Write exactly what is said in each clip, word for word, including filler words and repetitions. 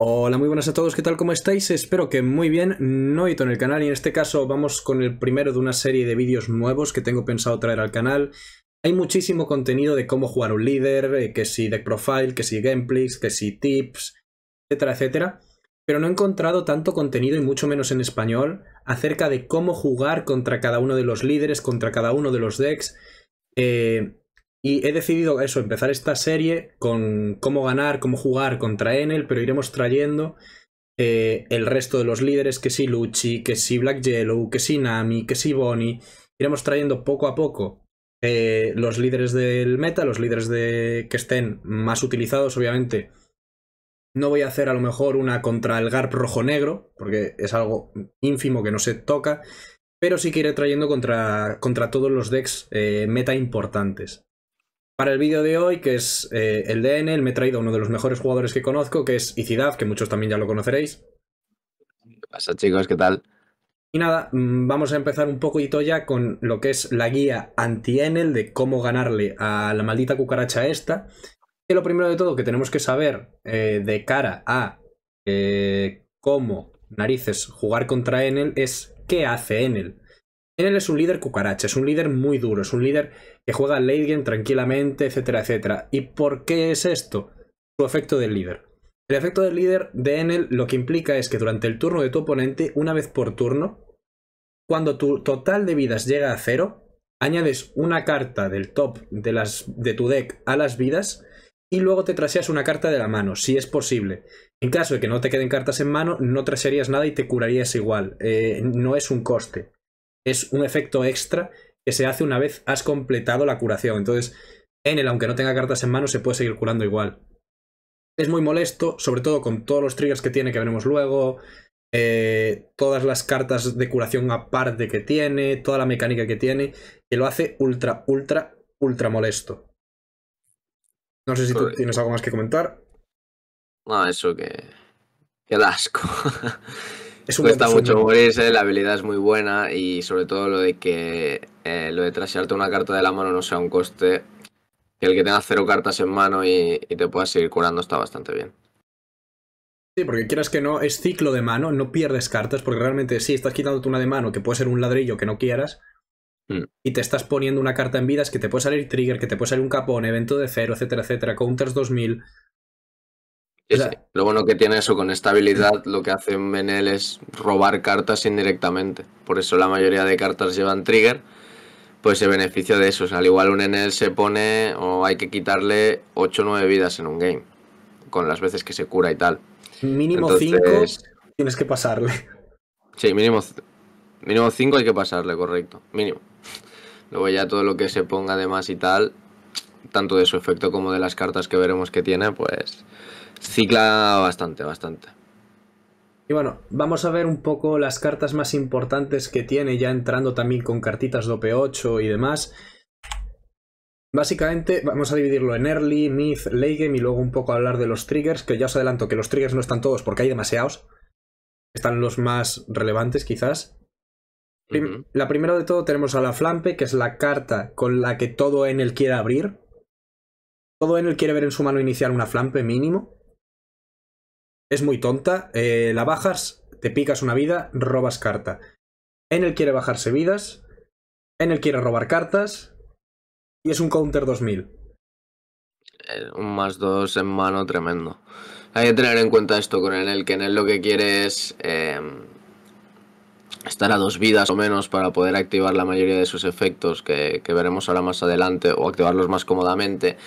Hola, muy buenas a todos, ¿qué tal? ¿Cómo estáis? Espero que muy bien. Noito en el canal, y en este caso vamos con el primero de una serie de vídeos nuevos que tengo pensado traer al canal. Hay muchísimo contenido de cómo jugar un líder, que si deck profile, que si gameplays, que si tips, etcétera, etcétera. Pero no he encontrado tanto contenido, y mucho menos en español, acerca de cómo jugar contra cada uno de los líderes, contra cada uno de los decks. Eh... Y he decidido eso, empezar esta serie con cómo ganar, cómo jugar contra Enel, pero iremos trayendo eh, el resto de los líderes, que si Luchi, que si Black Yellow, que si Nami, que si Bonnie. Iremos trayendo poco a poco eh, los líderes del meta, los líderes de... que estén más utilizados, obviamente. No voy a hacer a lo mejor una contra el Garp rojo-negro, porque es algo ínfimo que no se toca, pero sí que iré trayendo contra, contra todos los decks eh, meta importantes. Para el vídeo de hoy, que es eh, el de Enel, me he traído a uno de los mejores jugadores que conozco, que es Icidad, que muchos también ya lo conoceréis. ¿Qué pasa, chicos? ¿Qué tal? Y nada, vamos a empezar un poquito ya con lo que es la guía anti-Enel de cómo ganarle a la maldita cucaracha esta. Que lo primero de todo que tenemos que saber eh, de cara a eh, cómo narices jugar contra Enel es qué hace Enel. Enel es un líder cucaracha, es un líder muy duro, es un líder que juega late game tranquilamente, etcétera, etcétera. ¿Y por qué es esto? Su efecto del líder. El efecto del líder de Enel lo que implica es que durante el turno de tu oponente, una vez por turno, cuando tu total de vidas llega a cero, añades una carta del top de, las, de tu deck a las vidas y luego te traseas una carta de la mano, si es posible. En caso de que no te queden cartas en mano, no trasearías nada y te curarías igual. Eh, no es un coste. Es un efecto extra que se hace una vez has completado la curación. Entonces, Enel, aunque no tenga cartas en mano, se puede seguir curando igual. Es muy molesto, sobre todo con todos los triggers que tiene, que veremos luego, eh, todas las cartas de curación aparte que tiene, toda la mecánica que tiene, que lo hace ultra, ultra, ultra molesto. No sé si tú tienes algo más que comentar. No, eso que... que asco. Cuesta mucho morirse, la habilidad es muy buena y sobre todo lo de que eh, lo de trashearte una carta de la mano no sea un coste, que el que tenga cero cartas en mano y, y te puedas seguir curando está bastante bien. Sí, porque quieras que no, es ciclo de mano, no pierdes cartas, porque realmente sí, estás quitándote una de mano que puede ser un ladrillo que no quieras mm. y te estás poniendo una carta en vidas que te puede salir trigger, que te puede salir un Capone, evento de cero, etcétera, etcétera, counters dos mil... Sí, sí. Lo bueno que tiene eso con esta habilidad, lo que hace Enel es robar cartas indirectamente. Por eso la mayoría de cartas llevan trigger, pues se beneficia de eso. O sea, al igual un Enel se pone, o hay que quitarle ocho o nueve vidas en un game, con las veces que se cura y tal. Mínimo Entonces, cinco tienes que pasarle. Sí, mínimo mínimo cinco hay que pasarle, correcto. Mínimo. Luego ya todo lo que se ponga de más y tal, tanto de su efecto como de las cartas que veremos que tiene, pues... cicla bastante, bastante. Y bueno, vamos a ver un poco las cartas más importantes que tiene, ya entrando también con cartitas de O P ocho y demás. Básicamente vamos a dividirlo en early, mid, late game y luego un poco hablar de los triggers, que ya os adelanto que los triggers no están todos porque hay demasiados. Están los más relevantes quizás. Uh-huh. La primera de todo tenemos a la Flampe, que es la carta con la que todo Enel quiere abrir. Todo Enel quiere ver en su mano inicial una Flampe mínimo. Es muy tonta, eh, la bajas, te picas una vida, robas carta. Enel quiere bajarse vidas, Enel quiere robar cartas y es un counter dos mil. Eh, un más dos en mano tremendo. Hay que tener en cuenta esto con Enel, que Enel lo que quiere es eh, estar a dos vidas o menos para poder activar la mayoría de sus efectos que, que veremos ahora más adelante o activarlos más cómodamente.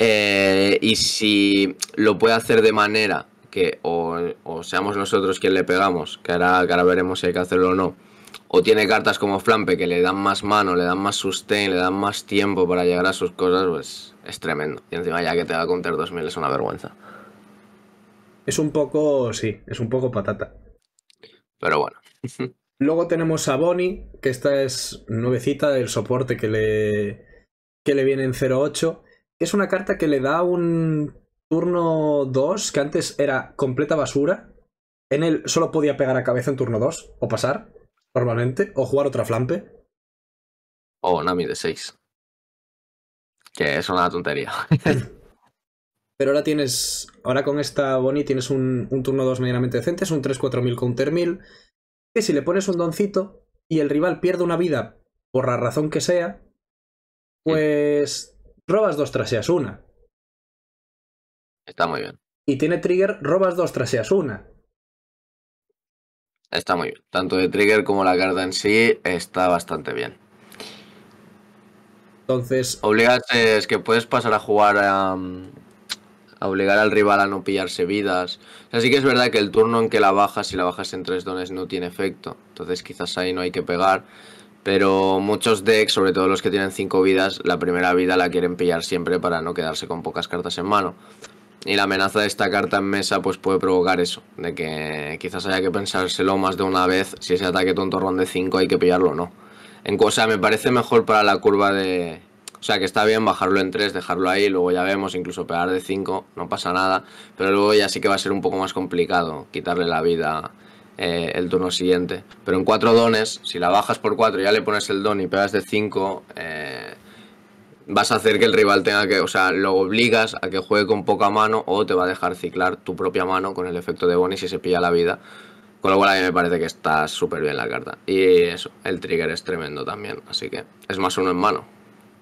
Eh, y si lo puede hacer de manera... que o, o seamos nosotros quien le pegamos, que ahora, que ahora veremos si hay que hacerlo o no, o tiene cartas como Flampe que le dan más mano, le dan más sustain, le dan más tiempo para llegar a sus cosas, pues es tremendo. Y encima ya que te va a contar dos mil es una vergüenza. Es un poco, sí, es un poco patata. Pero bueno. Luego tenemos a Bonnie, que esta es nuevecita del soporte que le, que le viene en cero ocho. Es una carta que le da un... turno dos, que antes era completa basura. Enel solo podía pegar a cabeza en turno dos, o pasar, normalmente, o jugar otra Flampe. O Nami de seis. Que es una tontería. Pero ahora tienes, ahora con esta Bonnie tienes un, un turno dos medianamente decente, es un tres cuatro mil counter mil, que si le pones un doncito y el rival pierde una vida por la razón que sea, pues sí, robas dos, traseas una. Está muy bien. Y tiene trigger, robas dos, traseas una. Está muy bien. Tanto de trigger como la carta en sí está bastante bien. Entonces... Obligarse, es que puedes pasar a jugar a... a obligar al rival a no pillarse vidas. O sea, sí que es verdad que el turno en que la bajas, si la bajas en tres dones, no tiene efecto. Entonces quizás ahí no hay que pegar. Pero muchos decks, sobre todo los que tienen cinco vidas, la primera vida la quieren pillar siempre para no quedarse con pocas cartas en mano. Y la amenaza de esta carta en mesa pues puede provocar eso, de que quizás haya que pensárselo más de una vez si ese ataque tontorrón de cinco hay que pillarlo o no. En, o sea, me parece mejor para la curva de... O sea, que está bien bajarlo en tres, dejarlo ahí, luego ya vemos, incluso pegar de cinco, no pasa nada. Pero luego ya sí que va a ser un poco más complicado quitarle la vida eh, el turno siguiente. Pero en cuatro dones, si la bajas por cuatro, ya le pones el don y pegas de cinco, eh, vas a hacer que el rival tenga que... O sea, lo obligas a que juegue con poca mano o te va a dejar ciclar tu propia mano con el efecto de Bonnie si se pilla la vida. Con lo cual a mí me parece que está súper bien la carta. Y eso, el trigger es tremendo también, así que es más uno en mano.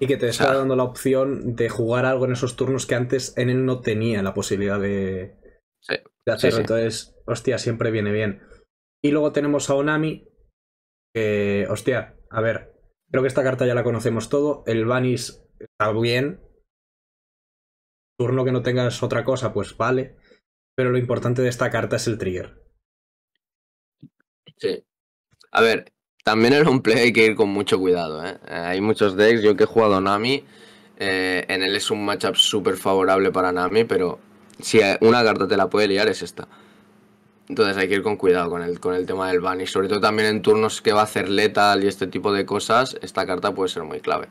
Y que te está, o sea, dando la opción de jugar algo en esos turnos que antes en él no tenía la posibilidad de, sí, de hacerlo. Sí, sí. Entonces, hostia, siempre viene bien. Y luego tenemos a Onami, que, hostia, a ver, creo que esta carta ya la conocemos todo. El Vanish está bien. Turno que no tengas otra cosa, pues vale. Pero lo importante de esta carta es el trigger. Sí. A ver... También en un play hay que ir con mucho cuidado, ¿eh? Eh, hay muchos decks, yo que he jugado a Nami, eh, en él es un matchup súper favorable para Nami, pero si una carta te la puede liar es esta. Entonces hay que ir con cuidado con el, con el tema del ban, y sobre todo también en turnos que va a hacer lethal y este tipo de cosas, esta carta puede ser muy clave.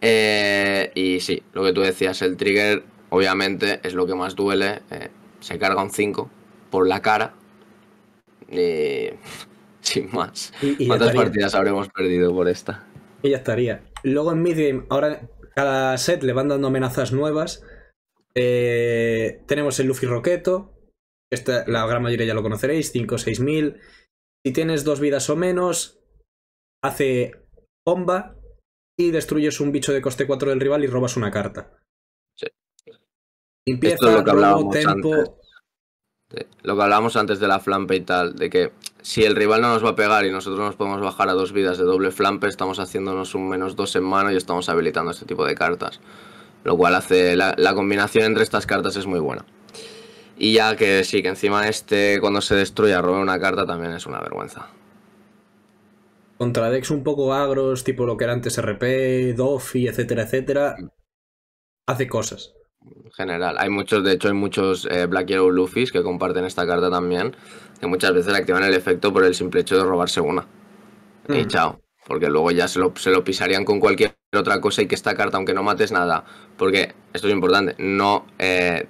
Eh, y sí, lo que tú decías, el trigger obviamente es lo que más duele, eh, se carga un cinco por la cara y... Sin más. Y, y ¿Cuántas partidas habremos perdido por esta? Y ya estaría. Luego en midgame, ahora cada set le van dando amenazas nuevas. Eh, tenemos el Luffy Roqueto. Esta, la gran mayoría ya lo conoceréis, cinco o seis mil. Si tienes dos vidas o menos, hace bomba y destruyes un bicho de coste cuatro del rival y robas una carta. Sí. Empieza, esto es lo que hablábamos tempo, antes. Lo que hablábamos antes de la flampe y tal, de que si el rival no nos va a pegar y nosotros nos podemos bajar a dos vidas de doble flampe, estamos haciéndonos un menos dos en mano y estamos habilitando este tipo de cartas, lo cual hace... La, la combinación entre estas cartas es muy buena. Y ya que sí, que encima este cuando se destruya robe una carta también es una vergüenza. Contra decks un poco agros, tipo lo que era antes R P, Dofi, etcétera, etcétera, hace cosas. En general, hay muchos, de hecho hay muchos eh, Black Yellow Luffys que comparten esta carta también, que muchas veces activan el efecto por el simple hecho de robarse una. Mm. Y chao, porque luego ya se lo, se lo pisarían con cualquier otra cosa, y que esta carta, aunque no mates nada, porque esto es importante, no eh,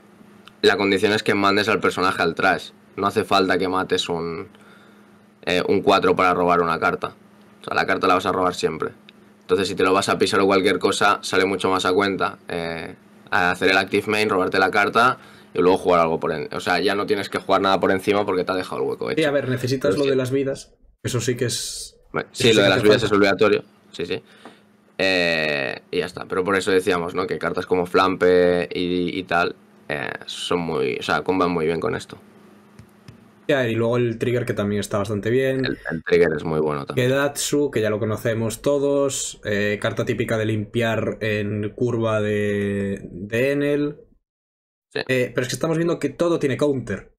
la condición es que mandes al personaje al trash, no hace falta que mates un, eh, un cuatro para robar una carta, o sea, la carta la vas a robar siempre. Entonces si te lo vas a pisar o cualquier cosa, sale mucho más a cuenta eh, a hacer el active main, robarte la carta y luego jugar algo por encima. O sea, ya no tienes que jugar nada por encima porque te ha dejado el hueco hecho. Sí, a ver, necesitas Pero lo sí. de las vidas. Eso sí que es... Bueno, sí, lo sí de las vidas falta. Es obligatorio. Sí, sí. Eh, y ya está. Pero por eso decíamos, ¿no? Que cartas como Flampe y, y tal eh, son muy... O sea, comban muy bien con esto. Ya, y luego el trigger, que también está bastante bien. El, el trigger es muy bueno también. Gedatsu, que ya lo conocemos todos. Eh, carta típica de limpiar en curva de, de Enel. Sí. Eh, pero es que estamos viendo que todo tiene counter.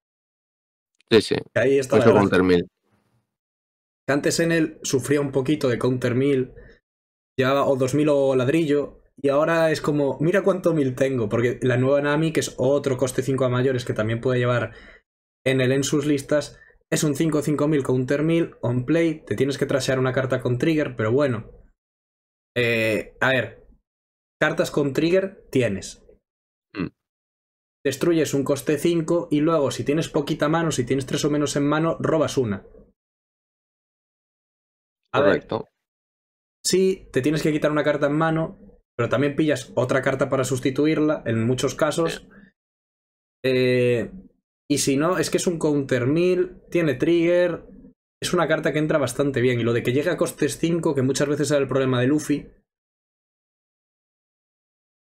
Sí, sí. Que ahí está mucho counter mil. Que antes Enel sufría un poquito de counter mil. Llevaba o dos mil o ladrillo. Y ahora es como, mira cuánto mil tengo. Porque la nueva Nami, que es otro coste cinco a mayores, que también puede llevar... En el en sus listas, es un cinco cinco mil counter mil, on play, te tienes que trashear una carta con trigger, pero bueno. Eh, a ver, cartas con trigger tienes. Mm. Destruyes un coste cinco y luego si tienes poquita mano, si tienes tres o menos en mano, robas una. A Correcto. Ver, sí, te tienes que quitar una carta en mano, pero también pillas otra carta para sustituirla, en muchos casos... Eh, y si no, es que es un counter mil, tiene trigger. Es una carta que entra bastante bien. Y lo de que llega a costes cinco, que muchas veces era el problema de Luffy.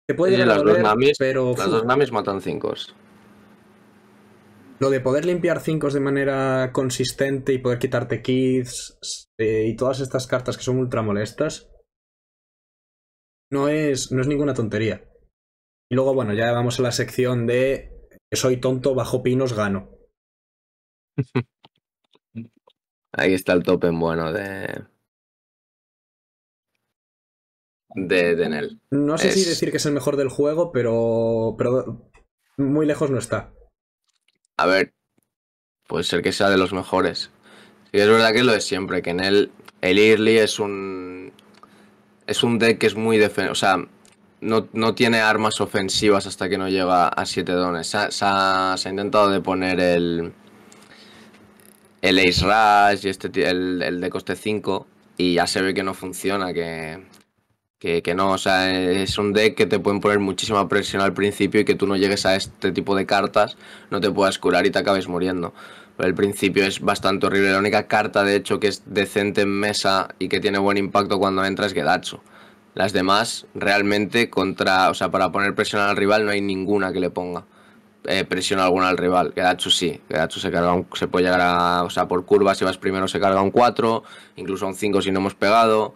Te puede llegar a doler, pero... Las dos Namis matan cinco. Lo de poder limpiar cinco de manera consistente y poder quitarte Keiths eh, y todas estas cartas que son ultra molestas no es, no es ninguna tontería. Y luego, bueno, ya vamos a la sección de soy tonto, bajo pinos, gano. Ahí está el topen bueno de... de, de Enel. No sé es... si decir que es el mejor del juego, pero, pero muy lejos no está. A ver, puede ser que sea de los mejores. Sí, es verdad que lo es siempre, que en el, el early es un es un deck que es muy defensivo, o sea, no, no tiene armas ofensivas hasta que no llega a siete dones. Se ha, se ha, se ha intentado de poner el el Ace Rush y este, el, el de coste cinco y ya se ve que no funciona, que, que, que no, o sea, es un deck que te pueden poner muchísima presión al principio y que tú no llegues a este tipo de cartas, no te puedas curar y te acabes muriendo. Pero el principio es bastante horrible. La única carta, de hecho, que es decente en mesa y que tiene buen impacto cuando entra es Gedatsu. Las demás, realmente, contra, o sea, para poner presión al rival no hay ninguna que le ponga eh, presión alguna al rival. Gedatsu sí, Gedatsu se carga un, se puede llegar a, o sea, por curva si vas primero se carga un cuatro, incluso un cinco si no hemos pegado.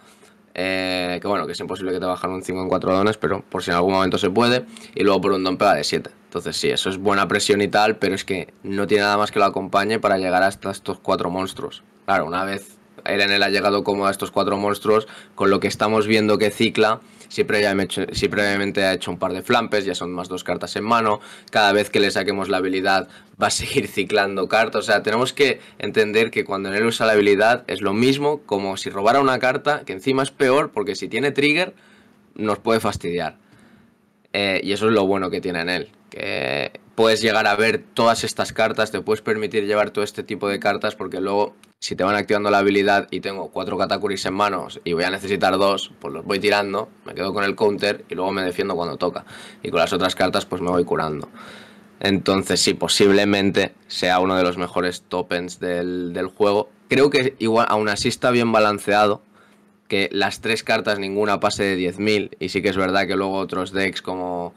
Eh, que bueno, que es imposible que te bajan un cinco en cuatro dones, pero por si en algún momento se puede. Y luego por un don pega de siete. Entonces sí, eso es buena presión y tal, pero es que no tiene nada más que lo acompañe para llegar hasta estos cuatro monstruos. Claro, una vez el Enel ha llegado cómodo a estos cuatro monstruos, con lo que estamos viendo que cicla, si previamente ha hecho un par de flampes, ya son más dos cartas en mano, cada vez que le saquemos la habilidad va a seguir ciclando cartas, o sea, tenemos que entender que cuando Enel usa la habilidad es lo mismo como si robara una carta, que encima es peor porque si tiene trigger nos puede fastidiar. Eh, y eso es lo bueno que tiene Enel, que puedes llegar a ver todas estas cartas, te puedes permitir llevar todo este tipo de cartas porque luego... Si te van activando la habilidad y tengo cuatro Katakuris en manos y voy a necesitar dos, pues los voy tirando, me quedo con el counter y luego me defiendo cuando toca. Y con las otras cartas pues me voy curando. Entonces sí, posiblemente sea uno de los mejores topens del, del juego. Creo que igual aún así está bien balanceado, que las tres cartas ninguna pase de diez mil. Y sí que es verdad que luego otros decks como...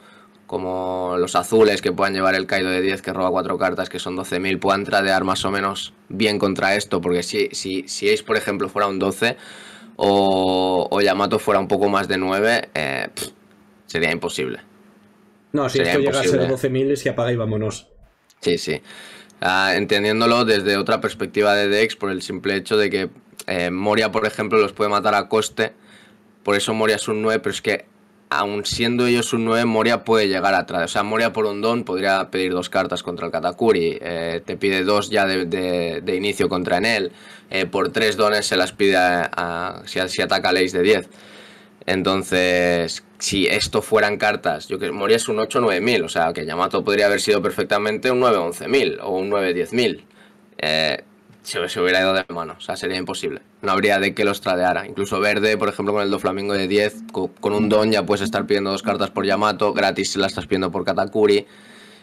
como los azules que puedan llevar el Kaido de diez que roba cuatro cartas que son doce mil puedan tradear más o menos bien contra esto porque si, si, si Ace por ejemplo fuera un doce o, o Yamato fuera un poco más de nueve eh, pff, sería imposible. No, si sería esto imposible. Llega a ser doce mil es que apaga y vámonos. Sí, sí. Ah, entendiéndolo desde otra perspectiva de Dex por el simple hecho de que eh, Moria por ejemplo los puede matar a coste, por eso Moria es un nueve, pero es que aun siendo ellos un nueve, Moria puede llegar atrás. O sea, Moria por un don podría pedir dos cartas contra el Katakuri. Eh, te pide dos ya de, de, de inicio contra Enel. Eh, por tres dones se las pide a, a, si, si ataca al Ace de diez. Entonces, si esto fueran cartas, yo que Moria es un ocho nueve mil. O sea, que Yamato podría haber sido perfectamente un nueve once mil o un nueve diez mil. Eh, se, se hubiera ido de mano. O sea, sería imposible. No habría de que los tradeara. Incluso verde, por ejemplo, con el Doflamingo de diez, con un don ya puedes estar pidiendo dos cartas por Yamato, gratis se la estás pidiendo por Katakuri,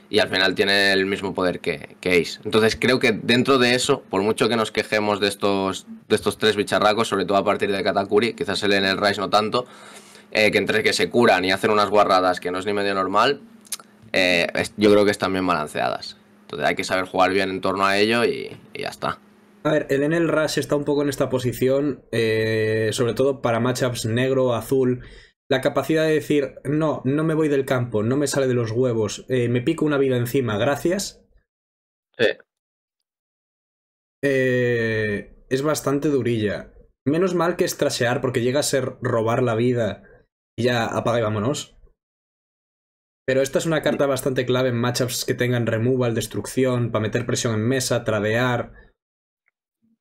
y al final tiene el mismo poder que, que Ace. Entonces creo que dentro de eso, por mucho que nos quejemos de estos, de estos tres bicharracos, sobre todo a partir de Katakuri, quizás el en el Rise no tanto, eh, que entre que se curan y hacen unas guarradas que no es ni medio normal, eh, yo creo que están bien balanceadas. Entonces hay que saber jugar bien en torno a ello y, y ya está. A ver, el Enel Rush está un poco en esta posición, eh, sobre todo para matchups negro, azul. La capacidad de decir, no, no me voy del campo, no me sale de los huevos, eh, me pico una vida encima, gracias. Sí. Eh, es bastante durilla. Menos mal que es trashear porque llega a ser robar la vida y ya apaga y vámonos. Pero esta es una carta bastante clave en matchups que tengan removal, destrucción, para meter presión en mesa, tradear...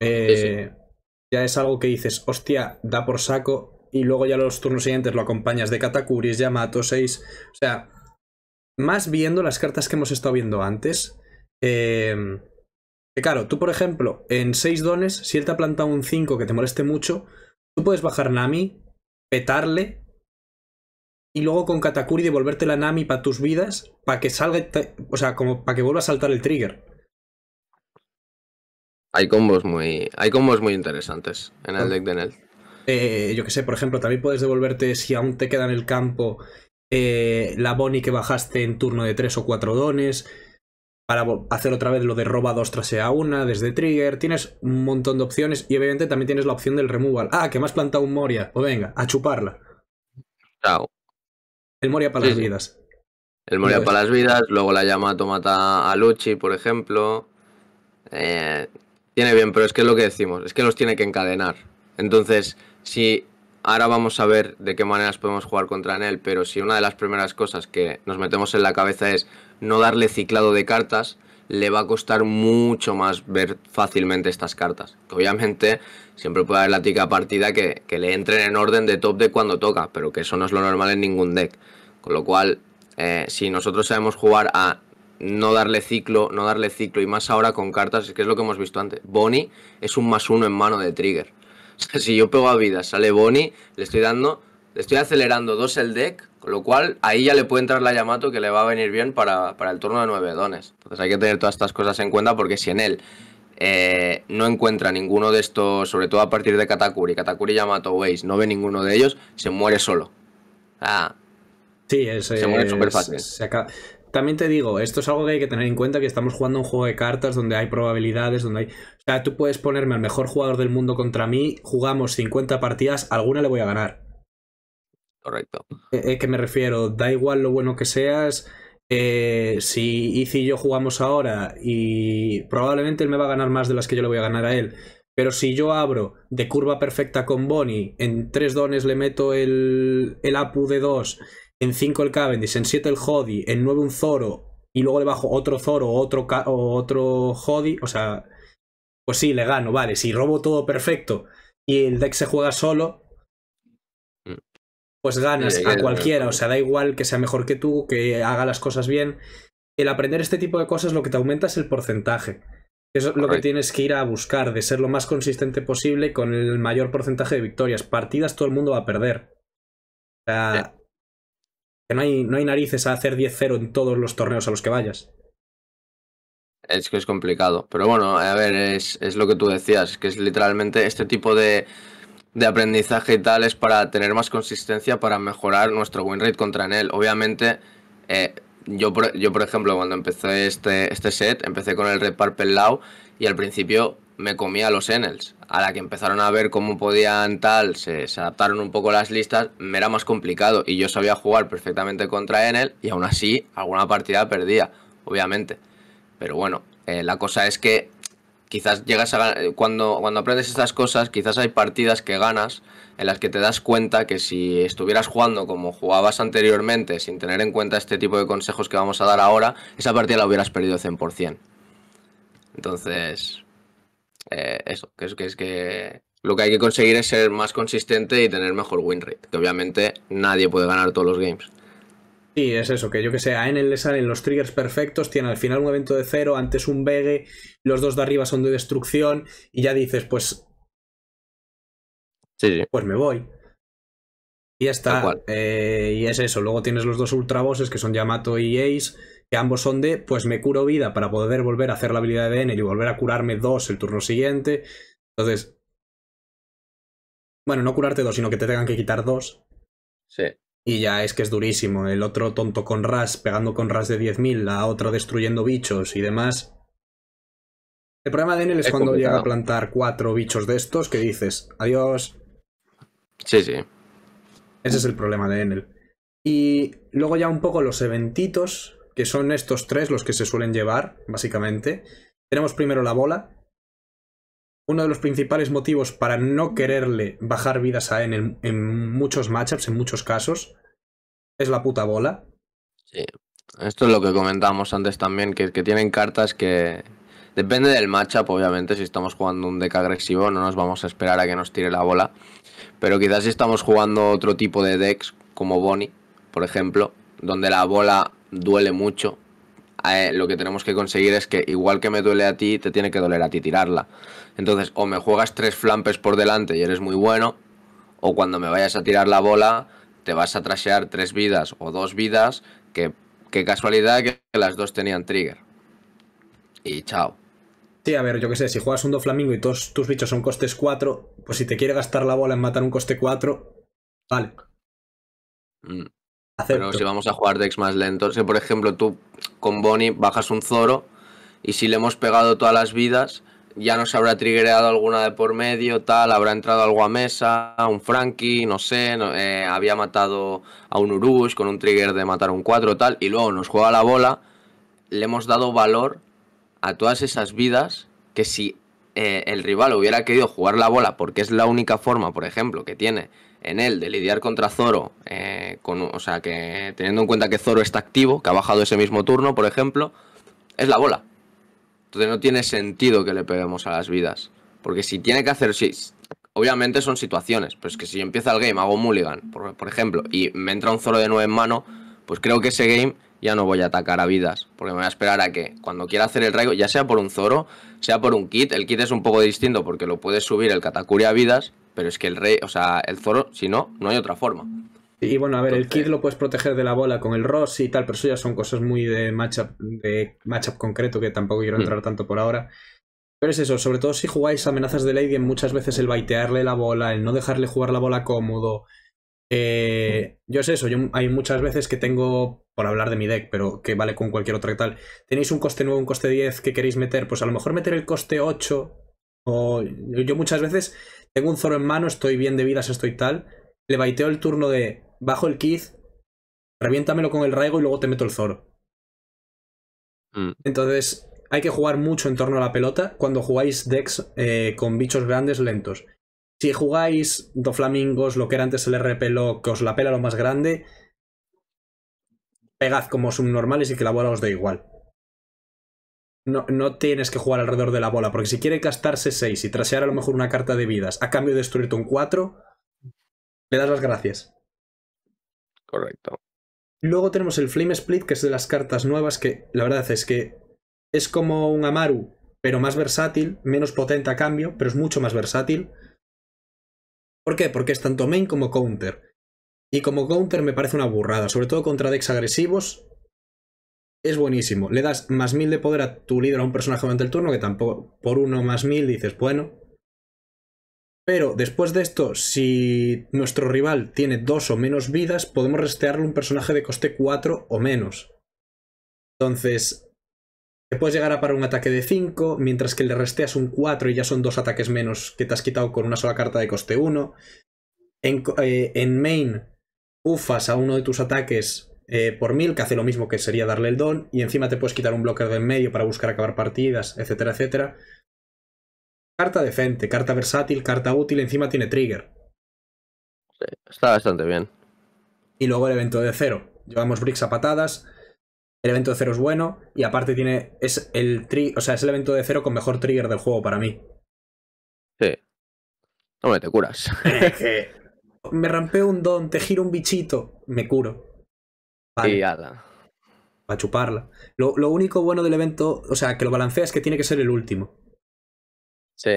Eh, sí, sí. Ya es algo que dices, hostia, da por saco. Y luego ya los turnos siguientes lo acompañas de Katakuris, Yamato, seis. O sea, más viendo las cartas que hemos estado viendo antes. eh, Que claro, tú por ejemplo, en seis dones, si él te ha plantado un cinco que te moleste mucho, tú puedes bajar Nami, petarle y luego con Katakuri devolverte la Nami para tus vidas, para que salga, o sea, como para que vuelva a saltar el trigger. Hay combos muy, hay combos muy interesantes en el deck de Enel. Eh, yo que sé, por ejemplo, también puedes devolverte, si aún te queda en el campo, eh, la Bonnie que bajaste en turno de tres o cuatro dones, para hacer otra vez lo de roba dos trasea a una desde trigger. Tienes un montón de opciones y obviamente también tienes la opción del removal. Ah, que me has plantado un Moria, pues venga, a chuparla. Chao. El Moria para sí, las vidas. El Moria para las vidas, luego la Yamato mata a Luchi, por ejemplo. Eh, tiene bien, pero es que es lo que decimos, es que los tiene que encadenar. Entonces, si ahora vamos a ver de qué maneras podemos jugar contra Enel, pero si una de las primeras cosas que nos metemos en la cabeza es no darle ciclado de cartas, le va a costar mucho más ver fácilmente estas cartas. Que obviamente siempre puede haber la típica partida que, que le entren en orden de top deck cuando toca, pero que eso no es lo normal en ningún deck. Con lo cual, eh, si nosotros sabemos jugar a no darle ciclo, no darle ciclo, y más ahora con cartas, que es lo que hemos visto antes. Bonnie es un más uno en mano de trigger. Si yo pego a vida, sale Bonnie, le estoy dando, le estoy acelerando dos el deck, con lo cual ahí ya le puede entrar la Yamato que le va a venir bien para, para el turno de nueve dones. Entonces hay que tener todas estas cosas en cuenta porque si en él eh, no encuentra ninguno de estos, sobre todo a partir de Katakuri, Katakuri, Yamato, Waze, no ve ninguno de ellos, se muere solo. Ah, sí, es, se muere súper fácil. También te digo, esto es algo que hay que tener en cuenta, que estamos jugando un juego de cartas donde hay probabilidades, donde hay... O sea, tú puedes ponerme al mejor jugador del mundo contra mí, jugamos cincuenta partidas, alguna le voy a ganar. Correcto. Eh, ¿Qué me refiero? Da igual lo bueno que seas, eh, si Izzy y yo jugamos ahora y probablemente él me va a ganar más de las que yo le voy a ganar a él, pero si yo abro de curva perfecta con Bonnie, en tres dones le meto el, el Apu de dos... En cinco el Cavendish, en siete el Hody, en nueve un Zoro, y luego le bajo otro Zoro o otro, otro Hody, o sea, pues sí, le gano, vale, si robo todo perfecto y el deck se juega solo, pues ganas a cualquiera, o sea, da igual que sea mejor que tú, que haga las cosas bien. El aprender este tipo de cosas lo que te aumenta es el porcentaje. Eso es lo que tienes que ir a buscar, de ser lo más consistente posible con el mayor porcentaje de victorias. Partidas todo el mundo va a perder. O sea... Que no hay, no hay narices a hacer diez cero en todos los torneos a los que vayas. Es que es complicado. Pero bueno, a ver, es, es lo que tú decías. Que es literalmente este tipo de, de aprendizaje y tal es para tener más consistencia, para mejorar nuestro win rate contra Enel. Obviamente, eh, yo, por, yo por ejemplo, cuando empecé este, este set, empecé con el Red Purple Law y al principio me comía los Enels. A la que empezaron a ver cómo podían tal, se, se adaptaron un poco las listas, me era más complicado y yo sabía jugar perfectamente contra Enel y aún así alguna partida perdía, obviamente. Pero bueno, eh, la cosa es que quizás llegas a ganar, cuando, cuando aprendes estas cosas, quizás hay partidas que ganas en las que te das cuenta que si estuvieras jugando como jugabas anteriormente, sin tener en cuenta este tipo de consejos que vamos a dar ahora, esa partida la hubieras perdido cien por cien. Entonces... Eh, eso, que es, que es que lo que hay que conseguir es ser más consistente y tener mejor win rate, que obviamente nadie puede ganar todos los games. Sí, es eso, que yo que sé, a Enel le salen los triggers perfectos, tiene al final un evento de cero, antes un Vegue, los dos de arriba son de destrucción y ya dices, pues sí, sí. Pues me voy. Y ya está, eh, y es eso, luego tienes los dos ultra bosses que son Yamato y Ace, que ambos son de, pues me curo vida para poder volver a hacer la habilidad de Enel y volver a curarme dos el turno siguiente. Entonces, bueno, no curarte dos, sino que te tengan que quitar dos. Sí. Y ya es que es durísimo. El otro tonto con ras, pegando con ras de diez mil, la otra destruyendo bichos y demás. El problema de Enel es, es cuando complicado. Llega a plantar cuatro bichos de estos que dices, adiós. Sí, sí. Ese es el problema de Enel. Y luego ya un poco los eventitos... que son estos tres los que se suelen llevar, básicamente. Tenemos primero la bola. Uno de los principales motivos para no quererle bajar vidas a Enel en muchos matchups, en muchos casos, es la puta bola. Sí, esto es lo que comentábamos antes también, que, que tienen cartas que... Depende del matchup, obviamente, si estamos jugando un deck agresivo no nos vamos a esperar a que nos tire la bola. Pero quizás si estamos jugando otro tipo de decks, como Bonnie, por ejemplo, donde la bola... duele mucho, eh, lo que tenemos que conseguir es que igual que me duele a ti, te tiene que doler a ti tirarla. Entonces, o me juegas tres flampes por delante y eres muy bueno, o cuando me vayas a tirar la bola te vas a trashear tres vidas o dos vidas, que qué casualidad que las dos tenían trigger. Y chao. Sí, a ver, yo qué sé, si juegas un Doflamingo y todos tus bichos son costes cuatro, pues si te quiere gastar la bola en matar un coste cuatro, vale. Mm. Pero si vamos a jugar decks más lentos, si por ejemplo tú con Bonnie bajas un Zoro y si le hemos pegado todas las vidas, ya nos habrá triggereado alguna de por medio, tal, habrá entrado algo a mesa, un Franky, no sé, no, eh, había matado a un Urush con un trigger de matar un cuatro, tal, y luego nos juega la bola, le hemos dado valor a todas esas vidas que si eh, el rival hubiera querido jugar la bola, porque es la única forma, por ejemplo, que tiene Enel de lidiar contra Zoro, eh, con, o sea, que teniendo en cuenta que Zoro está activo, que ha bajado ese mismo turno, por ejemplo, es la bola. Entonces no tiene sentido que le peguemos a las vidas, porque si tiene que hacer, sí, obviamente son situaciones, pero es que si empieza el game, hago mulligan, por, por ejemplo, y me entra un Zoro de nueve en mano, pues creo que ese game ya no voy a atacar a vidas, porque me voy a esperar a que cuando quiera hacer el raigo, ya sea por un Zoro, sea por un kit, el kit es un poco distinto porque lo puedes subir el Katakuri a vidas, pero es que el rey, o sea, el Zoro, si no, no hay otra forma. Y bueno, a ver, entonces, el kit lo puedes proteger de la bola con el Ross y tal, pero eso ya son cosas muy de matchup, de matchup concreto que tampoco quiero entrar mm. tanto por ahora. Pero es eso, sobre todo si jugáis amenazas de late game, muchas veces el baitearle la bola, el no dejarle jugar la bola cómodo. Eh, yo sé eso, yo, hay muchas veces que tengo, por hablar de mi deck, pero que vale con cualquier otra tal, tenéis un coste nueve, un coste diez que queréis meter, pues a lo mejor meter el coste ocho, o yo muchas veces tengo un Zoro en mano, estoy bien de vidas, estoy tal, le baiteo el turno de bajo el Keith, reviéntamelo con el raigo y luego te meto el Zoro. Mm. Entonces hay que jugar mucho en torno a la pelota cuando jugáis decks eh, con bichos grandes lentos. Si jugáis Doflamingos, lo que era antes el R P, lo que os la pela lo más grande, pegad como subnormales y que la bola os dé igual. No, no tienes que jugar alrededor de la bola, porque si quiere gastarse seis y trashear a lo mejor una carta de vidas a cambio de destruirte un cuatro, le das las gracias. Correcto. Luego tenemos el Flame Split, que es de las cartas nuevas, que la verdad es que es como un Amaru, pero más versátil, menos potente a cambio, pero es mucho más versátil. ¿Por qué? Porque es tanto main como counter. Y como counter me parece una burrada, sobre todo contra decks agresivos. Es buenísimo. Le das más mil de poder a tu líder a un personaje durante el turno, que tampoco por uno más mil dices, bueno. Pero después de esto, si nuestro rival tiene dos o menos vidas, podemos restearle un personaje de coste cuatro o menos. Entonces, te puedes llegar a parar un ataque de cinco, mientras que le resteas un cuatro y ya son dos ataques menos que te has quitado con una sola carta de coste uno. En, eh, en main, ufas a uno de tus ataques eh, por mil, que hace lo mismo que sería darle el don, y encima te puedes quitar un blocker del medio para buscar acabar partidas, etcétera, etcétera. Carta decente, carta versátil, carta útil, encima tiene trigger. Sí, está bastante bien. Y luego el evento de cero. Llevamos bricks a patadas. El evento de cero es bueno y aparte tiene es el tri, o sea, es el evento de cero con mejor trigger del juego para mí. Sí. Hombre, te curas. Me rampeo un don, te giro un bichito, me curo. Vale. Y ala. Para chuparla. Lo, lo único bueno del evento, o sea, que lo balancea es que tiene que ser el último. Sí.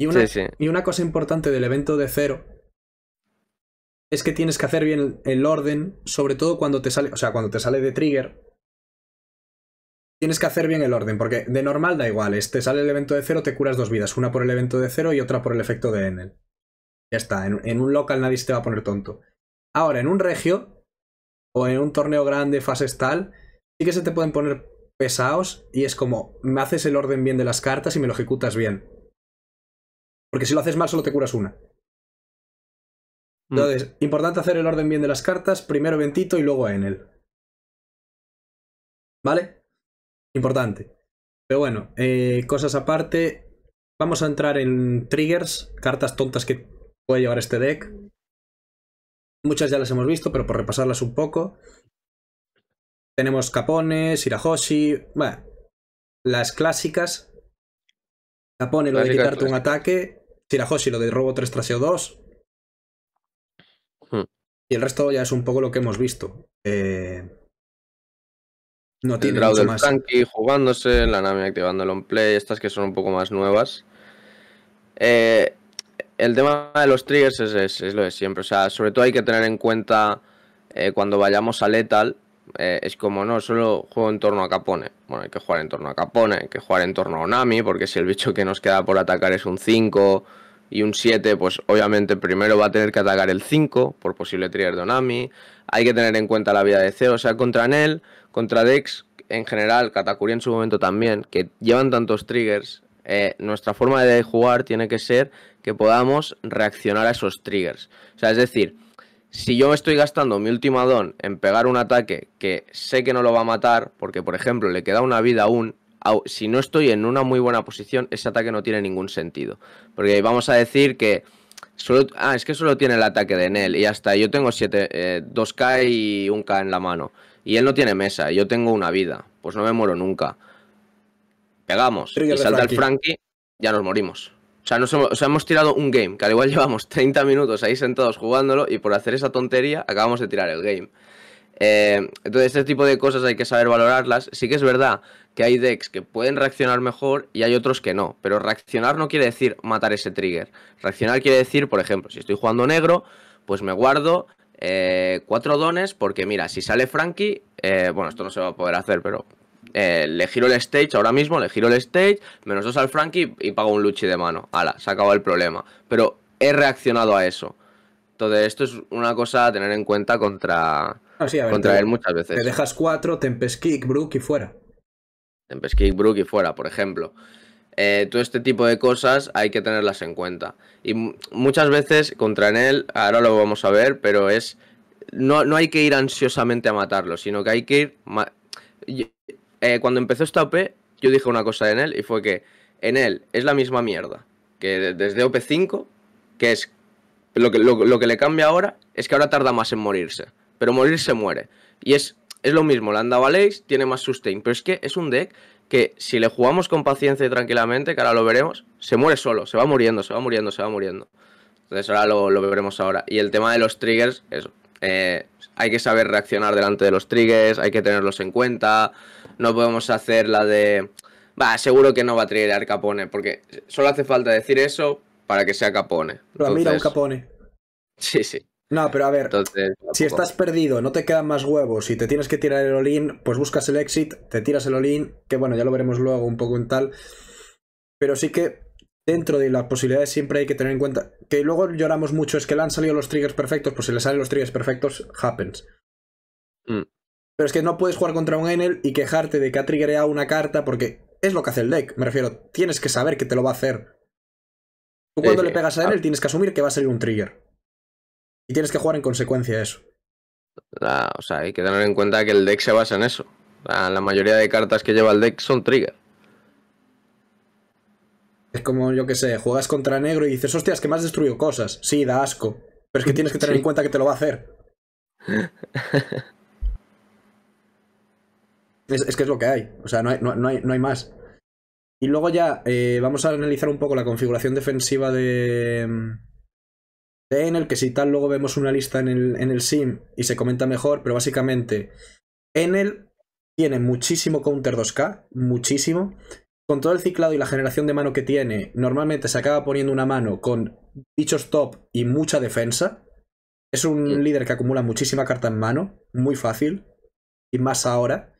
Y una, sí, sí. Y una cosa importante del evento de cero es que tienes que hacer bien el orden, sobre todo cuando te sale, o sea, cuando te sale de trigger, tienes que hacer bien el orden, porque de normal da igual, te sale el evento de cero, te curas dos vidas, una por el evento de cero y otra por el efecto de Enel. Ya está, en, en un local nadie se te va a poner tonto. Ahora, en un regio, o en un torneo grande, fases tal, sí que se te pueden poner pesados y es como, me haces el orden bien de las cartas y me lo ejecutas bien. Porque si lo haces mal solo te curas una. Entonces, importante hacer el orden bien de las cartas, primero Ventito y luego Enel. ¿Vale? Importante. Pero bueno, eh, cosas aparte, vamos a entrar en triggers, cartas tontas que puede llevar este deck. Muchas ya las hemos visto, pero por repasarlas un poco. Tenemos Capone, Shirahoshi, bueno, las clásicas. Capone, lo de quitarte un ataque. Shirahoshi, lo de robo tres, traseo dos. Y el resto ya es un poco lo que hemos visto. Eh... No tiene el mucho más. Franky jugándose, la Nami activando el on play, estas que son un poco más nuevas. Eh, el tema de los triggers es, es, es lo de siempre. O sea, sobre todo hay que tener en cuenta eh, cuando vayamos a Lethal. Eh, es como, no, solo juego en torno a Capone. Bueno, hay que jugar en torno a Capone, hay que jugar en torno a Nami, porque si el bicho que nos queda por atacar es un cinco y un siete, pues obviamente primero va a tener que atacar el cinco por posible trigger de Nami. Hay que tener en cuenta la vida de Zeo, o sea, contra Enel, contra Dex en general, Katakuri en su momento también, que llevan tantos triggers. Eh, nuestra forma de jugar tiene que ser que podamos reaccionar a esos triggers. O sea, es decir, si yo estoy gastando mi última don en pegar un ataque que sé que no lo va a matar, porque por ejemplo le queda una vida aún, si no estoy en una muy buena posición, ese ataque no tiene ningún sentido. Porque vamos a decir que solo, ah, es que solo tiene el ataque de Enel y hasta yo tengo siete, eh, dos K y uno K en la mano, y él no tiene mesa, yo tengo una vida, pues no me muero nunca. Pegamos y salta el Franky, ya nos morimos. O sea, nos hemos, o sea, hemos tirado un game, que al igual llevamos treinta minutos ahí sentados jugándolo, y por hacer esa tontería acabamos de tirar el game. Eh, entonces, este tipo de cosas hay que saber valorarlas. Sí que es verdad que hay decks que pueden reaccionar mejor y hay otros que no. Pero reaccionar no quiere decir matar ese trigger. Reaccionar quiere decir, por ejemplo, si estoy jugando negro, pues me guardo eh, cuatro dones, porque mira, si sale Franky, eh, bueno, esto no se va a poder hacer, pero... Eh, le giro el stage ahora mismo, le giro el stage, menos dos al Franky y, y pago un Luchi de mano. Ala, se ha acabado el problema. Pero he reaccionado a eso. Entonces, esto es una cosa a tener en cuenta contra, ah, sí, a ver, contra te, él muchas veces. Te dejas cuatro, Tempest Kick, Brook y fuera. Tempest Kick, Brook y fuera, por ejemplo. Eh, todo este tipo de cosas hay que tenerlas en cuenta. Y muchas veces contra Enel, ahora lo vamos a ver, pero es. No, no hay que ir ansiosamente a matarlo, sino que hay que ir. Eh, cuando empezó esta O P, yo dije una cosa de Enel, y fue que Enel es la misma mierda que desde O P cinco, que es lo que, lo, lo que le cambia ahora, es que ahora tarda más en morirse, pero morirse muere. Y es, es lo mismo, le han dado a Ace, tiene más sustain, pero es que es un deck que si le jugamos con paciencia y tranquilamente, que ahora lo veremos, se muere solo, se va muriendo, se va muriendo, se va muriendo. Entonces ahora lo, lo veremos ahora. Y el tema de los triggers, eso. Eh, hay que saber reaccionar delante de los triggers, hay que tenerlos en cuenta. No podemos hacer la de... Va, seguro que no va a triggerar Capone, porque solo hace falta decir eso para que sea Capone. Pero entonces... mira, un Capone. Sí, sí. No, pero a ver, entonces, si estás perdido, no te quedan más huevos y te tienes que tirar el all-in, pues buscas el exit, te tiras el all-in, que bueno, ya lo veremos luego un poco en tal. Pero sí que... dentro de las posibilidades siempre hay que tener en cuenta que luego lloramos mucho, es que le han salido los triggers perfectos, pues si le salen los triggers perfectos, happens. Mm. Pero es que no puedes jugar contra un Enel y quejarte de que ha triggereado una carta, porque es lo que hace el deck, me refiero, tienes que saber que te lo va a hacer. Tú cuando eh, le pegas a Enel tienes que asumir que va a salir un trigger. Y tienes que jugar en consecuencia a eso. La, o sea, hay que tener en cuenta que el deck se basa en eso. La, la mayoría de cartas que lleva el deck son trigger. Es como, yo que sé, juegas contra negro y dices, hostias, que me has destruido cosas. Sí, da asco. Pero es que tienes que tener sí. en cuenta que te lo va a hacer. es, es que es lo que hay. O sea, no hay, no, no hay, no hay más. Y luego ya eh, vamos a analizar un poco la configuración defensiva de... de Enel, que si tal luego vemos una lista en el, en el sim y se comenta mejor, pero básicamente Enel tiene muchísimo counter dos K, muchísimo... Con todo el ciclado y la generación de mano que tiene, normalmente se acaba poniendo una mano con bichos top y mucha defensa. Es un líder que acumula muchísima carta en mano, muy fácil, y más ahora.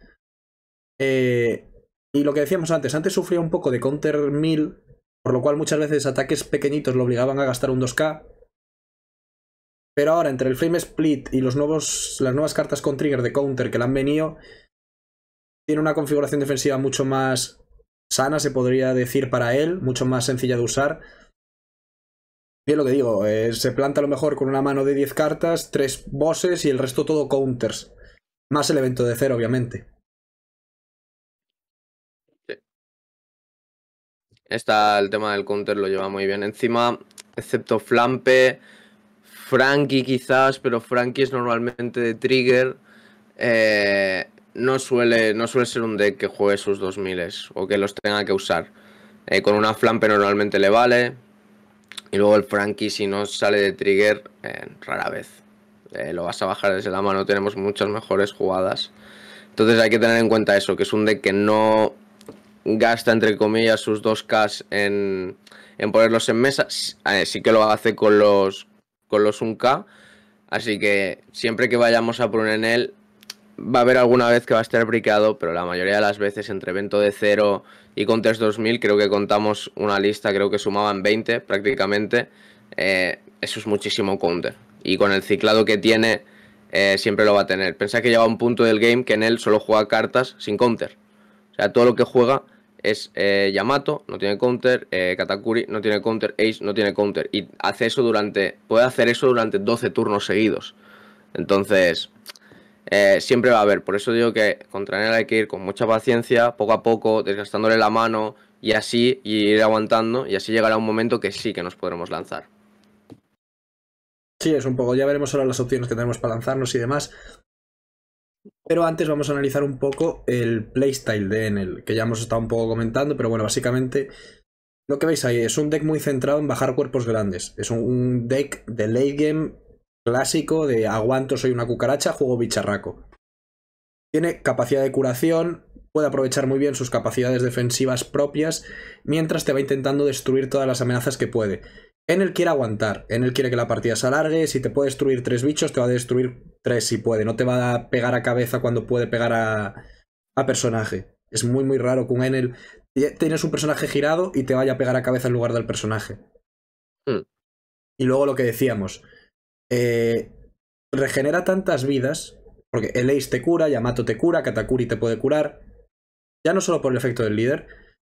Eh, y lo que decíamos antes, antes sufría un poco de counter mil, por lo cual muchas veces ataques pequeñitos lo obligaban a gastar un dos K. Pero ahora, entre el Flame Split y los nuevos, las nuevas cartas con trigger de counter que le han venido, tiene una configuración defensiva mucho más... sana, se podría decir, para él, mucho más sencilla de usar. Y es lo que digo, eh, se planta a lo mejor con una mano de diez cartas, tres bosses y el resto todo counters. Más el evento de cero, obviamente. Sí. Está el tema del counter, lo lleva muy bien encima, excepto Flampe, Franky quizás, pero Franky es normalmente de trigger. Eh... No suele, no suele ser un deck que juegue sus dos miles o que los tenga que usar. Eh, con una Flampe normalmente le vale. Y luego el Franky, si no sale de trigger, eh, rara vez. Eh, lo vas a bajar desde la mano, tenemos muchas mejores jugadas. Entonces hay que tener en cuenta eso, que es un deck que no, gasta, entre comillas, sus dos kas en, en ponerlos en mesa. Sí que lo hace con los, con los uno ka. Así que siempre que vayamos a por un Enel, va a haber alguna vez que va a estar briqueado, pero la mayoría de las veces entre Evento de Cero y Contest dos mil, creo que contamos una lista, creo que sumaban veinte prácticamente. Eh, eso es muchísimo counter. Y con el ciclado que tiene, eh, siempre lo va a tener. Pensad que lleva un punto del game que en él solo juega cartas sin counter. O sea, todo lo que juega es eh, Yamato, no tiene counter, eh, Katakuri no tiene counter, Ace no tiene counter. Y hace eso durante, puede hacer eso durante doce turnos seguidos. Entonces, eh, siempre va a haber. Por eso digo que contra él hay que ir con mucha paciencia, poco a poco, desgastándole la mano y así, y ir aguantando. Y así llegará un momento que sí que nos podremos lanzar. Sí, es un poco. Ya veremos ahora las opciones que tenemos para lanzarnos y demás. Pero antes vamos a analizar un poco el playstyle de Enel, que ya hemos estado un poco comentando, pero bueno, básicamente lo que veis ahí es un deck muy centrado en bajar cuerpos grandes. Es un deck de late game clásico, de aguanto, soy una cucaracha, juego bicharraco. Tiene capacidad de curación, puede aprovechar muy bien sus capacidades defensivas propias, mientras te va intentando destruir todas las amenazas que puede. Enel quiere aguantar, Enel quiere que la partida se alargue, si te puede destruir tres bichos, te va a destruir tres si puede, no te va a pegar a cabeza cuando puede pegar a, a personaje. Es muy muy raro que un Enel, tienes un personaje girado y te vaya a pegar a cabeza en lugar del personaje. Mm. Y luego lo que decíamos, eh, regenera tantas vidas, porque el Ace te cura, Yamato te cura, Katakuri te puede curar, ya no solo por el efecto del líder,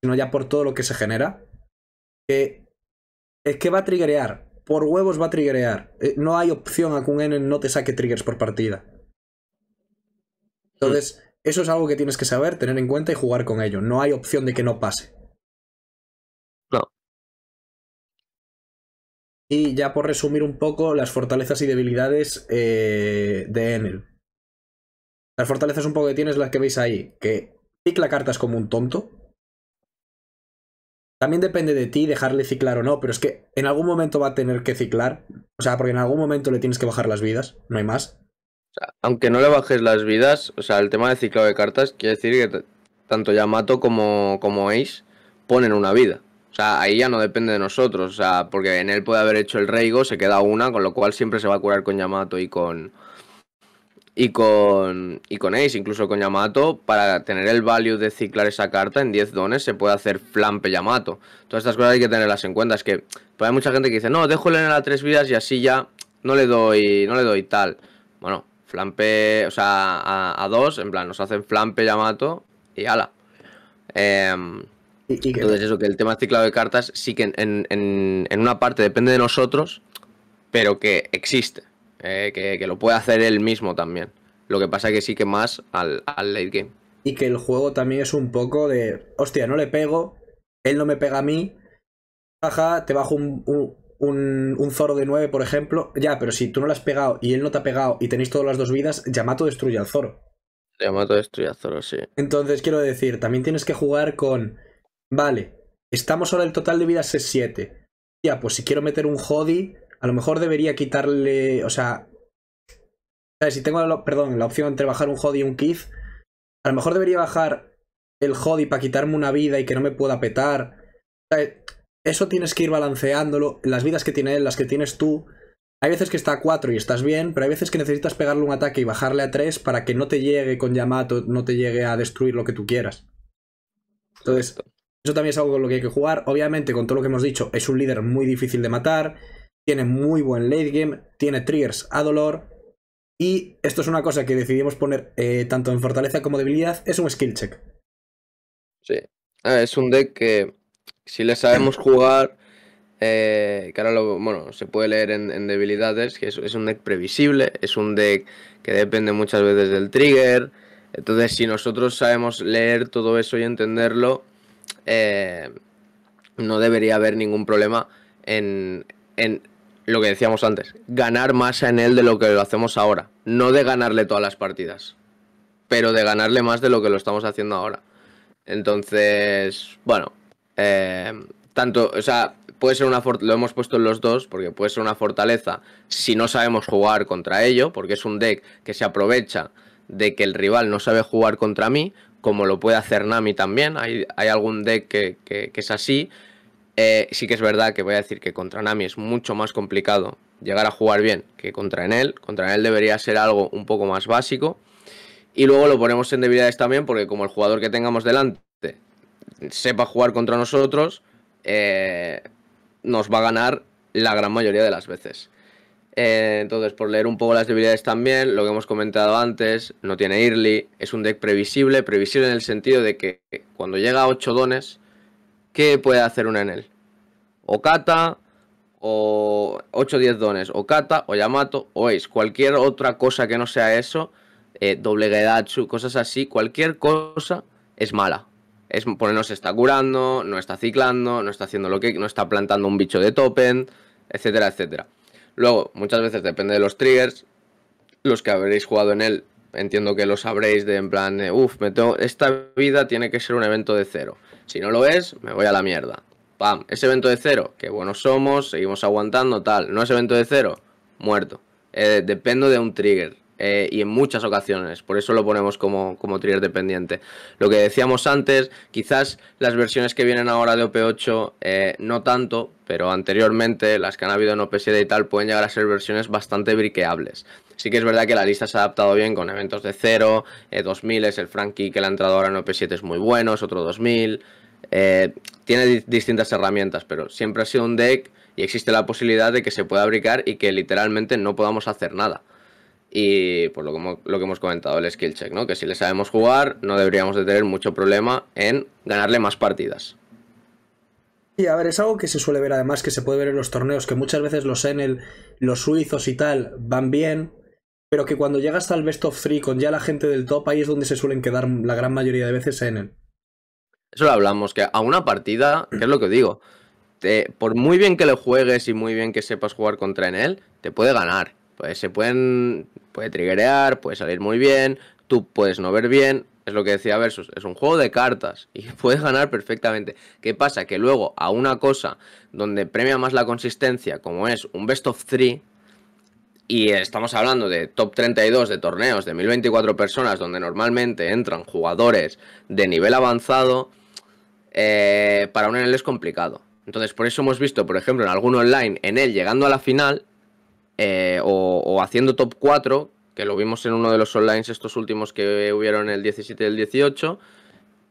sino ya por todo lo que se genera, que... Es que va a triggerear, por huevos va a triggerear. No hay opción a que un Enel no te saque triggers por partida. Entonces, eso es algo que tienes que saber, tener en cuenta y jugar con ello. No hay opción de que no pase. No. Y ya por resumir un poco las fortalezas y debilidades eh, de Enel. Las fortalezas un poco que tienes las que veis ahí. Que cicla cartas como un tonto. También depende de ti dejarle ciclar o no, pero es que en algún momento va a tener que ciclar. O sea, porque en algún momento le tienes que bajar las vidas, no hay más. O sea, aunque no le bajes las vidas, o sea, el tema de ciclado de cartas quiere decir que tanto Yamato como, como Ace ponen una vida. O sea, ahí ya no depende de nosotros, o sea, porque en él puede haber hecho el Reigo, se queda una, con lo cual siempre se va a curar con Yamato y con... Y con, y con Ace, incluso con Yamato, para tener el value de ciclar esa carta en diez dones se puede hacer Flampe Yamato. Todas estas cosas hay que tenerlas en cuenta. Es que pues hay mucha gente que dice, no, dejo el Enel a tres vidas y así ya no le doy no le doy tal. Bueno, Flampe, o sea, a, a dos, en plan, nos hacen Flampe Yamato y ala. Eh, ¿Y, y entonces eso, que el tema de ciclado de cartas sí que en, en, en, en una parte depende de nosotros, pero que existe. Eh, que, que lo puede hacer él mismo también. Lo que pasa que sí que más al, al late game. Y que el juego también es un poco de... Hostia, no le pego, él no me pega a mí. Baja, te bajo un, un, un, un Zoro de nueve, por ejemplo. Ya, pero si tú no lo has pegado y él no te ha pegado y tenéis todas las dos vidas, Yamato destruye al Zoro. Yamato destruye al Zoro, sí. Entonces quiero decir, también tienes que jugar con... Vale, estamos ahora el total de vidas es siete. Ya, pues si quiero meter un Hody... A lo mejor debería quitarle, o sea, ¿sabes? Si tengo, la, perdón, la opción entre bajar un Hody y un Keith, a lo mejor debería bajar el Hody para quitarme una vida y que no me pueda petar. ¿Sabes? Eso tienes que ir balanceándolo, las vidas que tiene él, las que tienes tú. Hay veces que está a cuatro y estás bien, pero hay veces que necesitas pegarle un ataque y bajarle a tres para que no te llegue con Yamato, no te llegue a destruir lo que tú quieras. Entonces, eso también es algo con lo que hay que jugar. Obviamente, con todo lo que hemos dicho, es un líder muy difícil de matar. Tiene muy buen late game, tiene triggers a dolor. Y esto es una cosa que decidimos poner eh, tanto en fortaleza como debilidad. Es un skill check. Sí, ah, es un deck que si le sabemos jugar, eh, que ahora lo, bueno, se puede leer en, en debilidades, que es, es un deck previsible, es un deck que depende muchas veces del trigger. Entonces si nosotros sabemos leer todo eso y entenderlo, eh, no debería haber ningún problema en... en lo que decíamos antes, ganar más a Enel de lo que lo hacemos ahora. No de ganarle todas las partidas, pero de ganarle más de lo que lo estamos haciendo ahora. Entonces, bueno, eh, tanto, o sea, puede ser una fortaleza, lo hemos puesto en los dos, porque puede ser una fortaleza si no sabemos jugar contra ello, porque es un deck que se aprovecha de que el rival no sabe jugar contra mí, como lo puede hacer Nami también. Hay, hay algún deck que, que, que es así. Eh, sí que es verdad que voy a decir que contra Nami es mucho más complicado llegar a jugar bien que contra Enel. Contra Enel debería ser algo un poco más básico. Y luego lo ponemos en debilidades también porque como el jugador que tengamos delante sepa jugar contra nosotros, eh, nos va a ganar la gran mayoría de las veces. Eh, entonces, por leer un poco las debilidades también, lo que hemos comentado antes, no tiene early, es un deck previsible, previsible en el sentido de que cuando llega a ocho dones, ¿qué puede hacer un Enel? O Kata, o ocho diez dones, o Kata, o Yamato, o Ace, cualquier otra cosa que no sea eso. Eh, doble Gedatsu, cosas así, cualquier cosa es mala. Es, porque no se está curando, no está ciclando, no está haciendo lo que, no está plantando un bicho de topen, etcétera, etcétera. Luego, muchas veces depende de los triggers. Los que habréis jugado en él, entiendo que lo sabréis de en plan, eh, uff, me tengo, esta vida tiene que ser un evento de cero. Si no lo es, me voy a la mierda. Pam, es evento de cero, que buenos somos, seguimos aguantando, tal. No es evento de cero, muerto. Eh, dependo de un trigger. Eh, y en muchas ocasiones, por eso lo ponemos como, como trigger dependiente. Lo que decíamos antes, quizás las versiones que vienen ahora de O P ocho eh, no tanto, pero anteriormente las que han habido en O P siete y tal pueden llegar a ser versiones bastante briqueables. Sí que es verdad que la lista se ha adaptado bien con eventos de cero, eh, dos mil, es el Franky que le ha entrado ahora en O P siete es muy bueno, es otro dos mil, eh, tiene di distintas herramientas, pero siempre ha sido un deck y existe la posibilidad de que se pueda bricar y que literalmente no podamos hacer nada. Y por lo que, lo que hemos comentado, el skill check, ¿no? Que si le sabemos jugar, no deberíamos de tener mucho problema en ganarle más partidas. Sí, a ver, es algo que se suele ver además, que se puede ver en los torneos, que muchas veces los Enel, los suizos y tal, van bien, pero que cuando llega hasta el best of three con ya la gente del top, ahí es donde se suelen quedar la gran mayoría de veces Enel. Eso lo hablamos, que a una partida, que es lo que digo, te, por muy bien que le juegues y muy bien que sepas jugar contra Enel, te puede ganar. Pues se pueden, puede triggerear, puede salir muy bien, tú puedes no ver bien, es lo que decía Versus, es un juego de cartas y puedes ganar perfectamente. ¿Qué pasa? Que luego a una cosa donde premia más la consistencia, como es un best of three, y estamos hablando de top treinta y dos de torneos de mil veinticuatro personas donde normalmente entran jugadores de nivel avanzado, eh, para un Enel es complicado. Entonces por eso hemos visto, por ejemplo, en algún online, Enel llegando a la final... Eh, o, o haciendo top cuatro, que lo vimos en uno de los online estos últimos que hubieron el diecisiete y el dieciocho,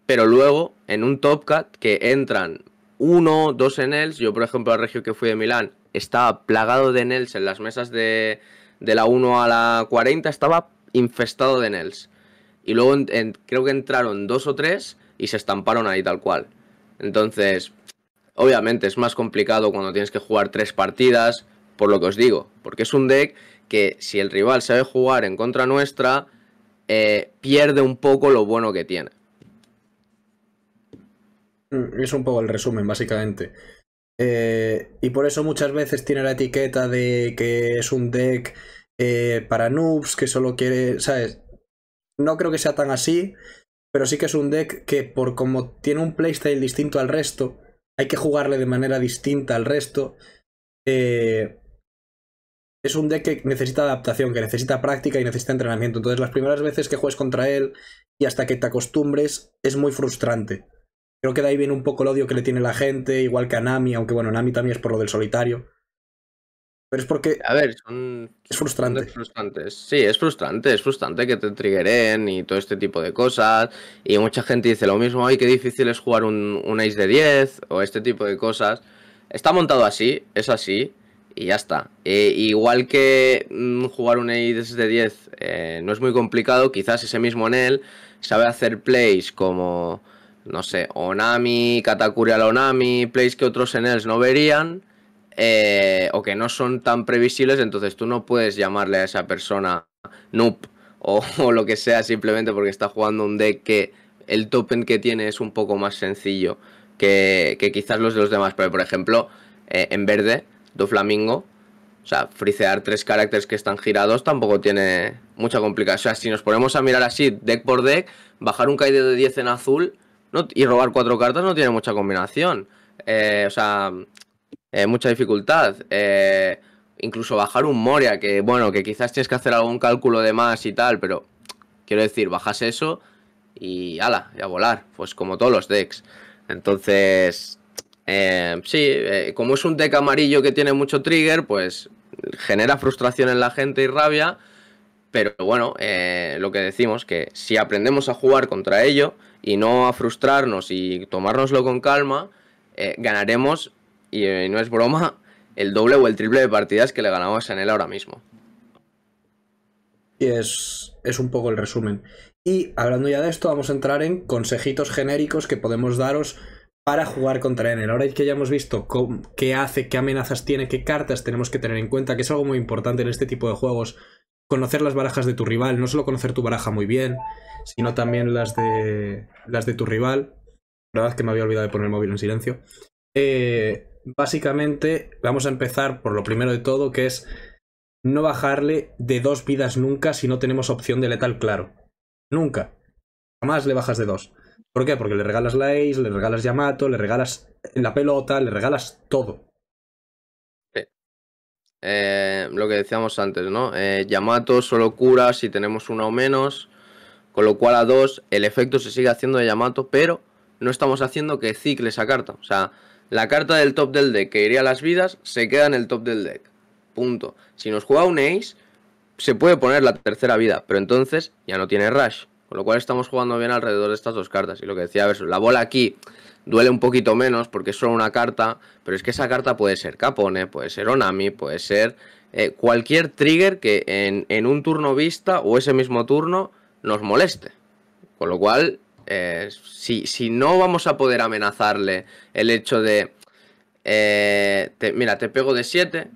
pero luego en un top cut que entran uno, dos Enels. Yo por ejemplo a Regio que fui de Milán estaba plagado de Enels en las mesas de, de la uno a la cuarenta, estaba infestado de Enels, y luego en, en, creo que entraron dos o tres y se estamparon ahí tal cual. Entonces obviamente es más complicado cuando tienes que jugar tres partidas. Por lo que os digo, porque es un deck que si el rival sabe jugar en contra nuestra, eh, pierde un poco lo bueno que tiene. Es un poco el resumen, básicamente. Eh, y por eso muchas veces tiene la etiqueta de que es un deck eh, para noobs, que solo quiere... ¿Sabes? No creo que sea tan así, pero sí que es un deck que por como tiene un playstyle distinto al resto, hay que jugarle de manera distinta al resto... Eh, es un deck que necesita adaptación, que necesita práctica y necesita entrenamiento. Entonces las primeras veces que juegues contra él y hasta que te acostumbres es muy frustrante. Creo que de ahí viene un poco el odio que le tiene la gente, igual que a Nami, aunque bueno, Nami también es por lo del solitario. Pero es porque... A ver, son... Es frustrante. Son sí, es frustrante, es frustrante que te triggeren y todo este tipo de cosas. Y mucha gente dice lo mismo, ay, qué difícil es jugar un, un ace de diez o este tipo de cosas. Está montado así, es así, y ya está. Eh, igual que mmm, jugar un ace de diez eh, no es muy complicado, quizás ese mismo Enel sabe hacer plays como, no sé, Onami, Katakuri a la Onami, plays que otros Enels no verían, eh, o que no son tan previsibles, entonces tú no puedes llamarle a esa persona noob o, o lo que sea simplemente porque está jugando un deck que el token que tiene es un poco más sencillo. Que, que quizás los de los demás, pero por ejemplo, eh, en verde, Doflamingo, o sea, frisear tres caracteres que están girados tampoco tiene mucha complicación. O sea, si nos ponemos a mirar así, deck por deck, bajar un Kaido de diez en azul no, y robar cuatro cartas no tiene mucha combinación, eh, o sea, eh, mucha dificultad. Eh, incluso bajar un Moria, que bueno, que quizás tienes que hacer algún cálculo de más y tal, pero quiero decir, bajas eso y ala, y a volar, pues como todos los decks. Entonces, eh, sí, eh, como es un deck amarillo que tiene mucho trigger, pues genera frustración en la gente y rabia. Pero bueno, eh, lo que decimos, que si aprendemos a jugar contra ello y no a frustrarnos y tomárnoslo con calma, eh, ganaremos, y eh, no es broma, el doble o el triple de partidas que le ganamos a Enel ahora mismo. Y es, es un poco el resumen. Y hablando ya de esto, vamos a entrar en consejitos genéricos que podemos daros para jugar contra Enel. Ahora que ya hemos visto cómo, qué hace, qué amenazas tiene, qué cartas tenemos que tener en cuenta, que es algo muy importante en este tipo de juegos. Conocer las barajas de tu rival, no solo conocer tu baraja muy bien, sino también las de las de tu rival. La verdad es que me había olvidado de poner el móvil en silencio. Eh, básicamente vamos a empezar por lo primero de todo, que es no bajarle de dos vidas nunca si no tenemos opción de letal claro. Nunca. Jamás le bajas de dos. ¿Por qué? Porque le regalas la Ace, le regalas Yamato, le regalas la pelota, le regalas todo. Eh, lo que decíamos antes, ¿no? Eh, Yamato solo cura si tenemos una o menos, con lo cual a dos el efecto se sigue haciendo de Yamato, pero no estamos haciendo que cicle esa carta. O sea, la carta del top del deck que iría a las vidas se queda en el top del deck. Punto. Si nos juega un Ace, se puede poner la tercera vida, pero entonces ya no tiene Rush, con lo cual estamos jugando bien alrededor de estas dos cartas. Y lo que decía Versus, la bola aquí duele un poquito menos porque es solo una carta, pero es que esa carta puede ser Capone, puede ser Onami, puede ser eh, cualquier trigger que en, en un turno vista o ese mismo turno nos moleste. Con lo cual, eh, si, si no vamos a poder amenazarle el hecho de, eh, te, mira, te pego de siete,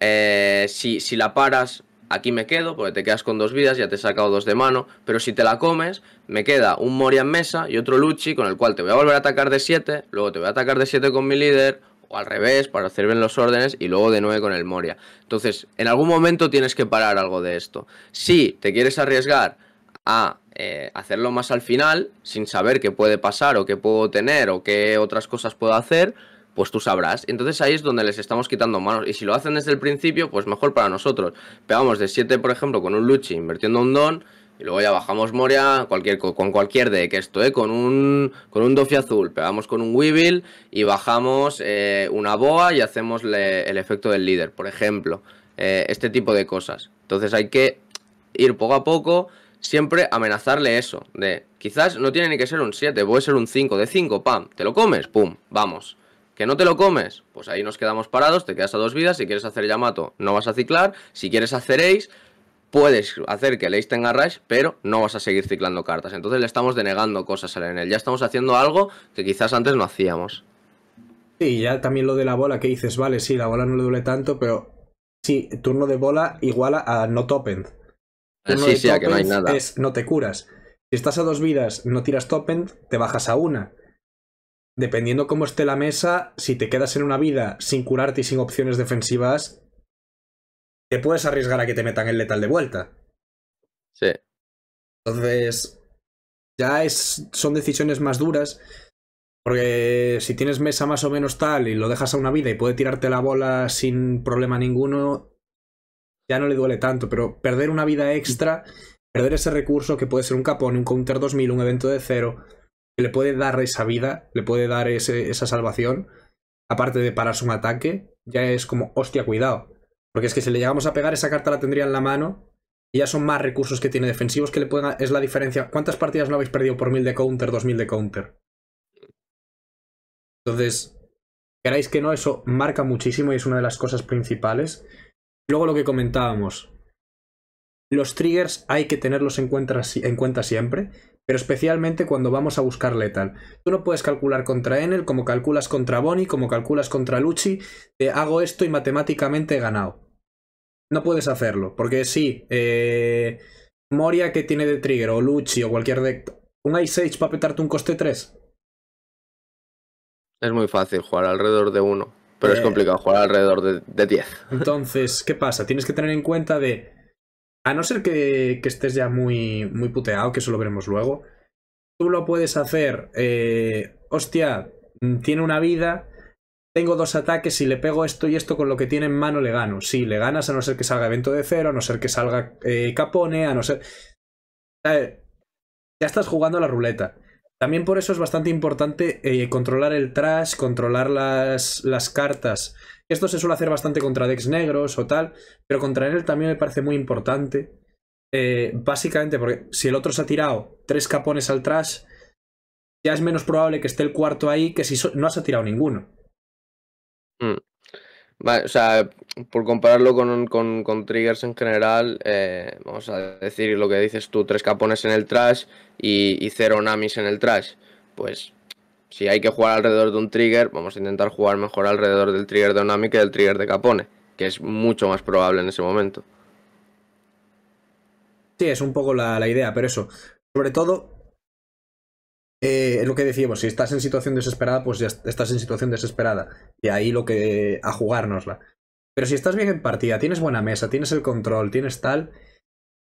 eh, si, si la paras, aquí me quedo, porque te quedas con dos vidas, ya te he sacado dos de mano. Pero si te la comes, me queda un Moria en mesa y otro Luchi, con el cual te voy a volver a atacar de siete, luego te voy a atacar de siete con mi líder, o al revés, para hacer bien los órdenes, y luego de nueve con el Moria. Entonces, en algún momento tienes que parar algo de esto. Si te quieres arriesgar a eh, hacerlo más al final, sin saber qué puede pasar, o qué puedo tener, o qué otras cosas puedo hacer, pues tú sabrás. Entonces ahí es donde les estamos quitando manos. Y si lo hacen desde el principio, pues mejor para nosotros. Pegamos de siete, por ejemplo, con un Luchi, invirtiendo un Don, y luego ya bajamos Moria cualquier, con cualquier deck esto, ¿eh? Con un, con un Dofi azul, pegamos con un Weevil y bajamos eh, una Boa y hacemos le, el efecto del líder, por ejemplo. Eh, este tipo de cosas. Entonces hay que ir poco a poco, siempre amenazarle eso. De, quizás no tiene ni que ser un siete, puede ser un cinco. De cinco, pam, te lo comes, pum, vamos. ¿Que no te lo comes? Pues ahí nos quedamos parados, te quedas a dos vidas. Si quieres hacer Yamato, no vas a ciclar. Si quieres hacer Ace, puedes hacer que el Ace tenga Rush, pero no vas a seguir ciclando cartas. Entonces le estamos denegando cosas al Enel. Ya estamos haciendo algo que quizás antes no hacíamos. Sí, ya también lo de la bola, que dices, vale, sí, la bola no le duele tanto, pero sí, turno de bola iguala a no top end. Turno sí, sí, a que no hay nada. Es no te curas. Si estás a dos vidas, no tiras top end, te bajas a una. Dependiendo cómo esté la mesa, si te quedas en una vida sin curarte y sin opciones defensivas, te puedes arriesgar a que te metan el letal de vuelta. Sí. Entonces, ya es, son decisiones más duras, porque si tienes mesa más o menos tal y lo dejas a una vida y puede tirarte la bola sin problema ninguno, ya no le duele tanto, pero perder una vida extra, perder ese recurso que puede ser un Capone, un Counter dos mil, un evento de cero, le puede dar esa vida, le puede dar ese, esa salvación, aparte de pararse un ataque, ya es como, hostia, cuidado. Porque es que si le llegamos a pegar, esa carta la tendría en la mano, y ya son más recursos que tiene defensivos que le pueden... Es la diferencia. ¿Cuántas partidas no habéis perdido por mil de counter, dos mil de counter? Entonces, queráis que no, eso marca muchísimo y es una de las cosas principales. Luego lo que comentábamos. Los triggers hay que tenerlos en cuenta, en cuenta siempre, pero especialmente cuando vamos a buscar letal. Tú no puedes calcular contra Enel como calculas contra Bonnie, como calculas contra Luchi, de hago esto y matemáticamente he ganado. No puedes hacerlo, porque sí, eh, Moria que tiene de trigger, o Luchi, o cualquier deck, un Ice Age va a petarte un coste tres. Es muy fácil jugar alrededor de uno, pero eh... es complicado jugar alrededor de, de diez. Entonces, ¿qué pasa? Tienes que tener en cuenta de... A no ser que, que estés ya muy, muy puteado, que eso lo veremos luego. Tú lo puedes hacer, eh, hostia, tiene una vida, tengo dos ataques, si le pego esto y esto con lo que tiene en mano le gano. Sí, le ganas a no ser que salga evento de cero, a no ser que salga eh, Capone, a no ser... Eh, ya estás jugando a la ruleta. También por eso es bastante importante eh, controlar el trash, controlar las, las cartas. Esto se suele hacer bastante contra decks negros o tal, pero contra él también me parece muy importante. Eh, básicamente porque si el otro se ha tirado tres capones al trash, ya es menos probable que esté el cuarto ahí que si so no has tirado ninguno. Mm. Vale, o sea, por compararlo con, con, con triggers en general, eh, vamos a decir lo que dices tú, tres capones en el trash y, y cero namis en el trash. Pues si hay que jugar alrededor de un trigger, vamos a intentar jugar mejor alrededor del trigger de nami que del trigger de capone, que es mucho más probable en ese momento. Sí, es un poco la, la idea, pero eso, sobre todo... Eh, lo que decíamos, si estás en situación desesperada, pues ya estás en situación desesperada. Y ahí lo que... a jugárnosla. Pero si estás bien en partida, tienes buena mesa, tienes el control, tienes tal...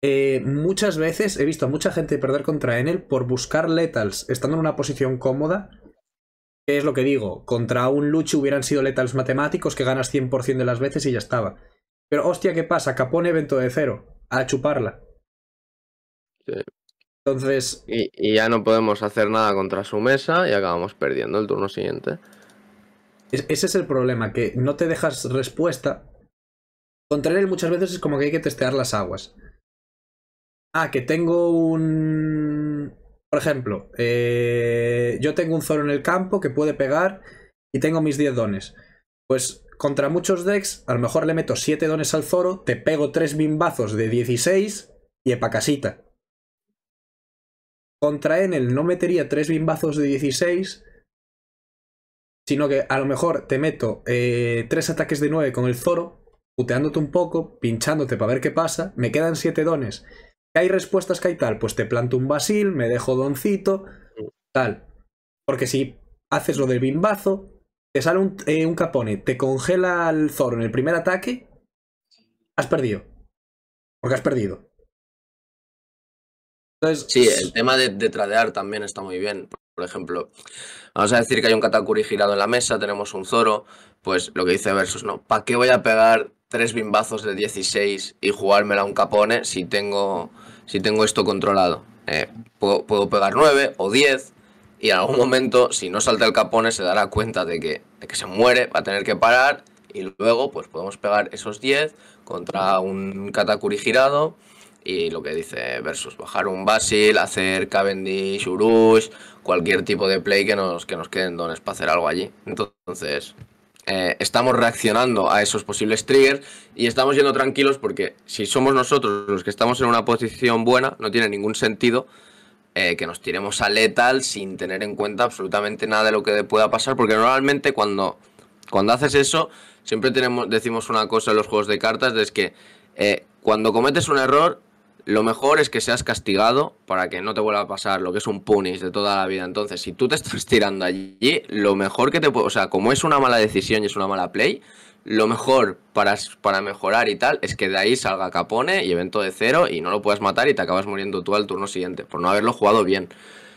Eh, muchas veces he visto a mucha gente perder contra Enel por buscar letals, estando en una posición cómoda. Que es lo que digo, contra un Luchi hubieran sido letals matemáticos que ganas cien por cien de las veces y ya estaba. Pero hostia, ¿qué pasa? Capone, evento de cero. A chuparla. Sí. Entonces... Y, y ya no podemos hacer nada contra su mesa y acabamos perdiendo el turno siguiente. Ese es el problema, que no te dejas respuesta. Contra él muchas veces es como que hay que testear las aguas. Ah, que tengo un... Por ejemplo, eh, yo tengo un Zoro en el campo que puede pegar y tengo mis diez dones. Pues contra muchos decks, a lo mejor le meto siete dones al Zoro, te pego tres bimbazos de dieciséis y epa casita. Contra Enel no metería tres bimbazos de dieciséis, sino que a lo mejor te meto eh, tres ataques de nueve con el Zoro, puteándote un poco, pinchándote para ver qué pasa, me quedan siete dones. ¿Qué hay respuestas que hay tal? Pues te planto un Basil, me dejo doncito, tal. Porque si haces lo del bimbazo, te sale un, eh, un capone, te congela el Zoro en el primer ataque, has perdido. Porque has perdido. Entonces, sí, el tema de, de tradear también está muy bien. Por ejemplo, vamos a decir que hay un Katakuri girado en la mesa, tenemos un Zoro, pues lo que dice Versus, ¿no? ¿Para qué voy a pegar tres bimbazos de dieciséis y jugármela a un capone si tengo, si tengo esto controlado? Eh, puedo, puedo pegar nueve o diez y en algún momento, si no salta el capone, se dará cuenta de que, de que se muere, va a tener que parar y luego pues podemos pegar esos diez contra un Katakuri girado. Y lo que dice Versus, bajar un Basil, hacer Cavendish, Urush, cualquier tipo de play que nos, que nos queden dones para hacer algo allí. Entonces, eh, estamos reaccionando a esos posibles triggers y estamos yendo tranquilos porque si somos nosotros los que estamos en una posición buena, no tiene ningún sentido eh, que nos tiremos a letal sin tener en cuenta absolutamente nada de lo que pueda pasar. Porque normalmente cuando, cuando haces eso, siempre tenemos, decimos una cosa en los juegos de cartas, es que eh, cuando cometes un error... Lo mejor es que seas castigado para que no te vuelva a pasar lo que es un punish de toda la vida. Entonces, si tú te estás tirando allí, lo mejor que te puede... O sea, como es una mala decisión y es una mala play, lo mejor para, para mejorar y tal es que de ahí salga Capone y evento de cero y no lo puedas matar y te acabas muriendo tú al turno siguiente por no haberlo jugado bien.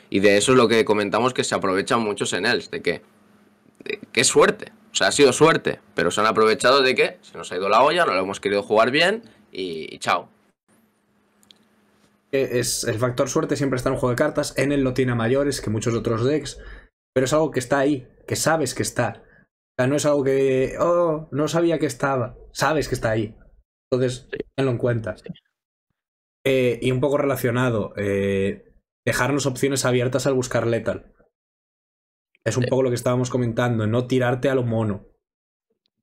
Y de eso es lo que comentamos que se aprovechan muchos en él, de que... De, ¡qué suerte! O sea, ha sido suerte, pero se han aprovechado de que se nos ha ido la olla, no lo hemos querido jugar bien y, y chao. Es, el factor suerte siempre está en un juego de cartas. Enel lo tiene a mayores que muchos otros decks, pero es algo que está ahí, que sabes que está. O sea, no es algo que, oh, no sabía que estaba. Sabes que está ahí. Entonces, tenlo en cuenta. Eh, y un poco relacionado, eh, dejarnos opciones abiertas al buscar letal. Es un poco lo que estábamos comentando, no tirarte a lo mono.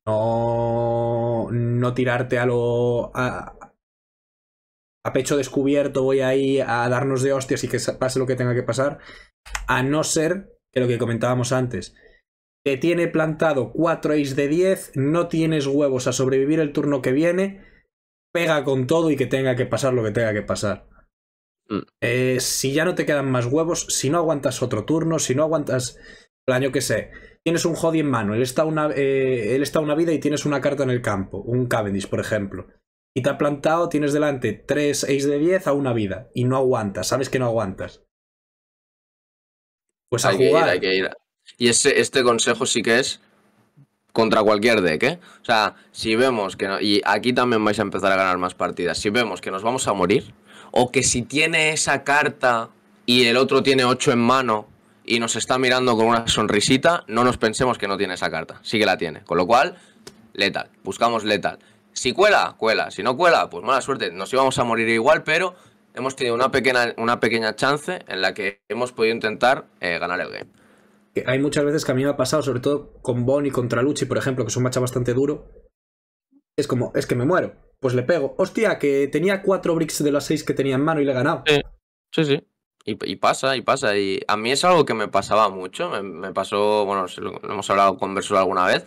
No, no tirarte a lo... A, a pecho descubierto voy ahí a darnos de hostias y que pase lo que tenga que pasar, a no ser que lo que comentábamos antes, te tiene plantado cuatro ace de diez, no tienes huevos a sobrevivir el turno que viene, pega con todo y que tenga que pasar lo que tenga que pasar. Mm. Eh, si ya no te quedan más huevos, si no aguantas otro turno, si no aguantas, plan, yo qué sé, tienes un Hody en mano, él está, una, eh, él está una vida y tienes una carta en el campo, un Cavendish por ejemplo, y te ha plantado, tienes delante tres ace de diez a una vida. Y no aguantas, sabes que no aguantas. Pues a hay jugar. Que ir, hay que ir. Y ese, este consejo sí que es contra cualquier deck, ¿eh? O sea, si vemos que... No, y aquí también vais a empezar a ganar más partidas. Si vemos que nos vamos a morir, o que si tiene esa carta y el otro tiene ocho en mano y nos está mirando con una sonrisita, no nos pensemos que no tiene esa carta. Sí que la tiene, con lo cual, letal. Buscamos letal. Si cuela, cuela. Si no cuela, pues mala suerte. Nos íbamos a morir igual, pero hemos tenido una pequeña, una pequeña chance en la que hemos podido intentar eh, ganar el game. Hay muchas veces que a mí me ha pasado, sobre todo con Bonnie contra Luchi, por ejemplo, que es un matcha bastante duro. Es como, es que me muero. Pues le pego. Hostia, que tenía cuatro bricks de las seis que tenía en mano y le he ganado. Sí, sí, sí. Y, y pasa, y pasa. Y a mí es algo que me pasaba mucho. Me, me pasó, bueno, lo hemos hablado con Versus alguna vez.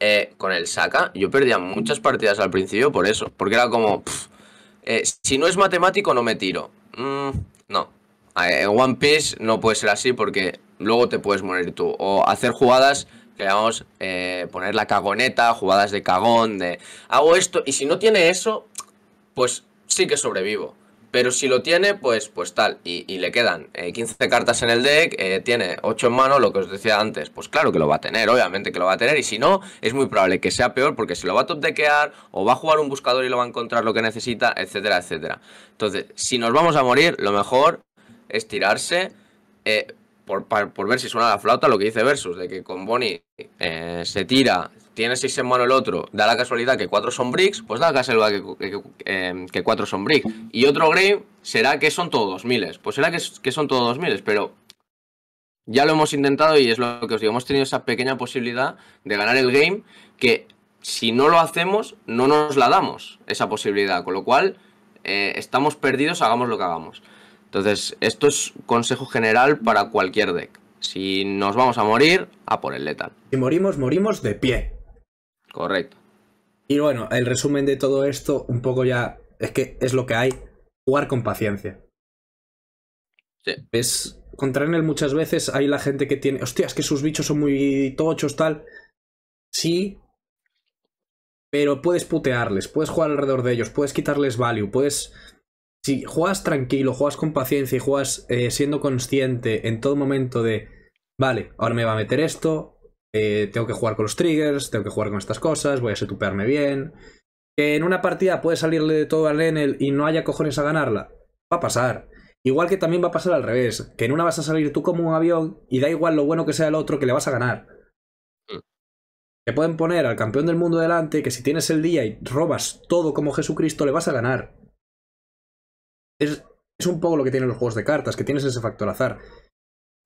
Eh, con el Saka, yo perdía muchas partidas al principio por eso. Porque era como, pff, eh, si no es matemático no me tiro. Mm, no. En One Piece no puede ser así porque luego te puedes morir tú. O hacer jugadas que llamamos eh, poner la cagoneta, jugadas de cagón, de hago esto. Y si no tiene eso, pues sí que sobrevivo. Pero si lo tiene, pues, pues tal. Y, y le quedan eh, quince cartas en el deck, eh, tiene ocho en mano, lo que os decía antes. Pues claro que lo va a tener, obviamente que lo va a tener. Y si no, es muy probable que sea peor porque se lo va a topdequear o va a jugar un buscador y lo va a encontrar lo que necesita, etcétera, etcétera. Entonces, si nos vamos a morir, lo mejor es tirarse eh, por, por, por ver si suena la flauta, lo que dice Versus, de que con Bonnie eh, se tira, tiene seis en mano el otro, da la casualidad que cuatro son bricks, pues da la casualidad que, que, que, que cuatro son bricks. Y otro grave será que son todos dos miles. Pues será que, que son todos dos miles, pero ya lo hemos intentado y es lo que os digo. Hemos tenido esa pequeña posibilidad de ganar el game que si no lo hacemos, no nos la damos esa posibilidad. Con lo cual, eh, estamos perdidos, hagamos lo que hagamos. Entonces, esto es consejo general para cualquier deck. Si nos vamos a morir, a por el letal. Si morimos, morimos de pie. Correcto. Y bueno, el resumen de todo esto, un poco ya, es que es lo que hay, jugar con paciencia. Sí. Es, contra Enel muchas veces hay la gente que tiene, hostia, es que sus bichos son muy tochos, tal. Sí, pero puedes putearles, puedes jugar alrededor de ellos, puedes quitarles value, puedes... Si juegas tranquilo, juegas con paciencia y juegas eh, siendo consciente en todo momento de, vale, ahora me va a meter esto... Eh, tengo que jugar con los triggers, tengo que jugar con estas cosas, voy a setupearme bien. Que en una partida puede salirle de todo al Enel y no haya cojones a ganarla. Va a pasar. Igual que también va a pasar al revés. Que en una vas a salir tú como un avión y da igual lo bueno que sea el otro que le vas a ganar. Te pueden poner al campeón del mundo delante que si tienes el día y robas todo como Jesucristo le vas a ganar. Es, es un poco lo que tienen los juegos de cartas, que tienes ese factor azar.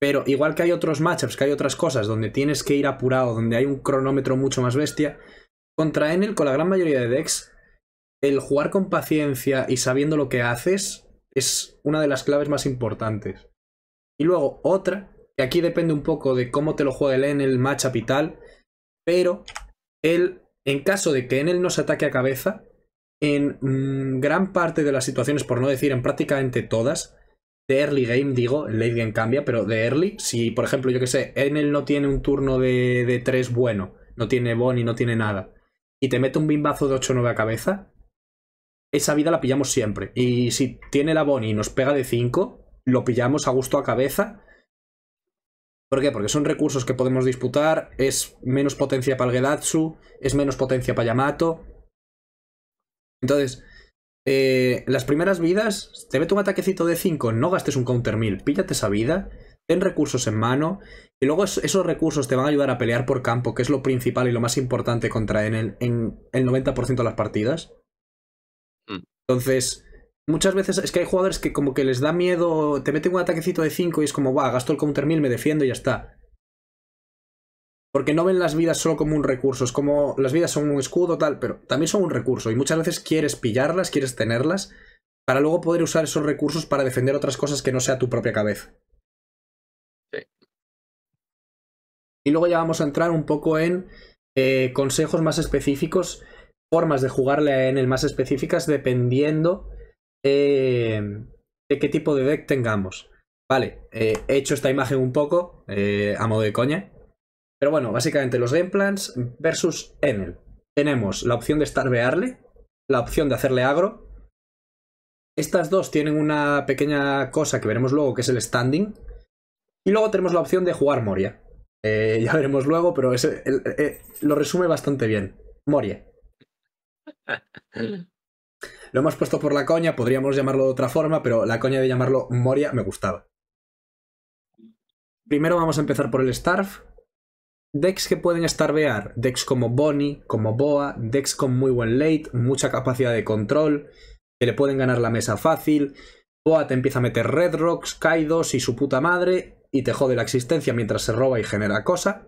Pero igual que hay otros matchups, que hay otras cosas donde tienes que ir apurado, donde hay un cronómetro mucho más bestia, contra Enel, con la gran mayoría de decks, el jugar con paciencia y sabiendo lo que haces es una de las claves más importantes. Y luego otra, que aquí depende un poco de cómo te lo juegue el Enel, matchup y tal, pero él, en caso de que Enel no se ataque a cabeza, en mmm, gran parte de las situaciones, por no decir en prácticamente todas, de early game, digo, el late game cambia, pero de early, si por ejemplo, yo que sé, Enel no tiene un turno de, de tres bueno, no tiene Bonnie, no tiene nada, y te mete un bimbazo de ocho nueve a cabeza, esa vida la pillamos siempre. Y si tiene la Bonnie y nos pega de cinco, lo pillamos a gusto a cabeza. ¿Por qué? Porque son recursos que podemos disputar, es menos potencia para el Gedatsu, es menos potencia para Yamato. Entonces... Eh, las primeras vidas, te meto un ataquecito de cinco, no gastes un counter mil, píllate esa vida, ten recursos en mano y luego es, esos recursos te van a ayudar a pelear por campo, que es lo principal y lo más importante contra Enel en el noventa por ciento de las partidas. Entonces, muchas veces es que hay jugadores que como que les da miedo, te meten un ataquecito de cinco y es como, va, gasto el counter mil, me defiendo y ya está. Porque no ven las vidas solo como un recurso, es como las vidas son un escudo tal, pero también son un recurso y muchas veces quieres pillarlas, quieres tenerlas, para luego poder usar esos recursos para defender otras cosas que no sea tu propia cabeza. Sí. Y luego ya vamos a entrar un poco en eh, consejos más específicos, formas de jugarle en el más específicas dependiendo eh, de qué tipo de deck tengamos. Vale, eh, he hecho esta imagen un poco eh, a modo de coña. Pero bueno, básicamente los game plans versus Enel. Tenemos la opción de starvearle, la opción de hacerle agro. Estas dos tienen una pequeña cosa que veremos luego, que es el standing. Y luego tenemos la opción de jugar Moria. Eh, ya veremos luego, pero es, el, el, el, lo resume bastante bien. Moria. Lo hemos puesto por la coña, podríamos llamarlo de otra forma, pero la coña de llamarlo Moria me gustaba. Primero vamos a empezar por el Starve. Decks que pueden starvear, decks como Bonnie, como Boa, decks con muy buen late, mucha capacidad de control, que le pueden ganar la mesa fácil. Boa te empieza a meter Red Rocks, Kaidos y su puta madre, y te jode la existencia mientras se roba y genera cosa.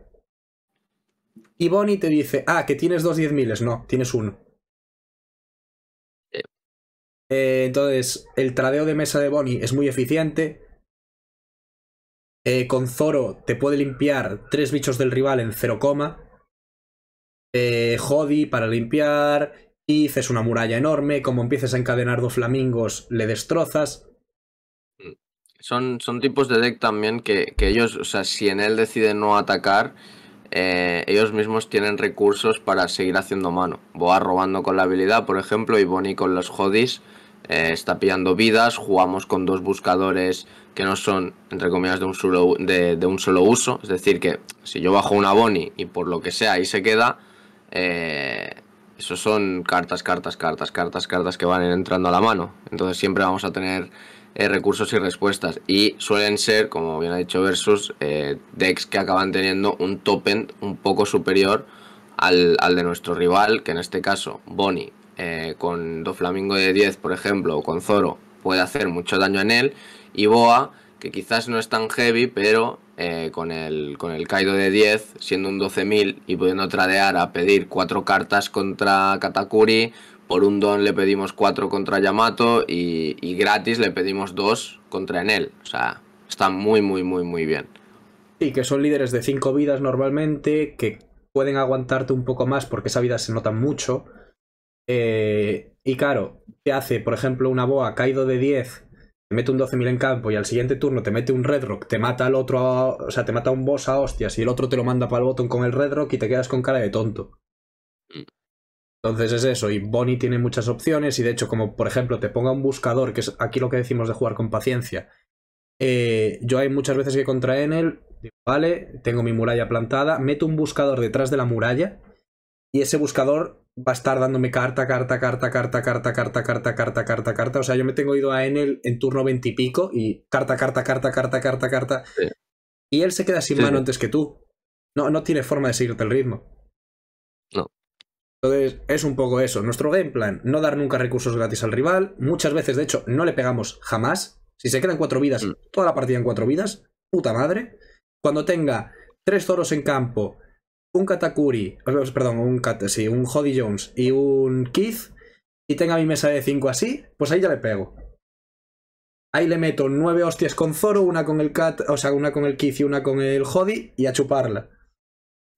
Y Bonnie te dice, ah, que tienes dos diez miles, no, tienes uno. Eh, entonces, el tradeo de mesa de Bonnie es muy eficiente. Eh, con Zoro te puede limpiar tres bichos del rival en cero coma. Eh, Hody para limpiar. Keith es una muralla enorme. Como empieces a encadenar Doflamingos, le destrozas. Son, son tipos de deck también que, que ellos, o sea, si Enel decide no atacar, eh, ellos mismos tienen recursos para seguir haciendo mano. Boa robando con la habilidad, por ejemplo, y Bonnie con los Hodys. Eh, está pillando vidas, jugamos con dos buscadores que no son, entre comillas, de un, solo, de, de un solo uso. Es decir, que si yo bajo una Bonnie y por lo que sea ahí se queda, eh, eso son cartas, cartas, cartas, cartas, cartas que van entrando a la mano. Entonces siempre vamos a tener eh, recursos y respuestas. Y suelen ser, como bien ha dicho Versus, eh, decks que acaban teniendo un top end un poco superior al, al de nuestro rival, que en este caso, Bonnie. Eh, con Doflamingo de diez, por ejemplo, o con Zoro, puede hacer mucho daño en él. Y Boa, que quizás no es tan heavy, pero eh, con, el, con el Kaido de diez, siendo un doce mil y pudiendo tradear a pedir cuatro cartas contra Katakuri, por un don le pedimos cuatro contra Yamato y, y gratis le pedimos dos contra Enel. O sea, está muy, muy, muy, muy bien. Sí, que son líderes de cinco vidas normalmente, que pueden aguantarte un poco más porque esa vida se nota mucho. Eh, y claro, te hace, por ejemplo, una Boa Kaido de diez, te mete un doce mil en campo y al siguiente turno te mete un Red Rock, te mata al otro, a, o sea, te mata a un boss a hostias y el otro te lo manda para el botón con el Red Rock y te quedas con cara de tonto. Entonces es eso, y Bonnie tiene muchas opciones y de hecho, como por ejemplo te ponga un buscador, que es aquí lo que decimos de jugar con paciencia. Eh, yo hay muchas veces que contra Enel, digo, vale, tengo mi muralla plantada, meto un buscador detrás de la muralla y ese buscador va a estar dándome carta, carta, carta, carta, carta, carta, carta, carta, carta, carta. O sea, yo me tengo ido a Enel en turno veinte y pico y carta, carta, carta, carta, carta, carta. Sí. Y él se queda sin sí. mano antes que tú. No, no tiene forma de seguirte el ritmo. No. Entonces, es un poco eso. Nuestro game plan, no dar nunca recursos gratis al rival. Muchas veces, de hecho, no le pegamos jamás. Si se quedan cuatro vidas, mm. toda la partida en cuatro vidas. Puta madre. Cuando tenga tres Zoros en campo, un Katakuri, perdón, un Kat, sí, un Hody Jones y un Keith, y tenga mi mesa de cinco así, pues ahí ya le pego. Ahí le meto nueve hostias con Zoro, una con el Kat, o sea, una con el Keith y una con el Hody, y a chuparla.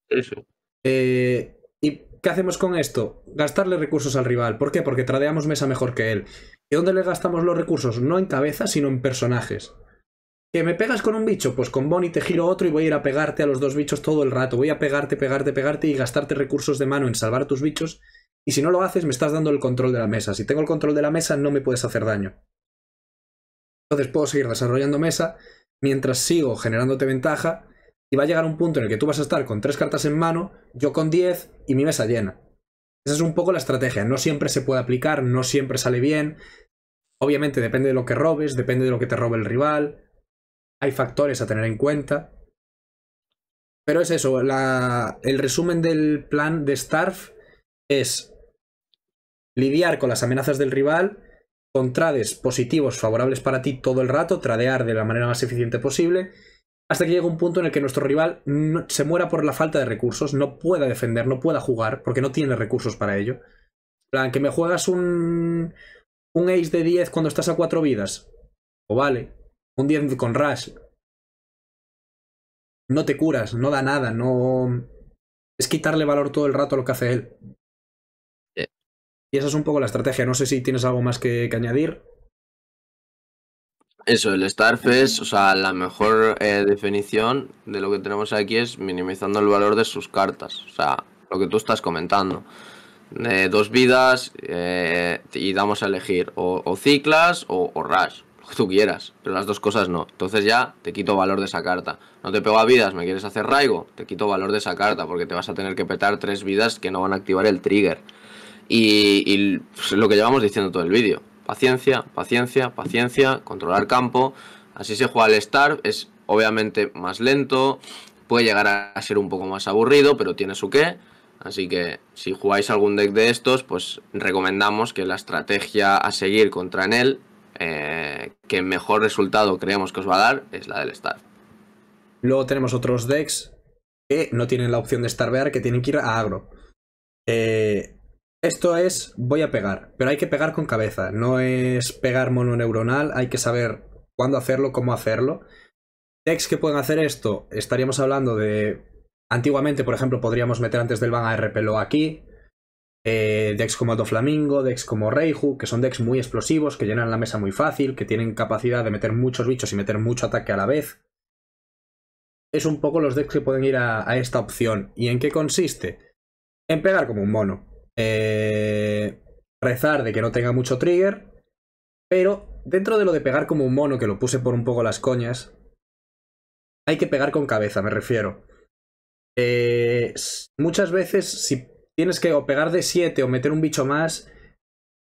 Eso. Eh, ¿Y qué hacemos con esto? Gastarle recursos al rival. ¿Por qué? Porque tradeamos mesa mejor que él. ¿Y dónde le gastamos los recursos? No en cabeza, sino en personajes. ¿Que me pegas con un bicho? Pues con Bonnie te giro otro y voy a ir a pegarte a los dos bichos todo el rato. Voy a pegarte, pegarte, pegarte y gastarte recursos de mano en salvar tus bichos. Y si no lo haces, me estás dando el control de la mesa. Si tengo el control de la mesa, no me puedes hacer daño. Entonces puedo seguir desarrollando mesa mientras sigo generándote ventaja. Y va a llegar un punto en el que tú vas a estar con tres cartas en mano, yo con diez y mi mesa llena. Esa es un poco la estrategia. No siempre se puede aplicar, no siempre sale bien. Obviamente depende de lo que robes, depende de lo que te robe el rival. Hay factores a tener en cuenta. Pero es eso, la, el resumen del plan de Starve es lidiar con las amenazas del rival, con trades positivos favorables para ti todo el rato, tradear de la manera más eficiente posible, hasta que llegue un punto en el que nuestro rival no, se muera por la falta de recursos, no pueda defender, no pueda jugar, porque no tiene recursos para ello. En plan, que me juegas un, un Ace de diez cuando estás a cuatro vidas. O vale. Un diez con Rush. No te curas, no da nada, no... Es quitarle valor todo el rato a lo que hace él. Yeah. Y esa es un poco la estrategia. No sé si tienes algo más que, que añadir. Eso, el Starve es, o sea, la mejor eh, definición de lo que tenemos aquí es minimizando el valor de sus cartas. O sea, lo que tú estás comentando. Eh, dos vidas eh, y damos a elegir o, o Ciclas o, o Rush. Que tú quieras, pero las dos cosas no. Entonces ya te quito valor de esa carta. No te pego a vidas, me quieres hacer Raigo, te quito valor de esa carta porque te vas a tener que petar tres vidas que no van a activar el trigger. Y, y pues, lo que llevamos diciendo todo el vídeo. Paciencia, paciencia, paciencia, controlar campo. Así se juega el Starve. Es obviamente más lento, puede llegar a ser un poco más aburrido, pero tiene su qué. Así que si jugáis algún deck de estos, pues recomendamos que la estrategia a seguir contra Enel, eh, que mejor resultado creemos que os va a dar, es la del Star. Luego tenemos otros decks que no tienen la opción de starvear, que tienen que ir a agro. Eh, esto es, voy a pegar, pero hay que pegar con cabeza, no es pegar mononeuronal, hay que saber cuándo hacerlo, cómo hacerlo. Decks que pueden hacer esto, estaríamos hablando de... Antiguamente, por ejemplo, podríamos meter antes del ban a R P L O aquí. Eh, decks como Doflamingo, decks como Reiju, que son decks muy explosivos, que llenan la mesa muy fácil, que tienen capacidad de meter muchos bichos y meter mucho ataque a la vez. Es un poco los decks que pueden ir a, a esta opción. ¿Y en qué consiste? En pegar como un mono. Eh, rezar de que no tenga mucho trigger, pero dentro de lo de pegar como un mono, que lo puse por un poco las coñas, hay que pegar con cabeza, me refiero. Eh, muchas veces si tienes que o pegar de siete o meter un bicho más,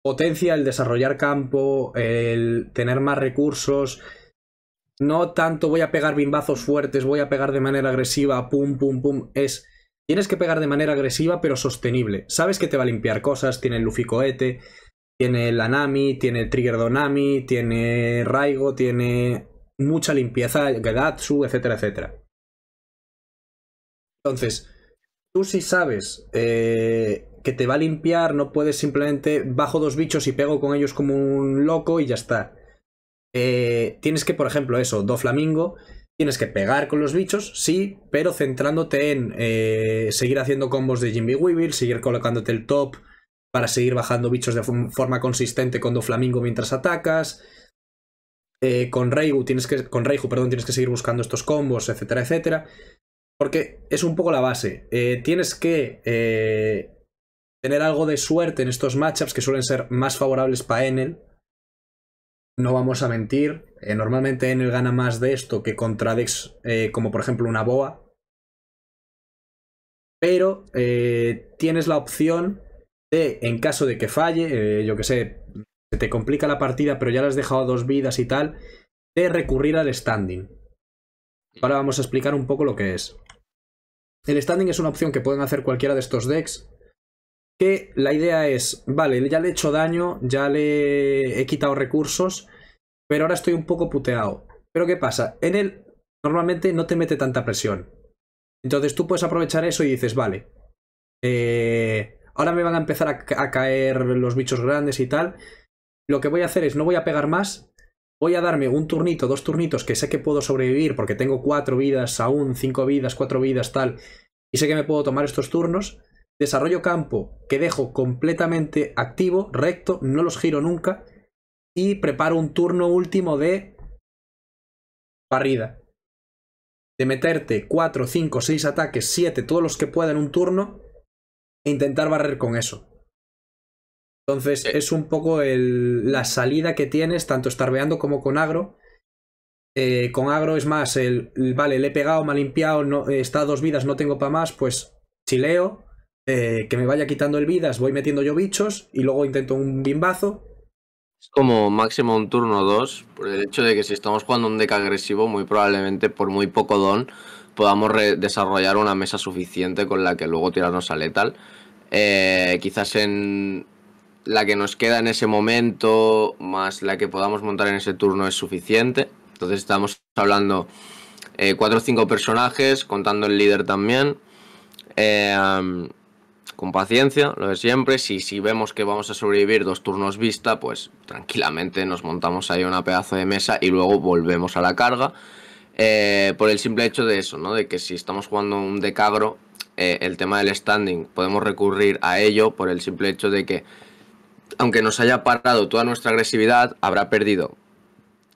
potencia el desarrollar campo, el tener más recursos. No tanto voy a pegar bimbazos fuertes, voy a pegar de manera agresiva, pum pum pum. Es, tienes que pegar de manera agresiva pero sostenible. Sabes que te va a limpiar cosas, tiene el Luffy cohete, tiene la Nami, tiene Trigger Donami, tiene Raigo, tiene mucha limpieza, Gedatsu, etcétera, etcétera. Entonces, tú si sabes eh, que te va a limpiar, no puedes simplemente bajo dos bichos y pego con ellos como un loco y ya está. Eh, tienes que, por ejemplo, eso, Doflamingo, tienes que pegar con los bichos, sí, pero centrándote en eh, seguir haciendo combos de Jinbe Weevil, seguir colocándote el top para seguir bajando bichos de forma consistente con Doflamingo mientras atacas. Eh, con Reiju, tienes que, con Reiju, perdón, tienes que seguir buscando estos combos, etcétera, etcétera. Porque es un poco la base. Eh, tienes que eh, tener algo de suerte en estos matchups que suelen ser más favorables para Enel. No vamos a mentir. Eh, normalmente Enel gana más de esto que contra decks eh, como por ejemplo una Boa. Pero eh, tienes la opción de, en caso de que falle, eh, yo que sé, se te complica la partida pero ya le has dejado dos vidas y tal, de recurrir al standing. Ahora vamos a explicar un poco lo que es. El standing es una opción que pueden hacer cualquiera de estos decks, que la idea es, vale, ya le he hecho daño, ya le he quitado recursos, pero ahora estoy un poco puteado. Pero ¿qué pasa? En él normalmente no te mete tanta presión. Entonces tú puedes aprovechar eso y dices, vale, eh, ahora me van a empezar a, ca- a caer los bichos grandes y tal. Lo que voy a hacer es, no voy a pegar más. Voy a darme un turnito, dos turnitos que sé que puedo sobrevivir porque tengo cuatro vidas aún, cinco vidas, cuatro vidas, tal. Y sé que me puedo tomar estos turnos. Desarrollo campo que dejo completamente activo, recto, no los giro nunca. Y preparo un turno último de barrida. De meterte cuatro, cinco, seis ataques, siete, todos los que pueda en un turno. E intentar barrer con eso. Entonces es un poco el, la salida que tienes, tanto starveando como con agro. Eh, con agro es más, el, el vale, le he pegado, me ha limpiado, no, eh, está a dos vidas, no tengo para más, pues chileo, eh, que me vaya quitando el vidas, voy metiendo yo bichos y luego intento un bimbazo. Es como máximo un turno dos, por el hecho de que si estamos jugando un deck agresivo, muy probablemente por muy poco don podamos desarrollar una mesa suficiente con la que luego tirarnos a letal. Eh, quizás en... la que nos queda en ese momento, más la que podamos montar en ese turno es suficiente. Entonces estamos hablando eh, cuatro o cinco personajes, contando el líder también. Eh, con paciencia, lo de siempre. Si, si vemos que vamos a sobrevivir dos turnos vista, pues tranquilamente nos montamos ahí una pedazo de mesa y luego volvemos a la carga. Eh, por el simple hecho de eso, ¿no? De que si estamos jugando un deck agro, eh, el tema del standing, podemos recurrir a ello por el simple hecho de que aunque nos haya parado toda nuestra agresividad, habrá perdido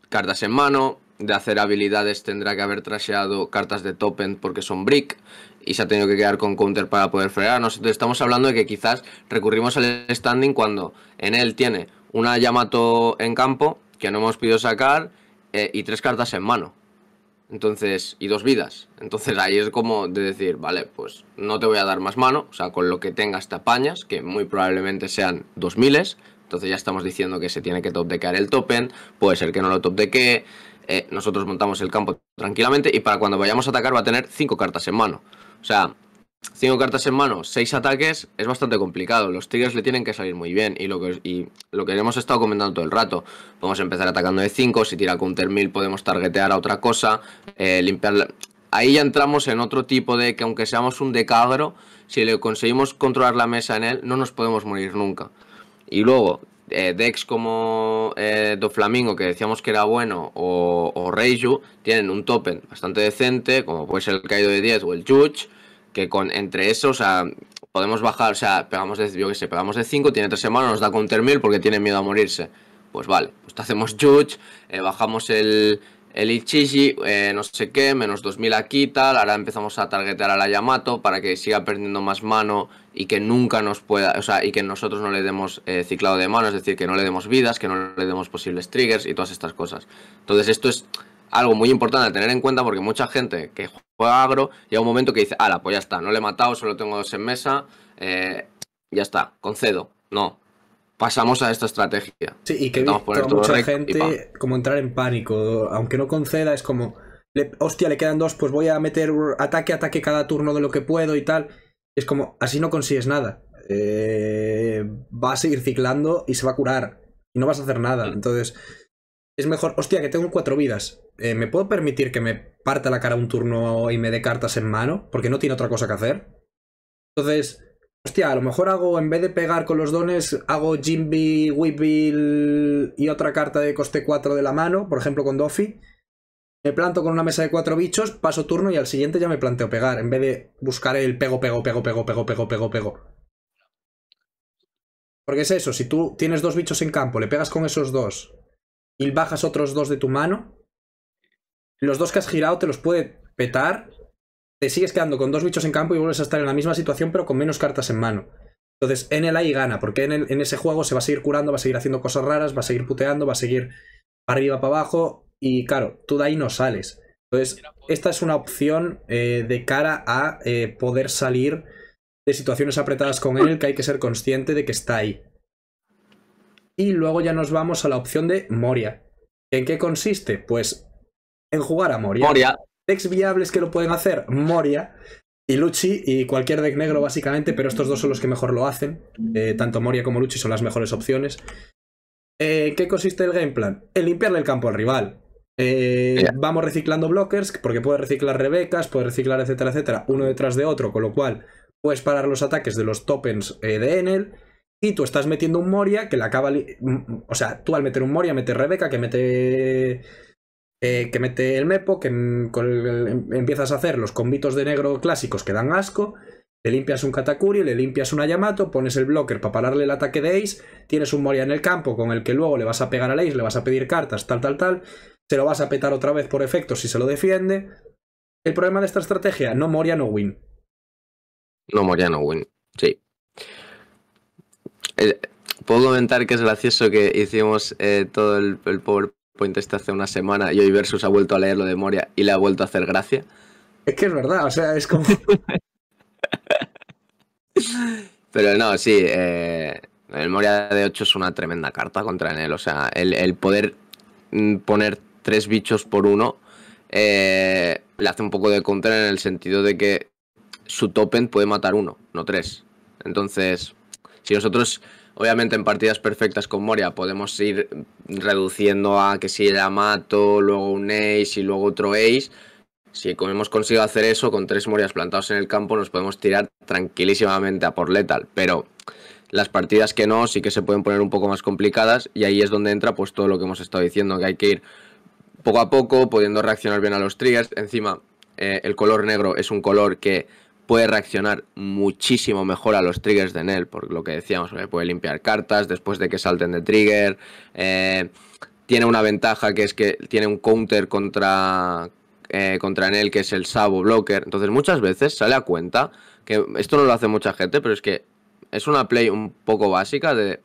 cartas en mano, de hacer habilidades tendrá que haber trasheado cartas de top end porque son brick y se ha tenido que quedar con counter para poder fregarnos. Entonces estamos hablando de que quizás recurrimos al standing cuando en él tiene una Yamato en campo que no hemos podido sacar eh, y tres cartas en mano. Entonces, y dos vidas. Entonces ahí es como de decir, vale, pues no te voy a dar más mano. O sea, con lo que tengas te apañas, que muy probablemente sean dos miles. Entonces ya estamos diciendo que se tiene que top deckear el top end. Puede ser que no lo top decke. eh, nosotros montamos el campo tranquilamente y para cuando vayamos a atacar va a tener cinco cartas en mano. O sea, cinco cartas en mano, seis ataques, es bastante complicado. Los tigres le tienen que salir muy bien y lo que, y lo que hemos estado comentando todo el rato. Podemos empezar atacando de cinco, si tira counter mil podemos targetear a otra cosa, eh, limpiar... La... Ahí ya entramos en otro tipo de que aunque seamos un decagro, si le conseguimos controlar la mesa en él, no nos podemos morir nunca. Y luego, eh, decks como eh, Doflamingo, que decíamos que era bueno, o, o Reiju, tienen un token bastante decente, como puede ser el Kaido de diez o el Judge, que con entre esos, o sea, podemos bajar, o sea, pegamos de, yo que sé, pegamos de cinco, tiene tres semanas, nos da counter mil porque tiene miedo a morirse. Pues vale, pues te hacemos Judge, eh, bajamos el... El Ichiji, eh, no sé qué, menos dos mil aquí tal. Ahora empezamos a targetear a la Yamato para que siga perdiendo más mano y que nunca nos pueda, o sea, y que nosotros no le demos eh, ciclado de mano, es decir, que no le demos vidas, que no le demos posibles triggers y todas estas cosas. Entonces esto es algo muy importante a tener en cuenta porque mucha gente que juega agro llega un momento que dice, ala, pues ya está, no le he matado, solo tengo dos en mesa, eh, ya está, concedo, no. Pasamos a esta estrategia. Sí, y que he visto a mucha gente como entrar en pánico. Aunque no conceda, es como... Le, hostia, le quedan dos, pues voy a meter ataque, ataque cada turno de lo que puedo y tal. Es como, así no consigues nada. Eh, va a seguir ciclando y se va a curar. Y no vas a hacer nada. Entonces, es mejor... Hostia, que tengo cuatro vidas. Eh, ¿me puedo permitir que me parta la cara un turno y me dé cartas en mano? Porque no tiene otra cosa que hacer. Entonces... Hostia, a lo mejor hago, en vez de pegar con los dones, hago Jinbe, Weevil y otra carta de coste cuatro de la mano, por ejemplo con Doffy. Me planto con una mesa de cuatro bichos, paso turno y al siguiente ya me planteo pegar, en vez de buscar el pego, pego, pego, pego, pego, pego, pego, pego. Porque es eso, si tú tienes dos bichos en campo, le pegas con esos dos y bajas otros dos de tu mano, los dos que has girado te los puede petar... Te sigues quedando con dos bichos en campo y vuelves a estar en la misma situación pero con menos cartas en mano. Entonces Enel ahí gana, porque en, el, en ese juego se va a seguir curando, va a seguir haciendo cosas raras, va a seguir puteando, va a seguir para arriba, para abajo y claro, tú de ahí no sales. Entonces esta es una opción eh, de cara a eh, poder salir de situaciones apretadas con Enel, que hay que ser consciente de que está ahí. Y luego ya nos vamos a la opción de Moria. ¿En qué consiste? Pues en jugar a Moria. Moria. Decks viables que lo pueden hacer, Moria y Luchi y cualquier deck negro básicamente, pero estos dos son los que mejor lo hacen. Eh, tanto Moria como Luchi son las mejores opciones. Eh, ¿Qué consiste el game plan? En limpiarle el campo al rival. Eh, yeah. Vamos reciclando blockers, porque puedes reciclar rebecas, puedes reciclar etcétera, etcétera, uno detrás de otro, con lo cual puedes parar los ataques de los tokens eh, de Enel. Y tú estás metiendo un Moria que le acaba... O sea, tú al meter un Moria metes rebeca, que mete... Eh, que mete el Mepo, que con el, em, empiezas a hacer los combitos de negro clásicos que dan asco, le limpias un Katakuri, le limpias una Yamato, pones el blocker para pararle el ataque de Ace, tienes un Moria en el campo con el que luego le vas a pegar al Ace, le vas a pedir cartas, tal, tal, tal, se lo vas a petar otra vez por efecto si se lo defiende. El problema de esta estrategia, no Moria, no win. No Moria, no win, sí. Eh, puedo comentar que es gracioso que hicimos eh, todo el, el power... Este hace una semana y hoy Versus ha vuelto a leer lo de Moria y le ha vuelto a hacer gracia. Es que es verdad, o sea, es como... Pero no, sí, eh, el Moria de ocho es una tremenda carta contra Enel, o sea, el, el poder poner tres bichos por uno eh, le hace un poco de contra en el sentido de que su token puede matar uno, no tres. Entonces, si nosotros... Obviamente en partidas perfectas con Moria podemos ir reduciendo a que si Yamato, luego un Ace y luego otro Ace. Si hemos conseguido hacer eso, con tres Morias plantados en el campo nos podemos tirar tranquilísimamente a por Lethal. Pero las partidas que no sí que se pueden poner un poco más complicadas y ahí es donde entra pues todo lo que hemos estado diciendo, que hay que ir poco a poco, pudiendo reaccionar bien a los triggers. Encima eh, el color negro es un color que... puede reaccionar muchísimo mejor a los triggers de Enel, por lo que decíamos, puede limpiar cartas después de que salten de trigger, eh, tiene una ventaja que es que tiene un counter contra, eh, contra Enel, que es el Sabo blocker. Entonces muchas veces sale a cuenta, que esto no lo hace mucha gente, pero es que es una play un poco básica de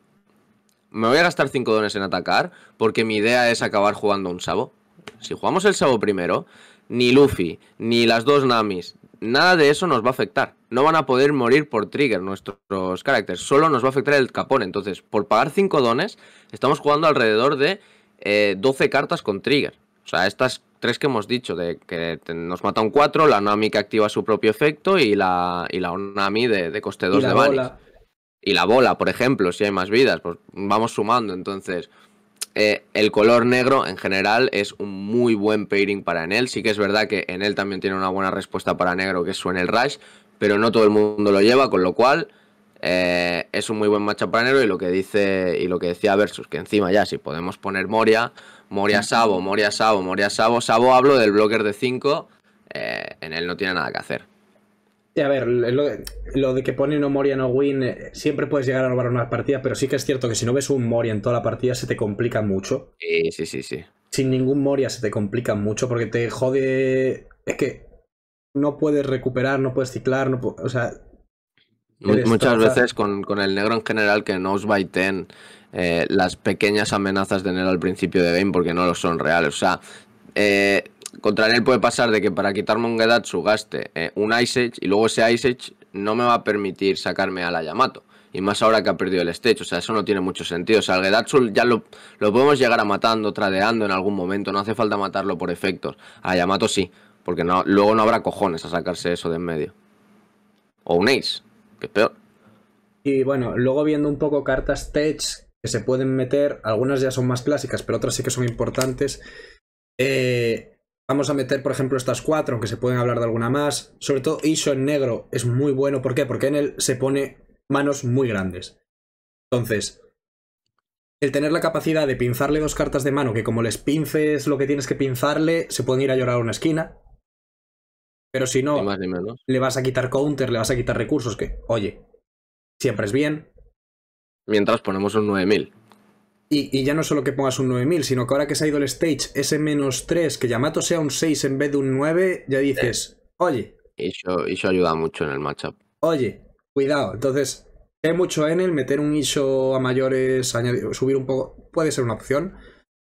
me voy a gastar cinco dones en atacar porque mi idea es acabar jugando un Sabo. Si jugamos el Sabo primero, ni Luffy, ni las dos Namis, nada de eso nos va a afectar. No van a poder morir por trigger nuestros caracteres. Solo nos va a afectar el Capone. Entonces, por pagar cinco dones, estamos jugando alrededor de eh, doce cartas con trigger. O O sea, estas tres que hemos dicho, de que nos mata un cuatro, la Nami que activa su propio efecto y la, y la Nami de, de coste dos de Bunny. Y la bola, por ejemplo, si hay más vidas, pues vamos sumando. Entonces, eh, el color negro en general es un muy buen pairing para Enel. Sí que es verdad que Enel también tiene una buena respuesta para negro, que es su Enel Rush, pero no todo el mundo lo lleva, con lo cual... Eh, es un muy buen matchup para negro, y lo que dice y lo que decía Versus, que encima ya si podemos poner Moria, Moria Sabo, Moria Sabo, Moria Sabo, Sabo hablo del blocker de cinco, eh, en él no tiene nada que hacer. Sí, a ver, lo de, lo de que pone no Moria no win, eh, siempre puedes llegar a robar una partida, pero sí que es cierto que si no ves un Moria en toda la partida se te complica mucho. Sí, sí, sí, sí. Sin ningún Moria se te complica mucho porque te jode, es que no puedes recuperar, no puedes ciclar, no, o sea... Muchas veces con, con el negro en general que no os baiten eh, las pequeñas amenazas de Enel al principio de game porque no lo son reales. O sea, eh, contra Enel puede pasar de que para quitarme un Gedatsu gaste eh, un Ice Edge y luego ese Ice Edge no me va a permitir sacarme a la Yamato. Y más ahora que ha perdido el stage, o sea, eso no tiene mucho sentido. O sea, el Gedatsu ya lo, lo podemos llegar a matando, tradeando en algún momento, no hace falta matarlo por efectos. A Yamato sí, porque no, luego no habrá cojones a sacarse eso de en medio. O un Ace. Que peor. Y bueno, luego viendo un poco cartas tech que se pueden meter, algunas ya son más clásicas, pero otras sí que son importantes. Eh, vamos a meter, por ejemplo, estas cuatro, aunque se pueden hablar de alguna más. Sobre todo Isho en negro es muy bueno. ¿Por qué? Porque en él se pone manos muy grandes. Entonces, el tener la capacidad de pinzarle dos cartas de mano, que como les pinces lo que tienes que pinzarle, se pueden ir a llorar a una esquina. Pero si no, ni más ni menos, le vas a quitar counter, le vas a quitar recursos, que, oye, siempre es bien. Mientras ponemos un nueve mil. Y, y ya no solo que pongas un nueve mil, sino que ahora que se ha ido el stage, ese menos tres, que Yamato sea un seis en vez de un nueve, ya dices, sí. Oye. Y eso, eso ayuda mucho en el matchup. Oye, cuidado. Entonces, hay mucho en el meter un Isho a mayores, añadir, subir un poco, puede ser una opción.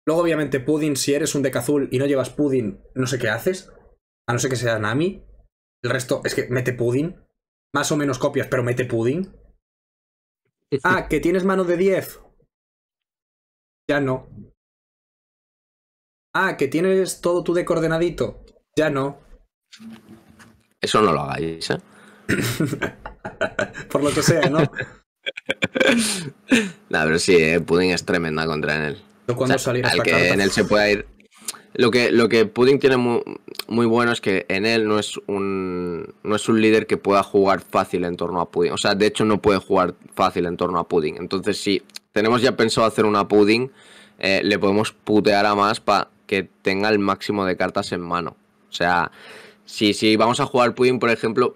Luego, obviamente, Pudding, si eres un deck azul y no llevas Pudding, no sé qué haces. A no ser que sea Nami. El resto es que mete Pudding. Más o menos copias, pero mete Pudding. Ah, que tienes mano de diez. Ya no. Ah, que tienes todo tu deck ordenadito. Ya no. Eso no lo hagáis, ¿eh? Por lo que sea, ¿no? No, pero sí, eh, Pudding es tremenda contra Enel. Cuando o sea, al esta que carta? Enel se pueda ir... Lo que, lo que Pudding tiene muy, muy bueno es que Enel no es un no es un líder que pueda jugar fácil en torno a Pudding. O sea, de hecho no puede jugar fácil en torno a Pudding. Entonces, si tenemos ya pensado hacer una Pudding, eh, le podemos putear a más para que tenga el máximo de cartas en mano. O sea, si, si vamos a jugar Pudding, por ejemplo,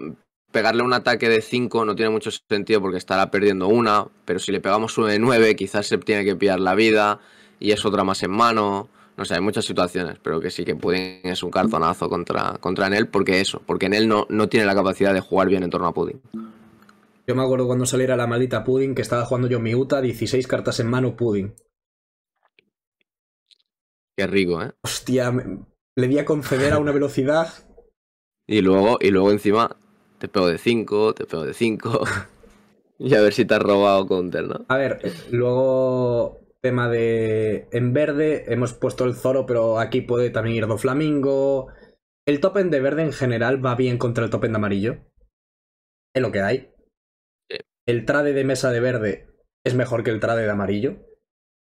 pegarle un ataque de cinco no tiene mucho sentido porque estará perdiendo una. Pero si le pegamos uno de nueve, quizás se tiene que pillar la vida y es otra más en mano... O sea, hay muchas situaciones, pero que sí que Pudding es un cartonazo contra, contra Enel, porque eso, porque Enel no, no tiene la capacidad de jugar bien en torno a Pudding. Yo me acuerdo cuando saliera la maldita Pudding, que estaba jugando yo mi Uta, dieciséis cartas en mano Pudding. Qué rico, ¿eh? Hostia, me... le di a conceder a una velocidad. Y luego, y luego encima te pego de cinco, te pego de cinco. Y a ver si te has robado counter, ¿no? A ver, luego... Tema de... En verde hemos puesto el Zoro, pero aquí puede también ir Doflamingo. El top end de verde en general va bien contra el top end de amarillo. Es lo que hay. El trade de mesa de verde es mejor que el trade de amarillo.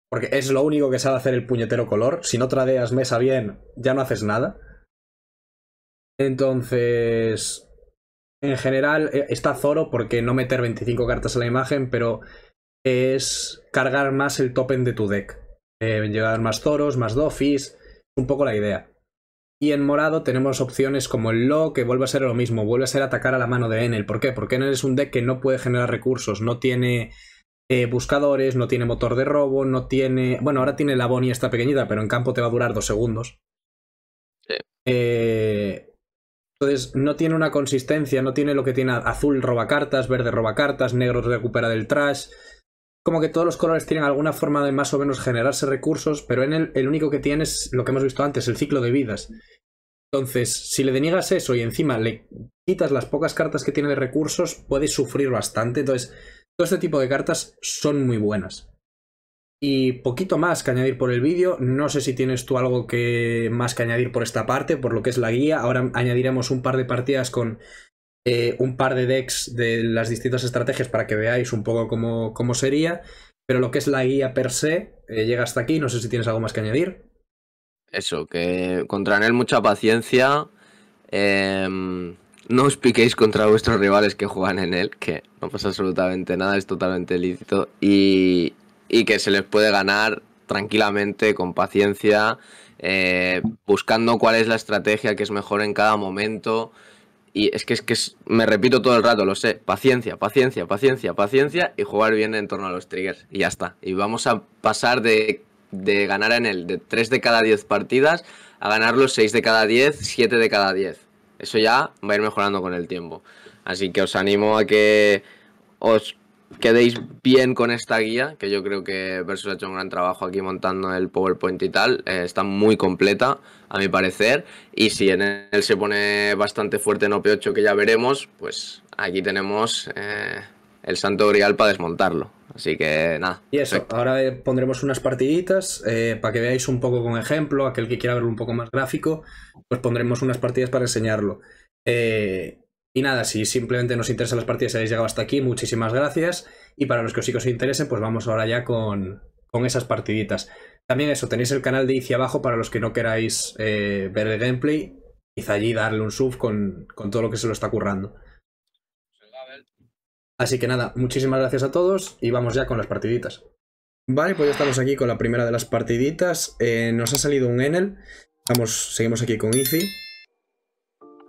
Porque es lo único que sabe hacer el puñetero color. Si no tradeas mesa bien, ya no haces nada. Entonces... En general está Zoro porque no meter veinticinco cartas en la imagen, pero... es cargar más el top end de tu deck. Eh, llevar más Zoros, más Dofis, un poco la idea. Y en morado tenemos opciones como el Lo, que vuelve a ser lo mismo, vuelve a ser atacar a la mano de Enel. ¿Por qué? Porque Enel es un deck que no puede generar recursos, no tiene eh, buscadores, no tiene motor de robo, no tiene... Bueno, ahora tiene la Bonnie esta pequeñita, pero en campo te va a durar dos segundos. Sí. Eh... Entonces no tiene una consistencia, no tiene lo que tiene azul roba cartas, verde roba cartas, negro recupera del trash... Como que todos los colores tienen alguna forma de más o menos generarse recursos, pero en el, el único que tiene es lo que hemos visto antes, el ciclo de vidas. Entonces, si le deniegas eso y encima le quitas las pocas cartas que tiene de recursos, puedes sufrir bastante. Entonces, todo este tipo de cartas son muy buenas. Y poquito más que añadir por el vídeo. No sé si tienes tú algo que más que añadir por esta parte, por lo que es la guía. Ahora añadiremos un par de partidas con eh, un par de decks de las distintas estrategias para que veáis un poco cómo, cómo sería. Pero lo que es la guía per se eh, llega hasta aquí. No sé si tienes algo más que añadir. Eso, que contra Enel mucha paciencia. Eh, no os piquéis contra vuestros rivales que juegan Enel, que no pasa absolutamente nada, es totalmente lícito. Y... y que se les puede ganar tranquilamente, con paciencia, eh, buscando cuál es la estrategia que es mejor en cada momento. Y es que, es que es, me repito todo el rato, lo sé, paciencia, paciencia, paciencia, paciencia y jugar bien en torno a los triggers. Y ya está. Y vamos a pasar de, de ganar en el de tres de cada diez partidas a ganar los seis de cada diez, siete de cada diez. Eso ya va a ir mejorando con el tiempo. Así que os animo a que os... quedéis bien con esta guía, que yo creo que Versus ha hecho un gran trabajo aquí montando el PowerPoint y tal. Eh, está muy completa, a mi parecer. Y si en él se pone bastante fuerte en O P ocho, que ya veremos, pues aquí tenemos eh, el santo grial para desmontarlo. Así que nada. Y eso, perfecto. Ahora pondremos unas partiditas eh, para que veáis un poco con ejemplo. Aquel que quiera verlo un poco más gráfico, pues pondremos unas partidas para enseñarlo. Eh... Y nada, si simplemente nos interesan las partidas y habéis llegado hasta aquí, muchísimas gracias. Y para los que sí que os interese, pues vamos ahora ya con, con esas partiditas. También eso, tenéis el canal de Izzy abajo para los que no queráis eh, ver el gameplay. Izzy allí darle un sub con, con todo lo que se lo está currando. Así que nada, muchísimas gracias a todos y vamos ya con las partiditas. Vale, pues ya estamos aquí con la primera de las partiditas. Eh, nos ha salido un Enel. Vamos, seguimos aquí con Izzy.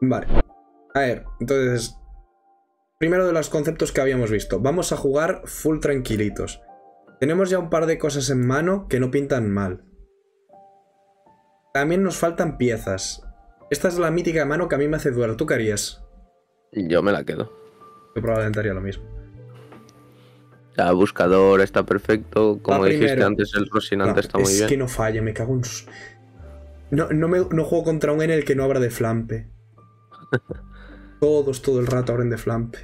Vale. A ver, entonces, primero de los conceptos que habíamos visto. Vamos a jugar full tranquilitos. Tenemos ya un par de cosas en mano que no pintan mal. También nos faltan piezas. Esta es la mítica mano que a mí me hace dudar. ¿Tú qué harías? Yo me la quedo. Yo probablemente haría lo mismo. La buscador está perfecto. Como dijiste antes, el Rosinante está muy bien. Es que no falla, me cago en... No, no, me, no juego contra un Enel que no abra de Flampe. Todos, todo el rato abren de Flampe.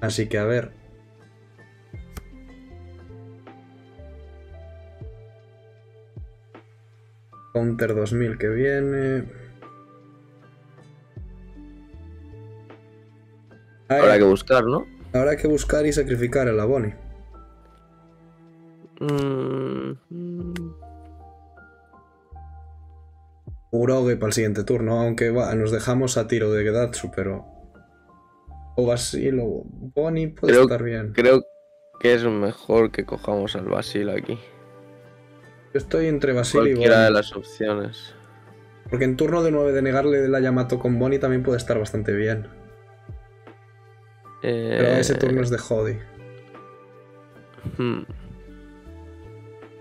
Así que a ver. Counter dos mil que viene. Habrá que buscar, ¿no? Habrá que buscar y sacrificar a la Bonnie. Mm-hmm. Uroge para el siguiente turno, aunque va, nos dejamos a tiro de Gedatsu, pero... O Basil o Bonnie puede creo, estar bien. Creo que es mejor que cojamos al Basil aquí. Yo estoy entre Basil Cualquiera y Bonnie. Cualquiera de las opciones. Porque en turno de nueve de negarle la Yamato con Bonnie también puede estar bastante bien. Pero ese turno es de Hody. Hmm.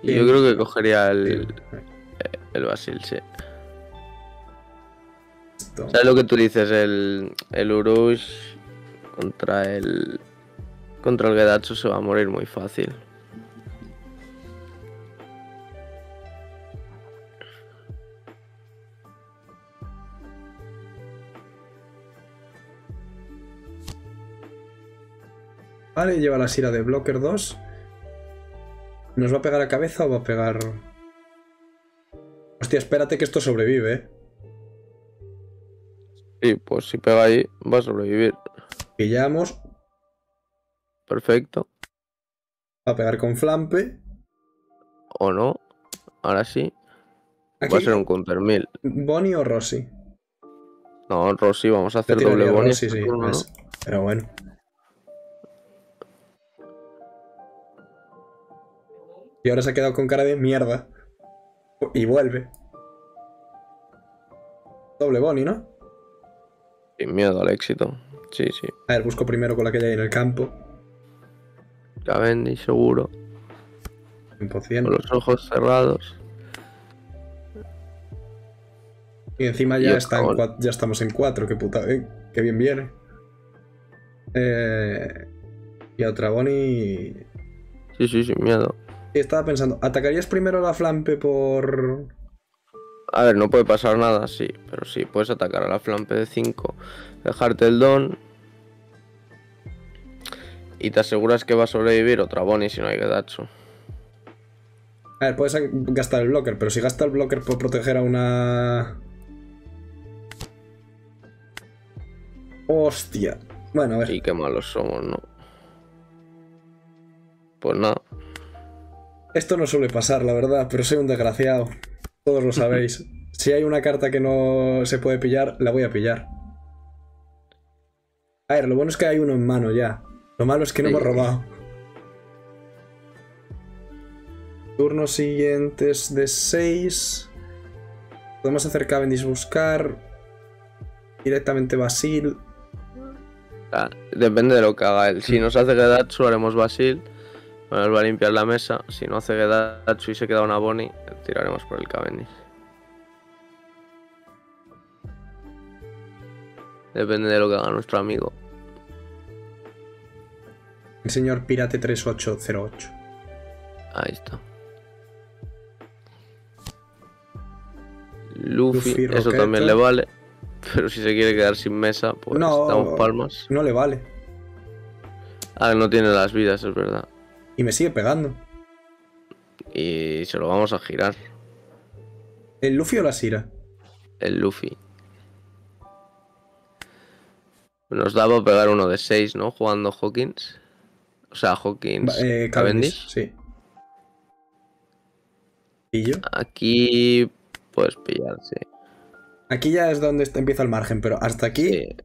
Yo creo que cogería el, el Basil, sí. Esto. ¿Sabes lo que tú dices? El, el Urush contra el contra el Gedatsu se va a morir muy fácil. Vale, lleva la Sira de Blocker dos. ¿Nos va a pegar a cabeza o va a pegar...? Hostia, espérate que esto sobrevive, ¿eh? Sí, pues si pega ahí, va a sobrevivir. Pillamos. Perfecto. Va a pegar con Flampe. O no. Ahora sí. Aquí va a ser un counter mil. ¿Bonnie o Rosy? No, Rosy, vamos a hacer doble Bonnie. Rosy, sí, turno, ¿no? Pero bueno. Y ahora se ha quedado con cara de mierda. Y vuelve. Doble Bonnie, ¿no? Sin miedo al éxito. Sí, sí. A ver, busco primero con la que ya hay en el campo. Cavendish, seguro. cien por cien. Con los ojos cerrados. Y encima ya, y está en cuatro, ya estamos en cuatro. Qué puta. Eh, qué bien viene. Eh, y a otra Bonnie. Sí, sí, sin miedo. estaba pensando, ¿atacarías primero a la Flampe por...? A ver, no puede pasar nada, sí, pero sí, puedes atacar a la Flampe de cinco, dejarte el don y te aseguras que va a sobrevivir otra Bonnie si no hay Gedatsu. A ver, puedes gastar el blocker, pero si gasta el blocker por proteger a una... Hostia. Bueno, a ver. Y qué malos somos, ¿no? Pues nada. Esto no suele pasar, la verdad, pero soy un desgraciado. Todos lo sabéis. Si hay una carta que no se puede pillar, la voy a pillar. A ver, lo bueno es que hay uno en mano ya. Lo malo es que no sí. hemos robado. Turnos siguientes de seis. Podemos hacer Cavendish buscar. Directamente Basil. Ah, depende de lo que haga él. Si nos hace Gedatsu haremos Basil. Bueno, él va a limpiar la mesa. Si no hace Gedatsu y se queda una Bonnie, tiraremos por el Cavendish. Depende de lo que haga nuestro amigo. El señor Pirate tres ocho cero ocho. Ahí está. Luffy, Luffy eso Roqueta. También le vale. Pero si se quiere quedar sin mesa, pues no, damos palmas. No le vale. Ah, no tiene las vidas, es verdad. Y me sigue pegando. Y se lo vamos a girar. ¿El Luffy o la Sira? El Luffy. Nos daba pegar uno de seis, ¿no? Jugando Hawkins. O sea, Hawkins. Eh, Cavendish, sí. ¿Y yo? Aquí puedes pillarse. Aquí ya es donde empieza el margen, pero hasta aquí... Sí.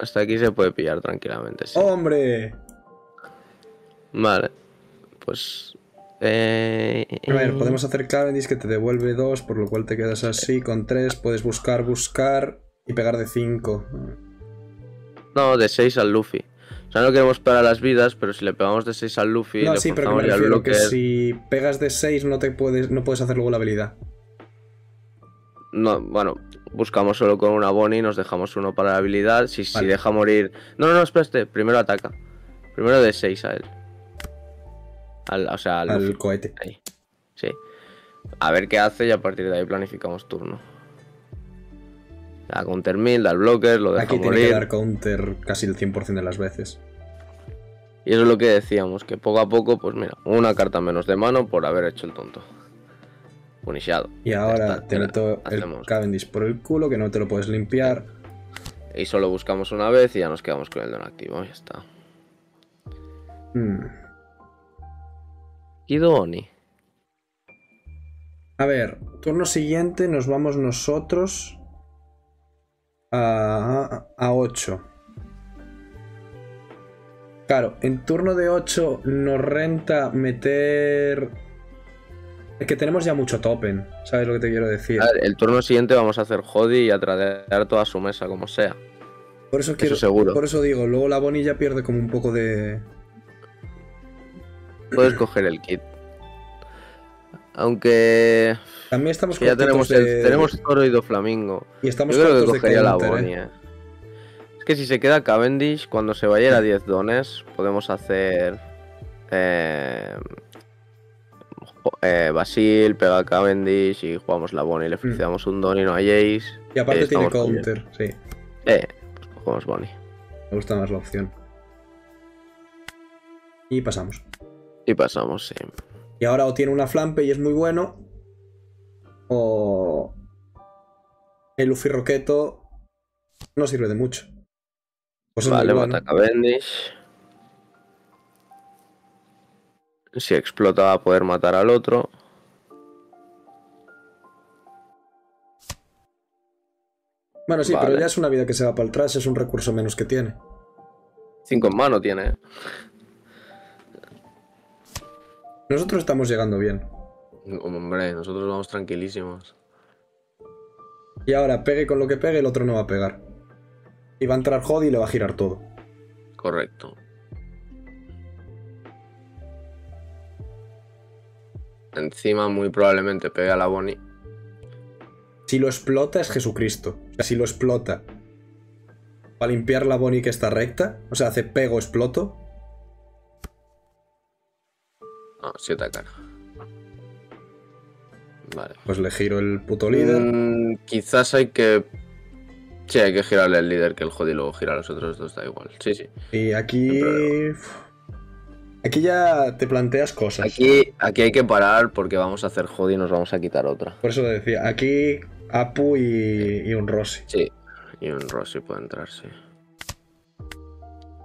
Hasta aquí se puede pillar tranquilamente, sí. ¡Hombre! Vale, pues... Eh... A ver, podemos hacer Cavendish que te devuelve dos, por lo cual te quedas así con tres. Puedes buscar, buscar y pegar de cinco. No, de seis al Luffy. O sea, no queremos pegar las vidas, pero si le pegamos de seis al Luffy... No, le sí, pero que me refiero que si pegas de seis no, te puedes, no puedes hacer luego la habilidad. No, bueno, buscamos solo con una Bonnie, nos dejamos uno para la habilidad. Si, vale. si deja morir... No, no, no, espérate. Primero ataca. Primero de seis a él. Al, o sea, al, al cohete. Ahí. Sí. A ver qué hace y a partir de ahí planificamos turno. Da counter mil, da el blocker, lo deja Aquí morir. Aquí tiene que dar counter casi el cien por cien de las veces. Y eso es lo que decíamos, que poco a poco, pues mira, una carta menos de mano por haber hecho el tonto. Punishado. Y ahora está, te meto el hacemos. Cavendish por el culo, que no te lo puedes limpiar. Y solo buscamos una vez y ya nos quedamos con el don activo. Ya está. Hmm. ¿Y Doni? A ver, turno siguiente nos vamos nosotros a, a ocho. Claro, en turno de ocho nos renta meter... Es que tenemos ya mucho topen, ¿sabes lo que te quiero decir? A ver, el turno siguiente vamos a hacer Hody y a tradear toda su mesa, como sea. Por eso quiero. Eso seguro. Por eso digo, luego la Bonnie ya pierde como un poco de... Puedes coger el kit. Aunque... También estamos ya tenemos el, de... tenemos Zoro y Doflamingo. Y estamos Yo creo que cogería la Bonnie, eh. Es que si se queda Cavendish, cuando se vaya a diez dones, podemos hacer... Eh... Eh, Basil, pega a Cavendish y jugamos la Bonnie, le ofrecemos mm. un don y no hay Ace. Y aparte eh, tiene counter, sí. Eh, pues jugamos Bonnie. Me gusta más la opción. Y pasamos. Y pasamos, sí. Y ahora o tiene una Flampe y es muy bueno, o el Luffy Roqueto no sirve de mucho. Pues vale, es muy bueno. Mata a Cavendish. Si explota va a poder matar al otro. Bueno, sí, vale. Pero ya es una vida que se va para el trash, es un recurso menos que tiene. Cinco en mano tiene. Nosotros estamos llegando bien. Hombre, nosotros vamos tranquilísimos. Y ahora pegue con lo que pegue, el otro no va a pegar. Y va a entrar Hody y le va a girar todo. Correcto. Encima muy probablemente pega a la Bonnie. Si lo explota es Jesucristo. O sea, si lo explota para limpiar la Bonnie que está recta, o sea, hace pego, exploto. Ah, sí atacan. Vale. Pues le giro el puto líder. Mm, quizás hay que... Sí, hay que girarle al líder que el Hody luego gira a los otros dos, da igual. Sí, sí. Y aquí... Aquí ya te planteas cosas. Aquí, aquí hay que parar porque vamos a hacer Hody y nos vamos a quitar otra. Por eso te decía, aquí Apu y, y un Rossi. Sí, y un Rossi puede entrar, sí.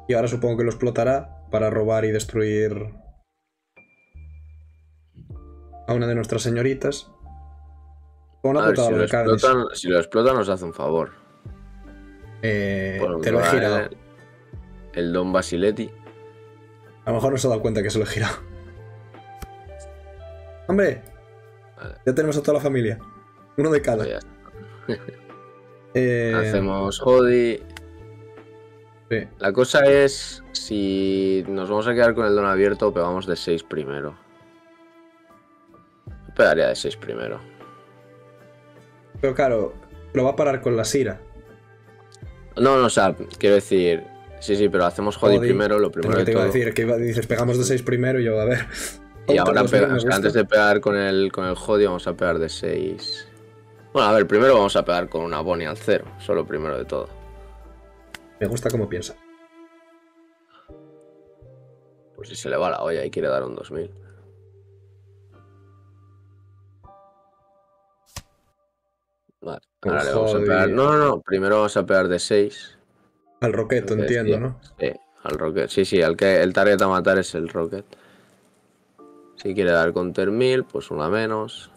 Y ahora supongo que lo explotará para robar y destruir a una de nuestras señoritas. Con una putada de Cavendish. Si lo explotan nos hace un favor. Eh, te lo he girado. El, el Don Basiletti. A lo mejor no se ha dado cuenta que se lo he girado. ¡Hombre! Vale. Ya tenemos a toda la familia. Uno de cada. eh... Hacemos Hody. Sí. La cosa es si nos vamos a quedar con el don abierto o pegamos de seis primero. Yo pegaría de seis primero. Pero claro, lo va a parar con la Sira. No, no, o sea, quiero decir... Sí, sí, pero hacemos Hody, Hody primero, lo primero que te iba a decir, que iba, dices, pegamos de seis primero y yo, a ver... Y ahora, pega, o sea, antes de pegar con el, con el Hody, vamos a pegar de seis... Bueno, a ver, primero vamos a pegar con una Bonnie al cero, solo primero de todo. Me gusta cómo piensa. Pues si se le va la olla y quiere dar un dos mil. Vale, ahora le vamos a pegar... No, no, no, primero vamos a pegar de seis... Al Rocket, entiendo, sí, ¿no? Sí, al Rocket. Sí, sí, el, que, el target a matar es el Rocket. Si quiere dar counter mil, pues una menos.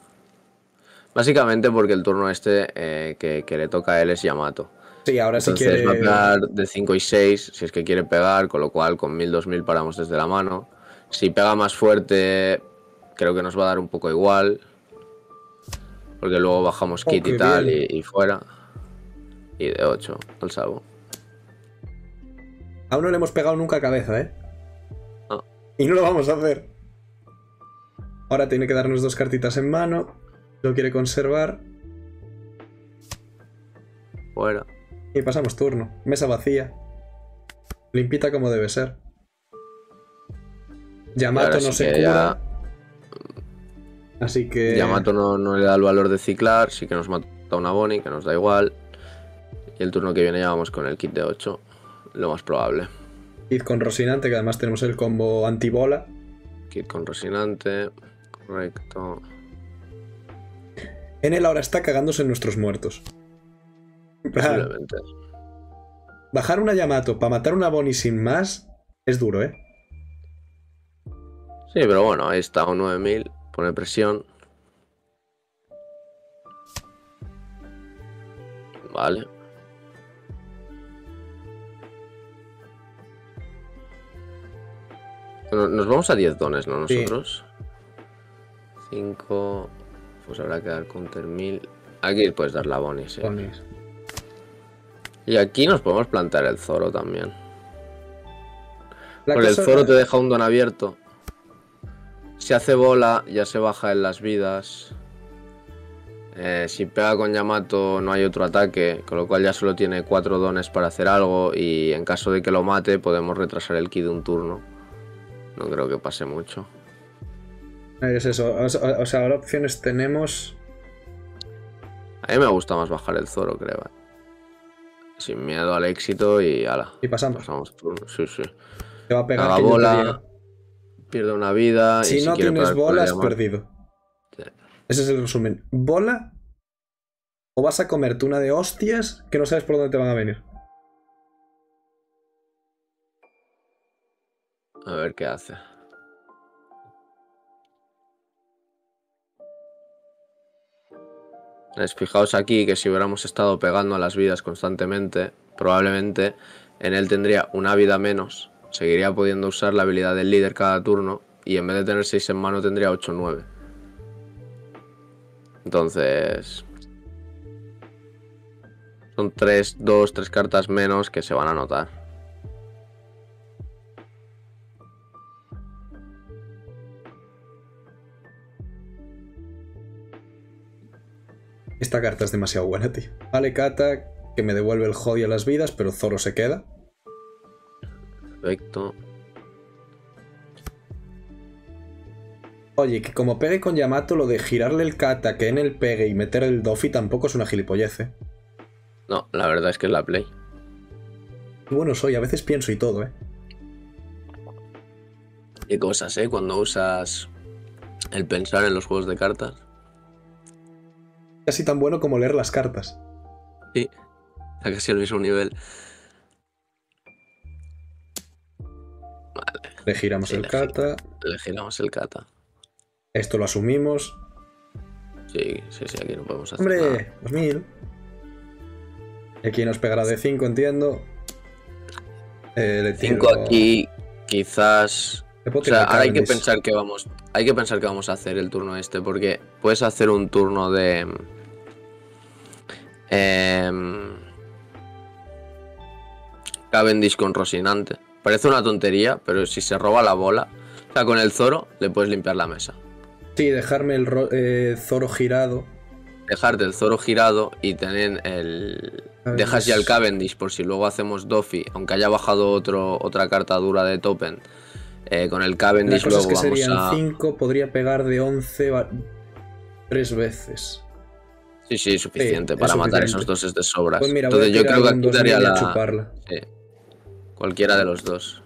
Básicamente porque el turno este eh, que, que le toca a él es Yamato. Sí, ahora sí quiere... Entonces va a pegar de cinco y seis, si es que quiere pegar, con lo cual con mil, dos mil paramos desde la mano. Si pega más fuerte, creo que nos va a dar un poco igual. Porque luego bajamos kit oh, y tal, y, y fuera. Y de ocho, al Sabo. Aún no le hemos pegado nunca cabeza, ¿eh? No. Y no lo vamos a hacer. Ahora tiene que darnos dos cartitas en mano. Lo quiere conservar. Fuera. Y pasamos turno. Mesa vacía. Limpita como debe ser. Yamato no se cura. Ya... Así que... Yamato no, no le da el valor de ciclar. Sí que nos mata una Bonnie, que nos da igual. Y el turno que viene ya vamos con el kit de ocho. Lo más probable. Kid con Rosinante, que además tenemos el combo antibola. Kid con Rosinante, correcto. Enel ahora está cagándose en nuestros muertos. Posiblemente. Bajar una Yamato para matar una Bonnie sin más es duro, ¿eh? Sí, pero bueno, ahí está, un nueve mil, pone presión. Vale. Nos vamos a diez dones, ¿no? Nosotros. cinco. Sí. Pues habrá que dar counter mil. Aquí puedes dar la Bonnie, sí. Bonnie. Y aquí nos podemos plantar el Zoro también. La Porque el Zoro era... te deja un don abierto. Si hace bola, ya se baja en las vidas. Eh, si pega con Yamato, no hay otro ataque. Con lo cual ya solo tiene cuatro dones para hacer algo. Y en caso de que lo mate, podemos retrasar el ki de un turno. No creo que pase mucho. Es eso. O sea, ahora opciones tenemos... A mí me gusta más bajar el Zoro, creo. ¿eh? Sin miedo al éxito y ala. Y pasamos. Pasamos turno. Sí, sí. Te va a pegar. Haga bola. Pierde una vida. Si, y si no tienes bola, has perdido. Sí. Ese es el resumen. Bola o vas a comerte una de hostias que no sabes por dónde te van a venir. A ver qué hace. Fijaos aquí que si hubiéramos estado pegando a las vidas constantemente, probablemente en él tendría una vida menos. Seguiría pudiendo usar la habilidad del líder cada turno y en vez de tener seis en mano tendría ocho o nueve. Entonces... Son tres, dos, tres cartas menos que se van a notar. Esta carta es demasiado buena, tío. Vale, Kata, que me devuelve el Hody a las vidas, pero Zoro se queda. Perfecto. Oye, que como pegue con Yamato, lo de girarle el kata, que Enel pegue y meter el dofi tampoco es una gilipollez, ¿eh? No, la verdad es que es la play. Bueno soy, a veces pienso y todo, ¿eh? Qué cosas, ¿eh? Cuando usas el pensar en los juegos de cartas. Casi tan bueno como leer las cartas. Sí, está casi al mismo nivel. Vale. Le giramos sí, el le kata. Le giramos el kata. Esto lo asumimos. Sí, sí, sí, aquí no podemos hacer ¡hombre! Nada. dos mil. Aquí nos pegará de cinco, entiendo. Eh, cinco tiro... aquí, quizás... O sea, ahora hay que pensar que vamos... Hay que pensar que vamos a hacer el turno este, porque puedes hacer un turno de... Eh... Cavendish con Rosinante. Parece una tontería, pero si se roba la bola... O sea, con el Zoro le puedes limpiar la mesa. Sí, dejarme el eh, Zoro girado. Dejarte el Zoro girado y tener el... Cavendish. Dejas ya el Cavendish por si luego hacemos Doffy, aunque haya bajado otro, otra carta dura de Toppen. Eh, con el Cavendish luego vamos a... La cosa es que serían cinco, podría pegar de once tres veces. Sí, sí, suficiente. Sí, para es matar suficiente. Esos dos es de sobras. Pues mira, entonces yo creo que aquí daría la... Chuparla. Sí. Cualquiera de los dos.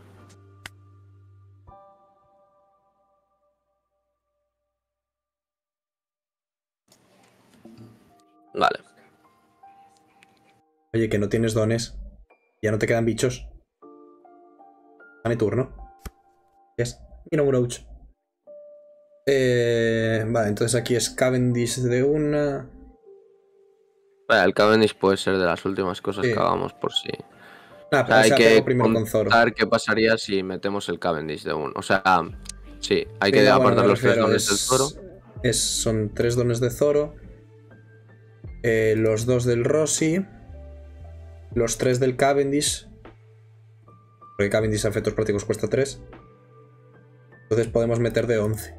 Vale. Oye, que no tienes dones. Ya no te quedan bichos. Dame turno. Yes. Y no Grouch. Eh, vale, entonces aquí es Cavendish de una. Vale, el Cavendish puede ser de las últimas cosas sí. que hagamos por si. Sí. Ah, pero o sea, hay que primero con Zoro. Qué pasaría si metemos el Cavendish de uno. O sea, sí, hay que sí, apartar bueno, los tres dones es, del Zoro. Es, son tres dones de Zoro. Eh, los dos del Rossi. Los tres del Cavendish. Porque Cavendish a efectos prácticos cuesta tres. Entonces podemos meter de once.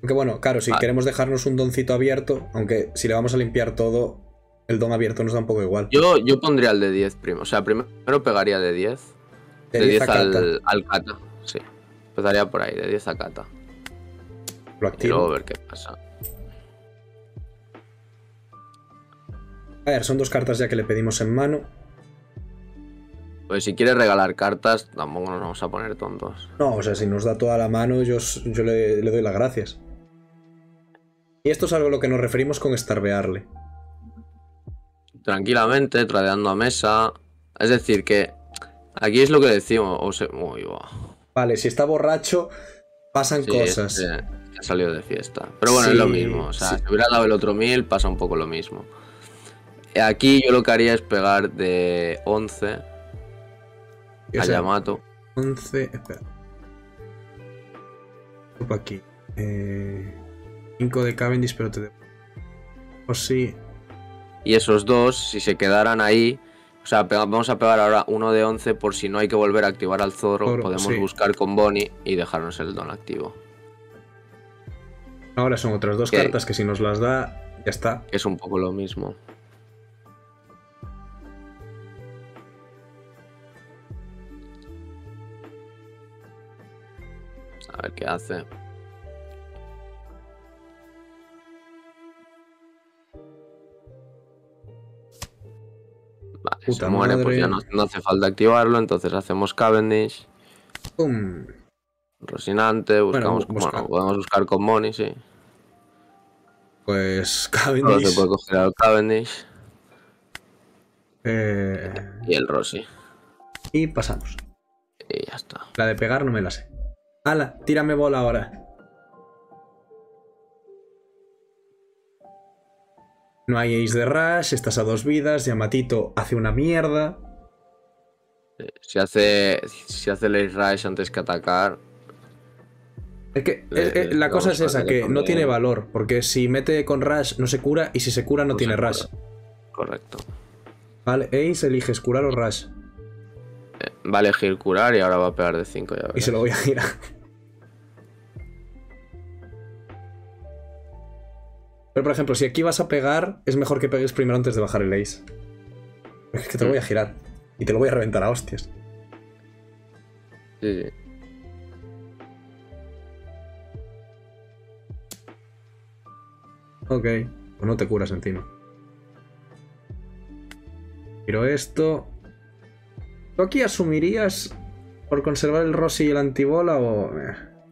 Aunque bueno, claro, si vale. queremos dejarnos un doncito abierto, aunque si le vamos a limpiar todo, el don abierto nos da un poco igual. Yo, yo pondría el de diez, primo. O sea, primero pegaría de diez. De, de diez, diez al, al kata. Sí. Empezaría por ahí, de diez a kata. Lo activo. Y luego ver qué pasa. A ver, son dos cartas ya que le pedimos en mano. Pues si quieres regalar cartas, tampoco nos vamos a poner tontos. No, o sea, si nos da toda la mano, yo, yo le, le doy las gracias. Y esto es algo a lo que nos referimos con starvearle. Tranquilamente, tradeando a mesa. Es decir, que aquí es lo que decimos. O sea, uy, wow. Vale, si está borracho, pasan sí, cosas. Este, este ha salido de fiesta. Pero bueno, sí, es lo mismo. O sea, sí. si hubiera dado el otro mil, pasa un poco lo mismo. Aquí yo lo que haría es pegar de once a o sea, Yamato. once, espera. Opa aquí. Eh, cinco de Cavendish, pero te debo. O sí. Y esos dos, si se quedaran ahí... O sea, vamos a pegar ahora uno de once por si no hay que volver a activar al Zoro. Zoro podemos sí. buscar con Bonnie y dejarnos el don activo. Ahora son otras dos ¿Qué? cartas que si nos las da, ya está. Es un poco lo mismo. A ver qué hace. Vale, puta se muere, madre. Pues ya no, no hace falta activarlo, entonces hacemos Cavendish. ¡Pum! Rosinante, buscamos... Bueno, bueno, podemos buscar con Bonnie, sí. Pues Cavendish... Ahora se puede coger al Cavendish. Eh... Y el Rossi. Y pasamos. Y ya está. La de pegar no me la sé. ¡Hala! Tírame bola ahora. No hay Ace de Rush, estás a dos vidas, Yamatito hace una mierda. Si hace, si hace el Ace Rush antes que atacar... Es que le, es, es, la cosa es esa, que no tiene valor, porque si mete con Rush no se cura, y si se cura no, no tiene Rush. Correcto. Vale, Ace, eliges curar o Rush. Va a elegir curar y ahora va a pegar de cinco. Y se lo voy a girar. Pero por ejemplo, si aquí vas a pegar, es mejor que pegues primero antes de bajar el Ace. Es que te lo voy a girar. Y te lo voy a reventar a hostias. Sí, sí. Ok, pues no te curas encima. Pero esto... ¿Tú aquí asumirías por conservar el Rossi y el antibola o...?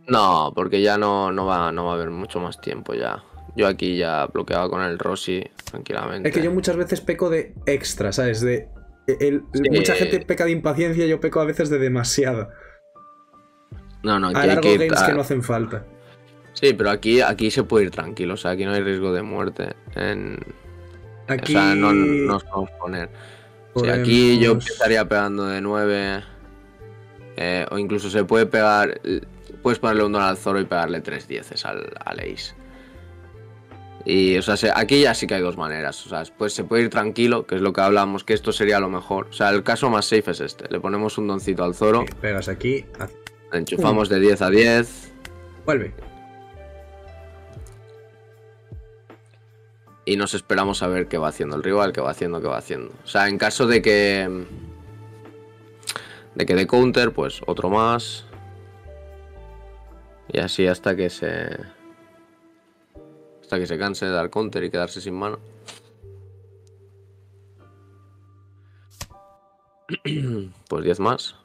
No, porque ya no, no, va, no va a haber mucho más tiempo ya. Yo aquí ya bloqueaba con el Rossi tranquilamente. Es que yo muchas veces peco de extra, ¿sabes? De, el, sí. Mucha gente peca de impaciencia, yo peco a veces de demasiada. No, no, aquí hay que ir... games que no hacen falta. Sí, pero aquí, aquí se puede ir tranquilo, o sea, aquí no hay riesgo de muerte. En... Aquí... O sea, no, no nos vamos a poner... Podemos... Sí, aquí yo empezaría pegando de nueve, eh, o incluso se puede pegar... Puedes ponerle un don al Zoro y pegarle tres dieces al, al Ace. Y, o sea, se, aquí ya sí que hay dos maneras. O sea, pues se puede ir tranquilo, que es lo que hablamos, que esto sería lo mejor. O sea, el caso más safe es este. Le ponemos un doncito al Zoro. Sí, pegas aquí. A... Enchufamos de diez a diez. Vuelve. Y nos esperamos a ver qué va haciendo el rival, qué va haciendo, qué va haciendo. O sea, en caso de que... De que dé counter, pues otro más... Y así hasta que se... Hasta que se canse de dar counter y quedarse sin mano. Pues diez más.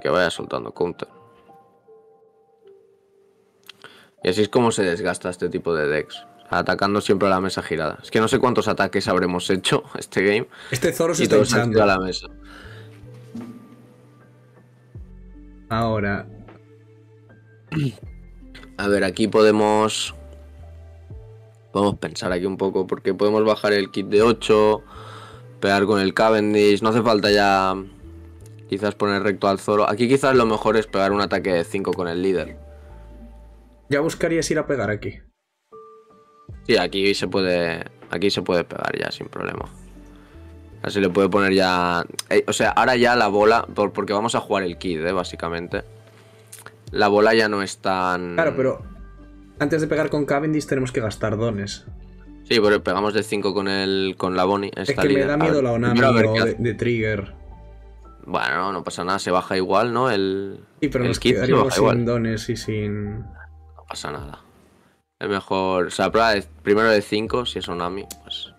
Que vaya soltando counter. Y así es como se desgasta este tipo de decks, atacando siempre a la mesa girada. Es que no sé cuántos ataques habremos hecho este game. Este Zoro se está hinchando a la mesa. Ahora, a ver, aquí podemos podemos pensar aquí un poco, porque podemos bajar el kit de ocho, pegar con el Cavendish. No hace falta ya quizás poner recto al Zoro. Aquí quizás lo mejor es pegar un ataque de cinco con el líder. Ya buscarías ir a pegar aquí. Sí, aquí se puede. Aquí se puede pegar ya sin problema. Así le puede poner ya. Eh, o sea, ahora ya la bola. Por, porque vamos a jugar el kid, eh, básicamente. La bola ya no es tan. Claro, pero antes de pegar con Cavendish tenemos que gastar dones. Sí, pero pegamos de cinco con el. Con la Bonnie. Es que me da miedo la Onami de, de trigger. Bueno, no pasa nada, se baja igual, ¿no? El. Sí, pero el nos kit se baja sin igual. Dones y sin. Pasa nada. Es mejor... O sea, prueba de, primero de cinco, si es Onami, pues...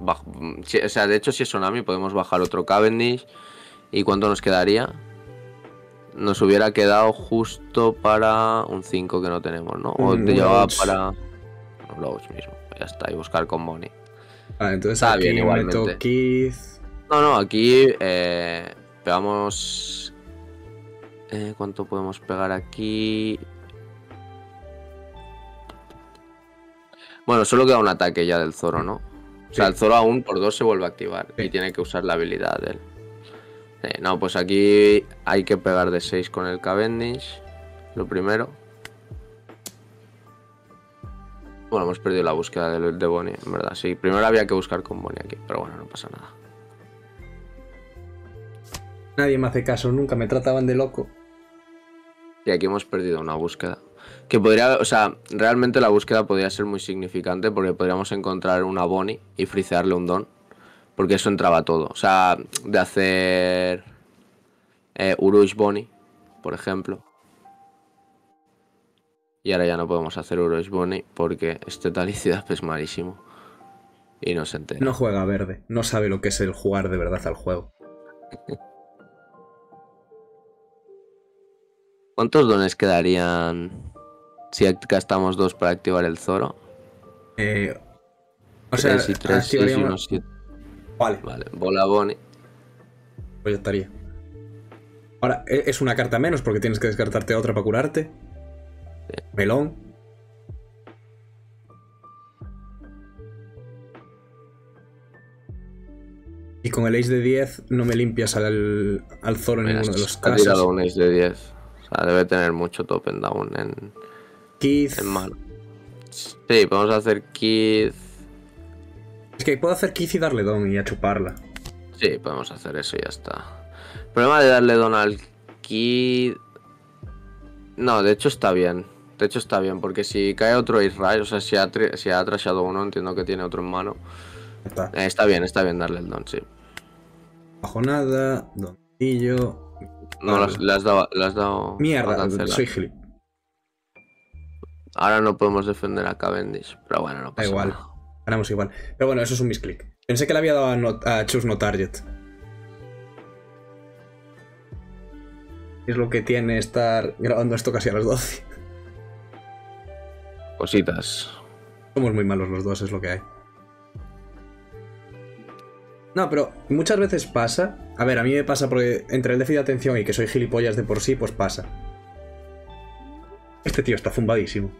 Bajo, si, o sea, de hecho, si es Onami, podemos bajar otro Cavendish. ¿Y cuánto nos quedaría? Nos hubiera quedado justo para un cinco que no tenemos, ¿no? O mm, te llevaba ouch. Para... Un Loach mismo. Ya está, y buscar con Bonnie. Ah, entonces está aquí bien, igualmente. Keith. No, no, aquí... Eh, pegamos... Eh, ¿Cuánto podemos pegar aquí...? Bueno, solo queda un ataque ya del Zoro, ¿no? O sea, sí. El Zoro aún por dos se vuelve a activar. Sí. Y tiene que usar la habilidad de él. Eh, no, pues aquí hay que pegar de seis con el Cavendish. Lo primero. Bueno, hemos perdido la búsqueda de, de Bonnie, en verdad. Sí, primero había que buscar con Bonnie aquí, pero bueno, no pasa nada. Nadie me hace caso, nunca me trataban de loco. Y aquí hemos perdido una búsqueda. Que podría, o sea, realmente la búsqueda podría ser muy significante porque podríamos encontrar una Bonnie y frisearle un don. Porque eso entraba todo. O sea, de hacer eh, Urush Bonnie, por ejemplo. Y ahora ya no podemos hacer Urush Bonnie porque este talicidad es malísimo. Y no se entera. No juega verde. No sabe lo que es el jugar de verdad al juego. ¿Cuántos dones quedarían... Si gastamos dos para activar el Zoro. Eh, o sea, tres y tres, activaríamos... seis y uno, siete. Vale. Vale, bola Bonnie. Pues ya estaría. Ahora, es una carta menos porque tienes que descartarte otra para curarte. Sí. Melón. Y con el Ace de diez no me limpias al, al Zoro en Mira, ninguno de los casos. Ha tirado un Ace de diez. O sea, debe tener mucho top and down en... Keith. En mano. Sí, podemos hacer Keith. Es que puedo hacer Keith y darle don y a chuparla. Sí, podemos hacer eso y ya está. El problema de darle don al Keith... No, de hecho está bien. De hecho está bien, porque si cae otro Israel, o sea, si ha, si ha trashado uno, entiendo que tiene otro en mano. Está, eh, está bien, está bien darle el don, sí. Bajonada, doncillo... No, las has dado... Las dado mierda, soy gilip. Ahora no podemos defender a Cavendish, pero bueno, no pasa igual. Nada. Ganamos igual. Pero bueno, eso es un misclick. Pensé que le había dado a, not a Choose No Target. Es lo que tiene estar grabando esto casi a las doce. Cositas. Somos muy malos los dos, es lo que hay. No, pero muchas veces pasa... A ver, a mí me pasa porque entre el déficit de atención y que soy gilipollas de por sí, pues pasa. Este tío está zumbadísimo.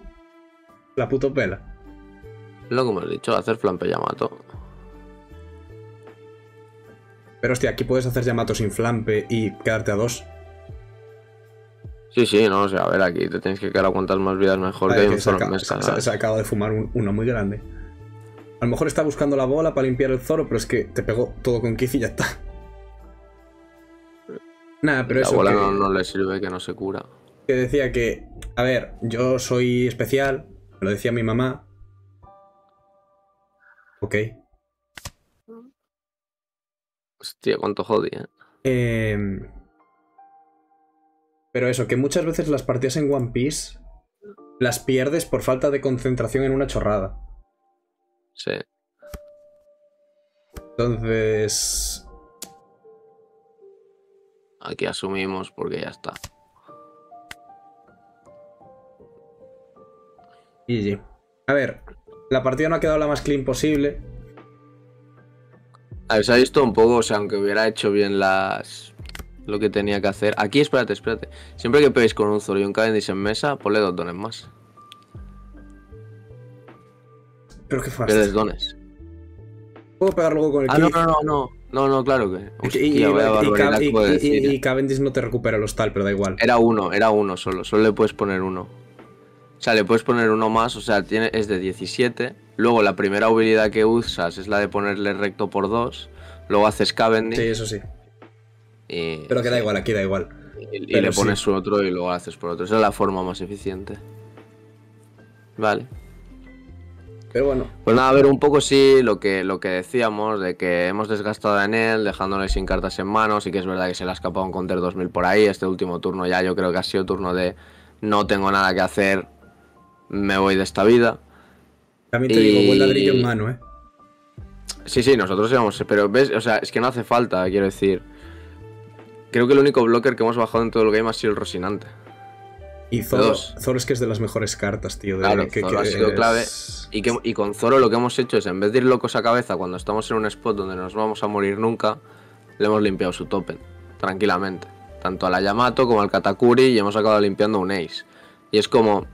La puto pela. Lo que hemos dicho, hacer flampe Yamato. Pero hostia, aquí puedes hacer Yamato sin flampe y quedarte a dos. Sí, sí, no, o sea, a ver, aquí te tienes que quedar a cuantas más vidas mejor, vale, que hay un Zoro en mesa. Se, se acaba de fumar un, uno muy grande. A lo mejor está buscando la bola para limpiar el Zoro, pero es que te pegó todo con Keith y ya está. Nada, pero la eso... La bola que, no, no le sirve, que no se cura. Que decía que, a ver, yo soy especial, me lo decía mi mamá. Ok. Hostia, cuánto Hody, eh. eh... Pero eso, que muchas veces las partidas en One Piece las pierdes por falta de concentración en una chorrada. Sí. Entonces... Aquí asumimos porque ya está. G G. A ver, la partida no ha quedado la más clean posible. A ver, se ha visto un poco, o sea, aunque hubiera hecho bien las... Lo que tenía que hacer. Aquí, espérate, espérate. Siempre que peguéis con un Zoro y un Cavendish en mesa, ponle dos dones más. Pero qué fácil. Tres dones. ¿Puedo pegar luego con el ah, Keith? No, no, no, no, no, claro que. Hostia, y, y, y, y, y, y Cavendish no te recupera el hostal, pero da igual. Era uno, era uno solo. Solo le puedes poner uno. O sea, le puedes poner uno más, o sea, tiene, es de diecisiete. Luego la primera habilidad que usas es la de ponerle recto por dos. Luego haces Cavendish. Sí, eso sí. Y, pero que da igual, aquí da igual. Y, y le pones sí. otro y luego lo haces por otro. Esa es la forma más eficiente. Vale. Pero bueno. Pues nada, a ver, un poco sí lo que, lo que decíamos, de que hemos desgastado a Enel, dejándole sin cartas en mano. Sí que es verdad que se le ha escapado un counter dos mil por ahí. Este último turno ya yo creo que ha sido turno de no tengo nada que hacer, me voy de esta vida. También te y... digo, buen ladrillo en mano, eh. Sí, sí, nosotros íbamos, pero ves, o sea, es que no hace falta, quiero decir. Creo que el único blocker que hemos bajado en todo el game ha sido el Rosinante. Y Zoro, Zoro es que es de las mejores cartas, tío. De claro, que, Zoro que ha sido es... clave. Y, que, y con Zoro lo que hemos hecho es, en vez de ir locos a cabeza cuando estamos en un spot donde nos vamos a morir nunca, le hemos limpiado su topen, tranquilamente. Tanto a la Yamato como al Katakuri, y hemos acabado limpiando un Ace. Y es como...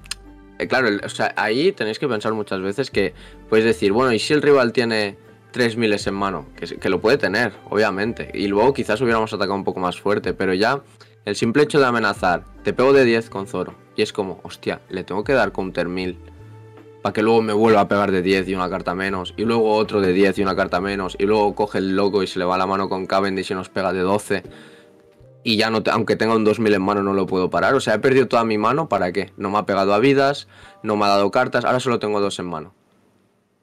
Eh, claro, el, o sea, ahí tenéis que pensar muchas veces que podéis decir, bueno, ¿y si el rival tiene... tres mil en mano, que, que lo puede tener, obviamente, y luego quizás hubiéramos atacado un poco más fuerte, pero ya el simple hecho de amenazar, te pego de diez con Zoro, y es como, hostia, le tengo que dar counter mil, para que luego me vuelva a pegar de diez y una carta menos, y luego otro de diez y una carta menos, y luego coge el loco y se le va la mano con Cavendish y nos pega de doce, y ya no, te, aunque tenga un dos mil en mano, no lo puedo parar, o sea, he perdido toda mi mano, ¿para qué? No me ha pegado a vidas, no me ha dado cartas, ahora solo tengo dos en mano,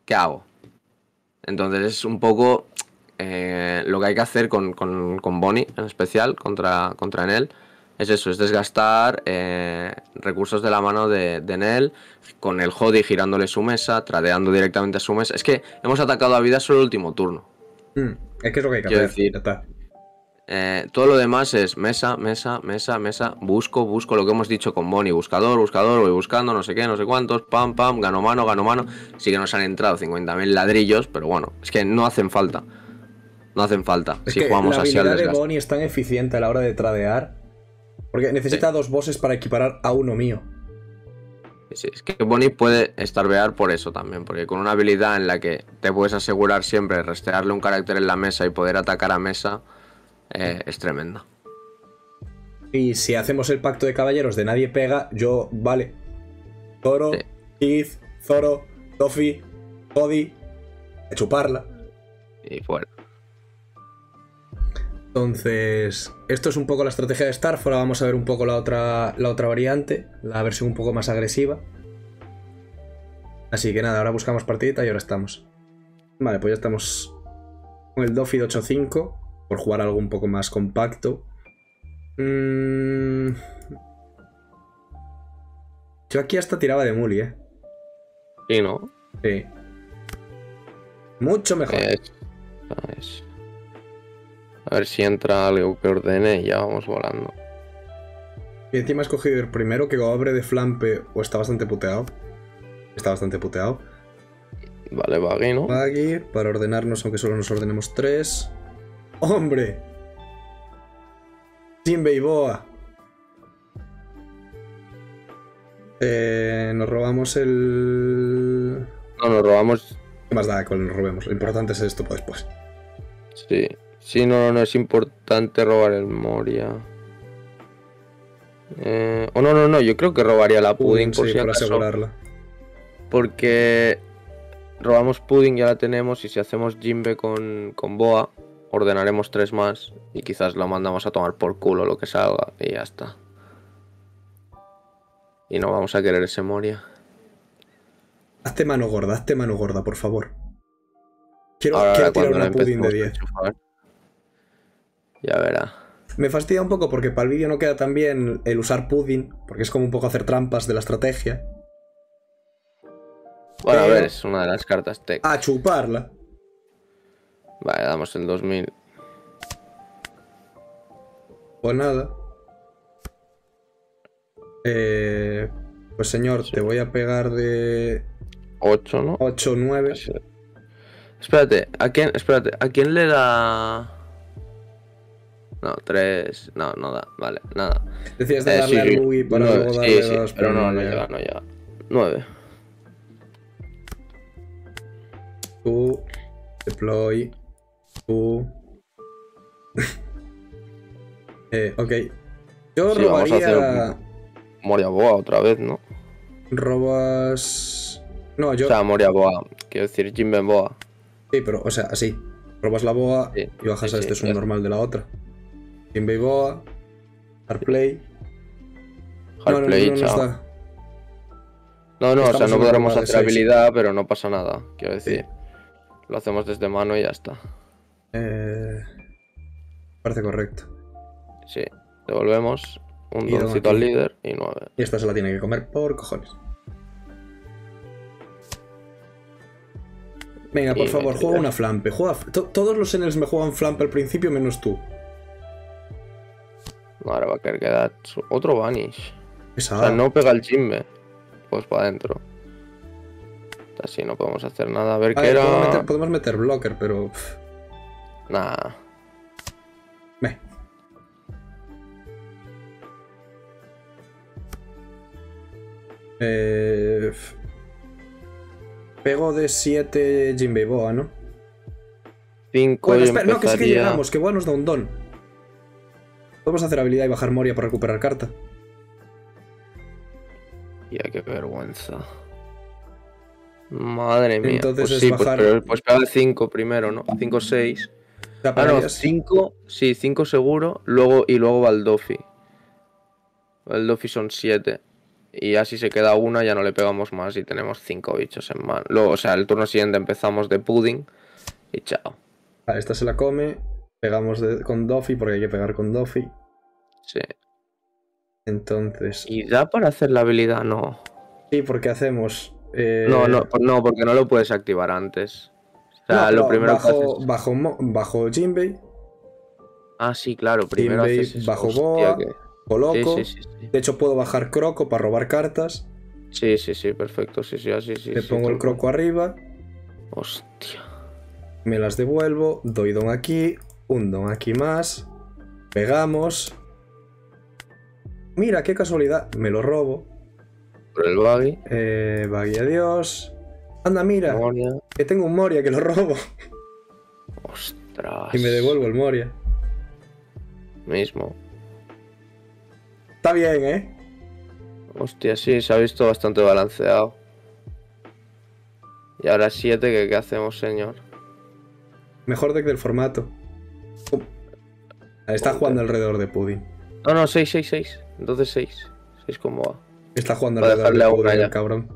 ¿qué hago? Entonces es un poco eh, lo que hay que hacer con, con, con Bonnie, en especial, contra, contra Enel. Es eso, es desgastar eh, recursos de la mano de, de Enel, con el Hody girándole su mesa, tradeando directamente a su mesa. Es que hemos atacado a vida solo el último turno. Mm, es que es lo que hay que Quiero hacer. Decir, está. Eh, todo lo demás es mesa, mesa, mesa, mesa, busco, busco, lo que hemos dicho con Bonnie, buscador, buscador, voy buscando, no sé qué, no sé cuántos, pam, pam, gano mano, gano mano. Sí que nos han entrado cincuenta mil ladrillos, pero bueno, es que no hacen falta, no hacen falta. Es si que jugamos así al desgaste. La habilidad de Bonnie es tan eficiente a la hora de tradear, porque necesita sí. dos bosses para equiparar a uno mío. Sí, es que Bonnie puede starvear por eso también, porque con una habilidad en la que te puedes asegurar siempre restearle un carácter en la mesa y poder atacar a mesa... Eh, es tremenda. Y si hacemos el pacto de caballeros de nadie pega, yo, vale. Zoro, sí. Keith, Zoro, Dofi, Hody, chuparla. Y fuera. Entonces, esto es un poco la estrategia de Starf. Ahora vamos a ver un poco la otra, la otra variante, la versión un poco más agresiva. Así que nada, ahora buscamos partidita y ahora estamos. Vale, pues ya estamos con el Dofi de ocho cinco, por jugar algo un poco más compacto. Mm... Yo aquí hasta tiraba de Muli, ¿eh? Sí, ¿no? Sí. Mucho mejor. Es, es... A ver si entra algo que ordene y ya vamos volando. Y encima has cogido el primero que abre de Flampe, o está bastante puteado. Está bastante puteado. Vale, Baggy, ¿no? Baggy, para ordenarnos, aunque solo nos ordenemos tres. ¡Hombre! Jinbe y Boa. Eh, nos robamos el... No, nos robamos... ¿Qué más da cuál nos robemos? Lo importante es esto para después. Sí. Sí, no, no, no es importante robar el Moria. Eh... Oh, no, no, no, yo creo que robaría la Pudding, Pudding por sí, si acaso. Para asegurarla. Porque robamos Pudding, ya la tenemos, y si hacemos Jinbe con, con Boa, ordenaremos tres más y quizás la mandamos a tomar por culo lo que salga y ya está. Y no vamos a querer ese Moria. Hazte mano gorda, hazte mano gorda, por favor. Quiero, ahora, quiero tirar una Pudding de diez. Ya verá. Me fastidia un poco porque para el vídeo no queda tan bien el usar Pudding, porque es como un poco hacer trampas de la estrategia. Bueno, pero... a ver, es una de las cartas tech. A chuparla. Vale, damos el dos mil. Pues nada. Eh, pues señor, sí. Te voy a pegar de... ocho, ¿no? ocho, nueve. Sí. Espérate, ¿a quién, espérate, ¿a quién le da...? No, tres... No, no da, vale, nada. Decías de eh, darle sí, a Luigi para nueve, luego darle sí, sí, dos, pero, pero no, no llega, no llega. nueve. Tú, deploy, tú. eh, ok. Yo sí, robaría... Vamos a hacer Moria Boa otra vez, ¿no? Robas... No, yo... O sea, Moria Boa. Quiero decir, Jinbe Boa. Sí, pero, o sea, así. Robas la Boa sí, y bajas sí, a este sí, subnormal es. De la otra. Jinbe Boa. Hardplay. Hardplay, no, no, no, no, chao. Nos da. No, no, estamos, o sea, no podremos hacer habilidad, pero no pasa nada. Quiero decir... Sí. Lo hacemos desde mano y ya está. Eh, parece correcto. Sí, devolvemos un doncito al líder y nueve. Y esta se la tiene que comer por cojones. Venga, por favor, juega una Flampe. Juega... Todos los Enels me juegan Flampe al principio, menos tú. Ahora va a querer quedar otro Vanish. Esa. O sea, no pega el Jinbe. Pues para adentro. Así no podemos hacer nada. A ver qué era. Podemos meter, podemos meter blocker, pero. Nah. Ve. Eh... Pego de siete Jinbe Boa, ¿no? cinco. Bueno, espera, empezaría... no, que sí que llegamos, que Boa nos da un don. Podemos hacer habilidad y bajar Moria para recuperar carta. Ya, qué vergüenza. Madre mía. Entonces pues es sí, bajar... pues, pues pega el cinco primero, ¿no? cinco, seis. Ah, no, cinco, sí, cinco seguro. Luego, y luego va el Dofi. El Dofi son siete. Y así se queda una, ya no le pegamos más y tenemos cinco bichos en mano. Luego, o sea, el turno siguiente empezamos de Pudding y chao. Vale, esta se la come. Pegamos de, con Dofi porque hay que pegar con Dofi. Sí. Entonces... ¿Y da para hacer la habilidad? No. Sí, porque hacemos... Eh... No, no, no, porque no lo puedes activar antes. O sea, no, lo no, primero bajo, que haces... bajo, bajo Jinbe. Ah, sí, claro, primero Jinbe, haces eso. Bajo hostia, Boa, que... coloco. Sí, sí, sí, sí. De hecho, puedo bajar Croco para robar cartas. Sí, sí, sí, perfecto. Sí, sí, así, sí. Le sí, pongo sí, el Croco arriba. Hostia. Me las devuelvo, doy don aquí, un don aquí más. Pegamos. Mira, qué casualidad, me lo robo. Por el Baggy. Eh, Baggy, adiós. Anda, mira. Moria. Que tengo un Moria que lo robo. Ostras. Y me devuelvo el Moria. Mismo. Está bien, ¿eh? Hostia, sí, se ha visto bastante balanceado. Y ahora siete, ¿qué, qué hacemos, señor? Mejor deck del formato. Está jugando alrededor de Pudding. No, no, seis, seis, seis. Entonces seis. seis con Boa. Está jugando para alrededor de Pudding, el cabrón.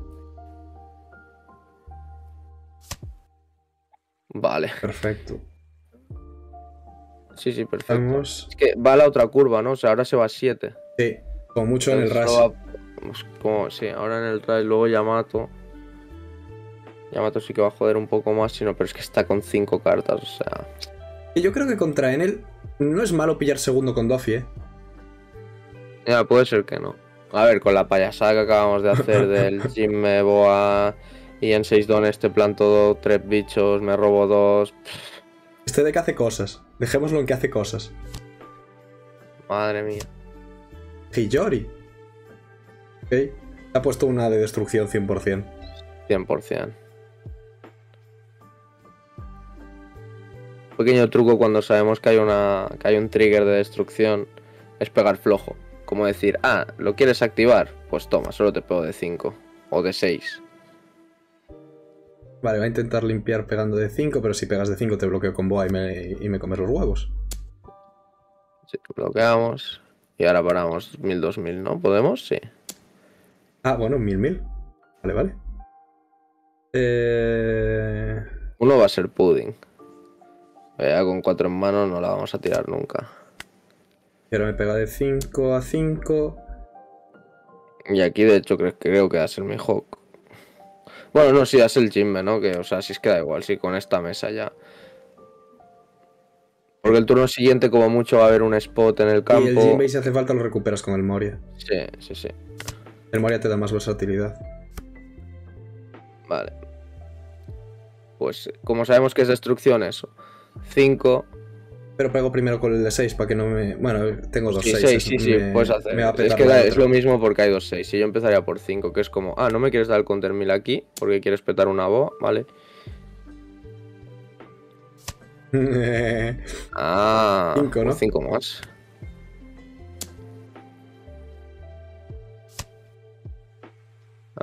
Vale. Perfecto. Sí, sí, perfecto. Estamos... Es que va a la otra curva, ¿no? O sea, ahora se va a siete. Sí, como mucho en el rush. Va... Como... Sí, ahora en el rush, luego Yamato. Yamato sí que va a joder un poco más, sino, pero es que está con cinco cartas, o sea... Yo creo que contra Enel no es malo pillar segundo con Doffy, ¿eh? Ya, puede ser que no. A ver, con la payasada que acabamos de hacer del Jinbe, Boa... Y en seis don este planto dos, tres bichos, me robo dos... Este deck hace cosas. Dejémoslo en que hace cosas. Madre mía. Hiyori. Ok. Ha puesto una de destrucción cien por cien. cien por cien. Pequeño truco cuando sabemos que hay, una, que hay un trigger de destrucción es pegar flojo. Como decir, ah, ¿lo quieres activar? Pues toma, solo te pego de cinco o de seis. Vale, va a intentar limpiar pegando de cinco, pero si pegas de cinco te bloqueo con Boa y me, y me comes los huevos. Sí, bloqueamos. Y ahora paramos mil, dos mil, ¿no? ¿Podemos? Sí. Ah, bueno, mil, mil. Vale, vale. Eh... Uno va a ser Pudding. Ya con cuatro en mano no la vamos a tirar nunca. Y ahora me pega de cinco a cinco. Y aquí de hecho creo, creo que va a ser mi Hawk. Bueno, no, si das el Jinbe, ¿no? Que, o sea, si es que da igual, si con esta mesa ya. Porque el turno siguiente, como mucho, va a haber un spot en el campo. Y el Jinbe, si hace falta, lo recuperas con el Moria. Sí, sí, sí. El Moria te da más versatilidad. Vale. Pues, como sabemos que es destrucción eso. cinco. Pero pego primero con el de seis para que no me... Bueno, tengo dos seis. Sí, seis, sí, sí, me... puedes hacer. Es que la, es lo mismo porque hay dos seis. Si yo empezaría por cinco, que es como... Ah, no me quieres dar el counter mil aquí porque quieres petar una Boa, ¿vale? Ah, cinco, ¿no? cinco más.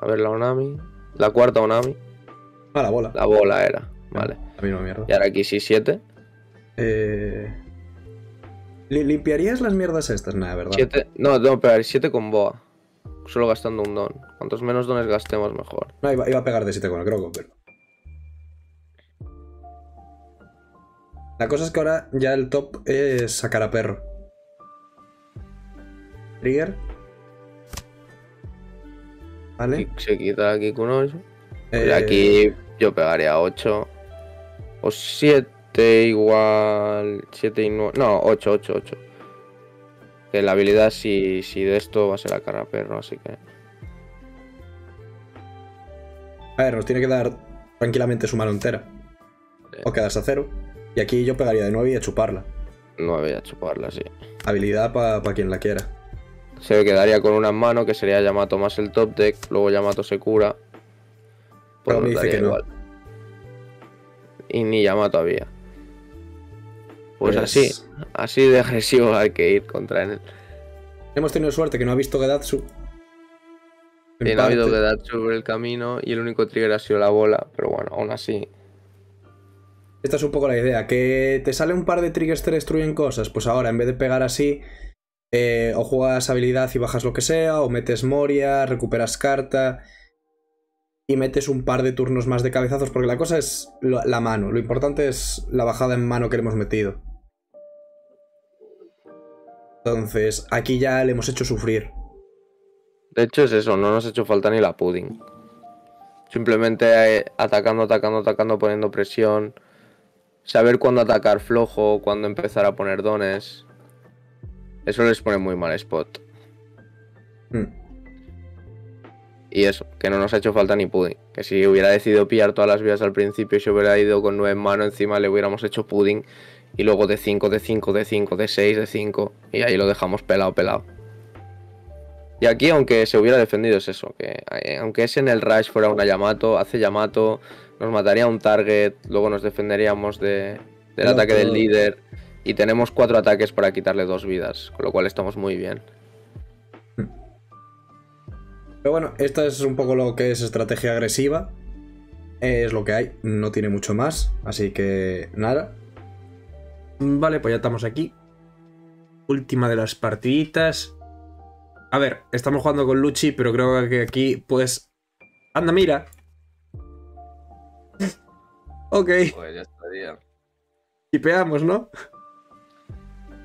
A ver la Onami. La cuarta Onami. Ah, la bola. La bola era, vale. La misma mierda. Y ahora aquí sí siete. Eh... ¿Limpiarías las mierdas estas? Nada, ¿verdad? Siete... No, tengo que pegar siete con Boa. Solo gastando un don. Cuantos menos dones gastemos, mejor. No, iba, iba a pegar de siete con el croco, pero... La cosa es que ahora ya el top es sacar a perro. Trigger. Vale. Se quita aquí con ocho. Eh... Aquí yo pegaría ocho. O siete. Igual siete y nueve. No, ocho, ocho, ocho. Que la habilidad, si, si de esto va a ser a cara perro, así que... A ver, nos tiene que dar tranquilamente su mano entera. Sí. O quedarse a cero. Y aquí yo pegaría de nueve y a chuparla. nueve y a chuparla, sí. Habilidad para pa quien la quiera. Se quedaría con una mano, que sería Yamato más el top deck. Luego Yamato se cura. Pero me dice que no. Igual. Y ni Yamato había. Pues así, así de agresivo hay que ir contra él. Hemos tenido suerte que no ha visto Gedatsu. Sí, no ha habido Gedatsu por el camino y el único trigger ha sido la bola, pero bueno, aún así. Esta es un poco la idea, que te sale un par de triggers que destruyen cosas, pues ahora en vez de pegar así, eh, o juegas habilidad y bajas lo que sea, o metes Moria, recuperas carta... Y metes un par de turnos más de cabezazos, porque la cosa es la mano. Lo importante es la bajada en mano que le hemos metido. Entonces, aquí ya le hemos hecho sufrir. De hecho es eso, no nos ha hecho falta ni la Pudding. Simplemente atacando, atacando, atacando, poniendo presión. Saber cuándo atacar flojo, cuándo empezar a poner dones. Eso les pone muy mal spot. Hmm. Y eso, que no nos ha hecho falta ni Pudding. Que si hubiera decidido pillar todas las vías al principio y se hubiera ido con nueve en mano, encima le hubiéramos hecho Pudding. Y luego de cinco, de cinco, de cinco, de seis, de cinco. Y ahí lo dejamos pelado, pelado. Y aquí, aunque se hubiera defendido, es eso. Que aunque es en el rush fuera una Yamato, hace Yamato, nos mataría un target, luego nos defenderíamos de, del no, ataque no. del líder. Y tenemos cuatro ataques para quitarle dos vidas, con lo cual estamos muy bien. Pero bueno, esta es un poco lo que es estrategia agresiva. Es lo que hay, no tiene mucho más. Así que nada. Vale, pues ya estamos aquí. última de las partiditas. A ver, estamos jugando con Luchi, pero creo que aquí, pues... ¡Anda, mira! Ok. Pues ya estaría. Y peamos, ¿no?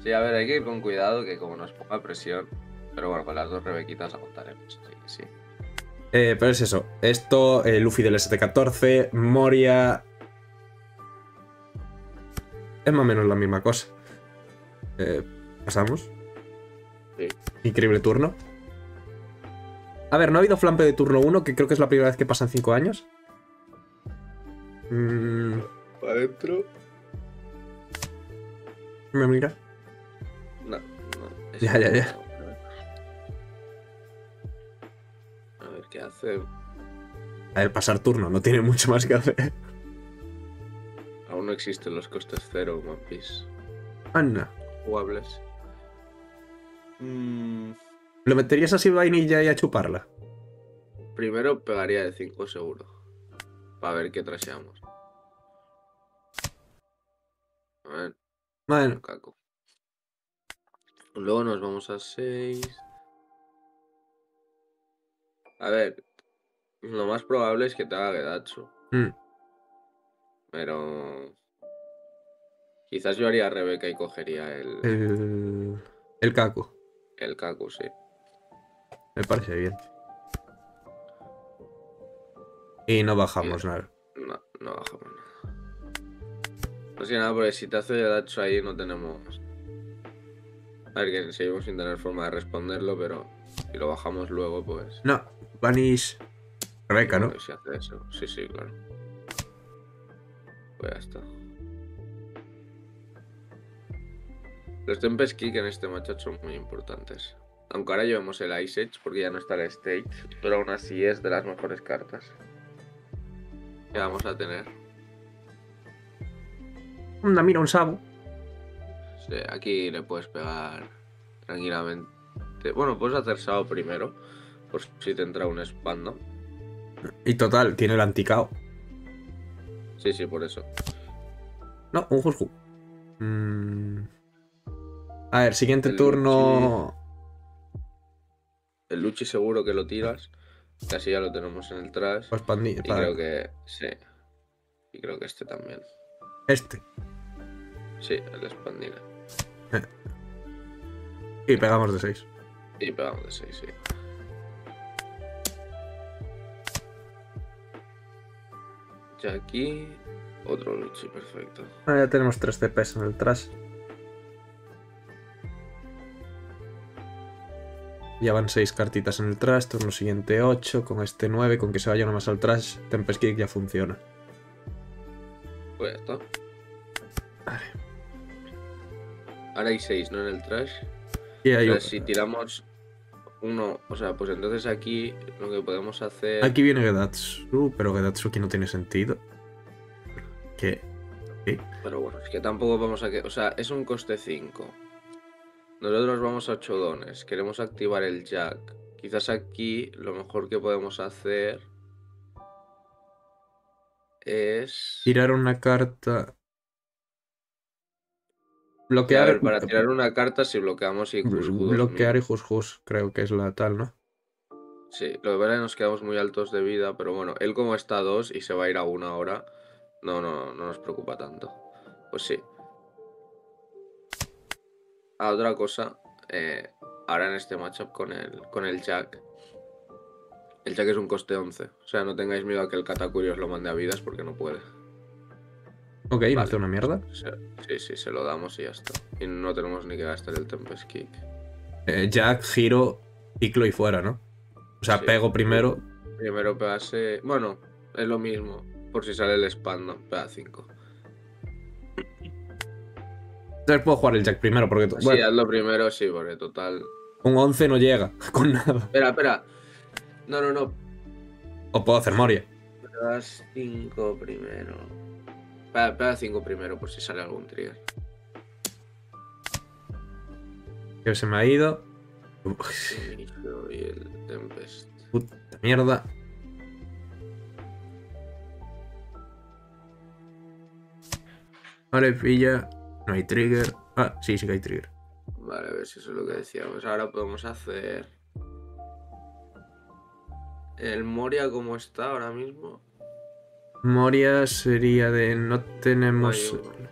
Sí, a ver, hay que ir con cuidado, que como nos ponga presión... Pero bueno, con las dos rebequitas aguantaremos, así que sí. Eh, pero es eso. Esto, eh, Luffy del S T catorce, Moria... Es más o menos la misma cosa. Eh, ¿Pasamos? Sí. Increíble turno. A ver, ¿no ha habido Flampe de turno uno? Que creo que es la primera vez que pasan cinco años. Mm. ¿Para adentro? ¿Me mira? No, no. Ya, ya, ya. A ver, ¿qué hace? A ver, pasar turno. No tiene mucho más que hacer. Aún no existen los costes cero en One Piece. Anna. Jugables. Mm. ¿Lo meterías así vainilla y a chuparla? Primero pegaría de cinco seguro. Para ver qué traseamos. A ver. Bueno. Caco. Luego nos vamos a seis. A ver. Lo más probable es que te haga Gedatsu. Mm. Pero... Quizás yo haría a Rebeca y cogería el... El... El Kaku. El Kaku, sí. Me parece bien. Y no bajamos sí. nada. No, no bajamos nada. No sé nada, porque si te hace Gedatsu ahí no tenemos... A ver, que seguimos sin tener forma de responderlo, pero... Si lo bajamos luego, pues... No, Vanish... Rebeca, ¿no? Si hace eso. Sí, sí, claro. Pues ya está. Los Tempest Kick en este matchup son muy importantes. Aunque ahora llevemos el Ice Edge porque ya no está el Stage, pero aún así es de las mejores cartas que vamos a tener. Anda, mira, un Sabo. Sí, aquí le puedes pegar tranquilamente. Bueno, puedes hacer Sabo primero, por si te entra un espando. Y total, tiene el anticao. Sí, sí, por eso. No, un Jusku. Mm. A ver, siguiente el turno. Luchi... El Luchi seguro que lo tiras. Casi ya lo tenemos en el trash. Pues pandi... Y para... creo que. Sí. Y creo que este también. Este. Sí, el Espandina. Eh. Y pegamos de seis. Y pegamos de seis, sí. Ya aquí, otro Luchi, perfecto. Ah, ya tenemos tres C Pes en el trash. Ya van seis cartitas en el trash, turno siguiente ocho, con este nueve, con que se vaya uno más al trash, Tempest Kick ya funciona. Pues ya está. Vale. Ahora hay seis, ¿no? En el trash. Y hay otro. Si tiramos uno, o sea, pues entonces aquí lo que podemos hacer... Aquí viene Gedatsu, pero Gedatsu aquí no tiene sentido. ¿Qué? ¿Qué? Pero bueno, es que tampoco vamos a... que, o sea, es un coste cinco. Nosotros vamos a ocho dones, queremos activar el Jack. Quizás aquí lo mejor que podemos hacer es... Tirar una carta... Bloquear... Ver, para tirar una carta si bloqueamos y juzguz. Bloquear y juzguz, creo que es la tal, ¿no? Sí, lo de verdad es que nos quedamos muy altos de vida, pero bueno, él como está a dos y se va a ir a una ahora, no, no, no nos preocupa tanto. Pues sí. Ah, otra cosa, eh, ahora en este matchup con el, con el Jack, el Jack es un coste once, o sea, no tengáis miedo a que el Katakuri os lo mande a vidas porque no puede. Ok, vale. ¿No hace una mierda? Sí, sí, se lo damos y ya está. Y no tenemos ni que gastar el Tempest Kick. Eh, Jack, giro, ciclo y fuera, ¿no? O sea, sí, pego primero. Primero pegase... Bueno, es lo mismo. Por si sale el Spandam, ¿no? Pega cinco. Entonces puedo jugar el Jack primero, porque... Bueno, sí, hazlo primero, sí, porque total... Un once no llega, con nada. Espera, espera. No, no, no. O puedo hacer Moria. Pegas cinco primero. Pega cinco primero, por si sale algún trigger. Que se me ha ido. Y el Tempest. Puta mierda. Vale, pilla. No hay trigger. Ah, sí, sí que hay trigger. Vale, a ver si eso es lo que decíamos. Ahora podemos hacer... ¿El Moria cómo está ahora mismo? Moria sería de... no tenemos... Ay, bueno.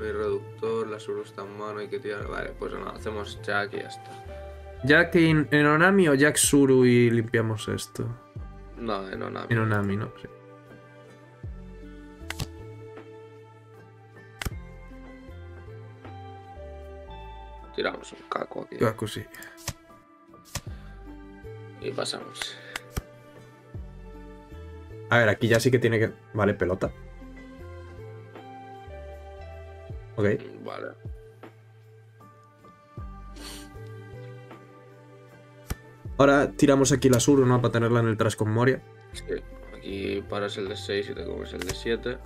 El reductor, la suru está en mano, hay que tirar... Vale, pues no, hacemos Jack y ya está. ¿Jack en Onami o Jack suru y limpiamos esto? No, en Onami. En Onami, no, sí. Tiramos un Kaku aquí. Kaku, sí. Y pasamos. A ver, aquí ya sí que tiene que... Vale, pelota. Ok. Vale. Ahora tiramos aquí la Suru, ¿no? Para tenerla en el tras con Moria. Sí. Aquí paras el de seis y te comes el de siete.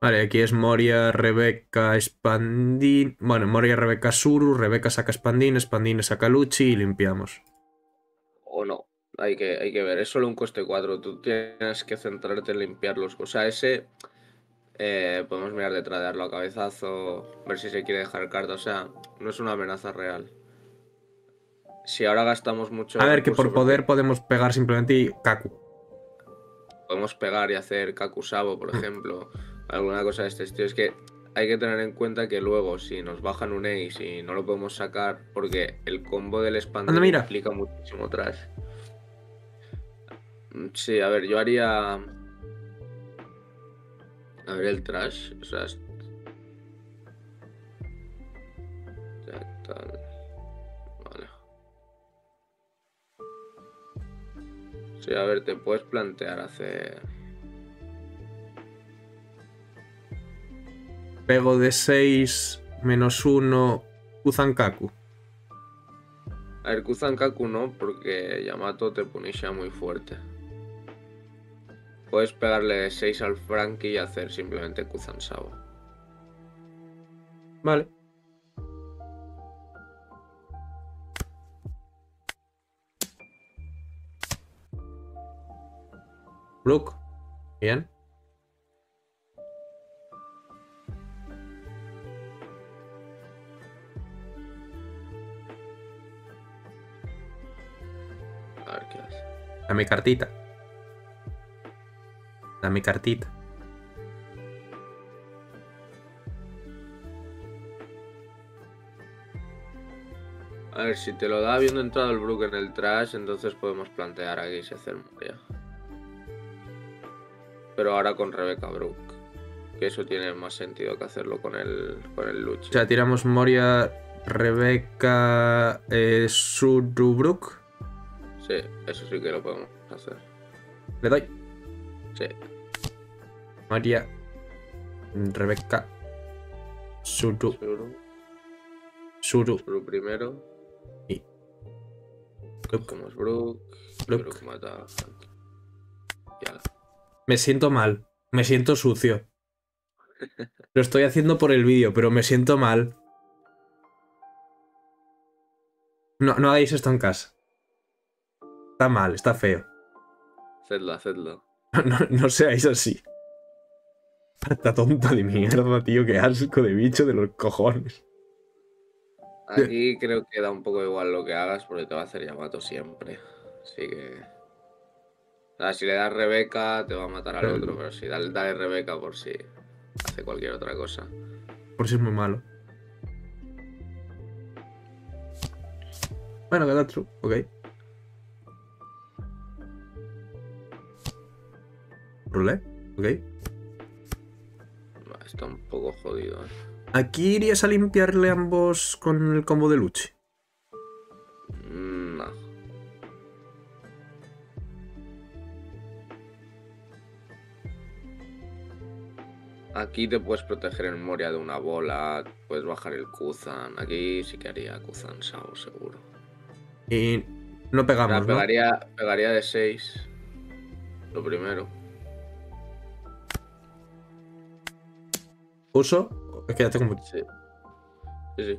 Vale, aquí es Moria, Rebeca, Spandin... Bueno, Moria, Rebeca, Suru, Rebeca saca Spandin, Spandin saca Luchi y limpiamos. O no, hay que, hay que ver, es solo un coste cuatro, tú tienes que centrarte en limpiarlos. O sea, ese eh, podemos mirar de tradearlo a cabezazo, ver si se quiere dejar carta, o sea, no es una amenaza real. Si ahora gastamos mucho... A ver, que por poder podemos pegar simplemente y Kaku. Podemos pegar y hacer Kaku Sabo, por ejemplo... Alguna cosa de este estilo. Es que hay que tener en cuenta que luego, si nos bajan un Ace y no lo podemos sacar, porque el combo del Spandin implica muchísimo trash. Sí, a ver, yo haría... A ver, el trash. O sea... Vale. Sí, a ver, te puedes plantear hacer... Pego de seis, menos uno, Kuzan Kaku. A ver, Kuzan Kaku no, porque Yamato te punisha muy fuerte. Puedes pegarle de seis al Franky y hacer simplemente Kuzan Sabo. Vale. Brook, bien. Dame cartita. Dame cartita. A ver, si te lo da habiendo entrado el Brook en el trash, entonces podemos plantear aquí si hacer Moria. Pero ahora con Rebeca Brook. Que eso tiene más sentido que hacerlo con el, con el Luchi. O sea, tiramos Moria, Rebeca, eh, Suru Brook. Sí, eso sí que lo podemos hacer. ¿Le doy? Sí. María, Rebeca, Suru. Suru. Suru, Suru primero. Y. Brook. Como es Brook. Brook. Brook mata a Franky. Ya. Me siento mal. Me siento sucio. Lo estoy haciendo por el vídeo, pero me siento mal. No, no hagáis esto en casa. Está mal, está feo. Hacedlo, hacedlo. No, no seáis así. Parta tonta de mierda, tío. Qué asco de bicho de los cojones. Aquí creo que da un poco igual lo que hagas porque te va a hacer Yamato siempre. Así que... O sea, si le das Rebeca te va a matar al pero... otro, pero si dale, dale Rebeca por si hace cualquier otra cosa. Por si es muy malo. Bueno, Gedatsu, ok. Rulé, ok. Está un poco jodido. ¿eh? Aquí irías a limpiarle ambos con el combo de Luchi. No. Aquí te puedes proteger en Moria de una bola, puedes bajar el Kuzan. Aquí sí que haría Kuzan Sabo seguro. Y no pegamos, ¿no? Pegaría, pegaría de seis. Lo primero. ¿Uso? Es que ya tengo... Sí. Sí, sí.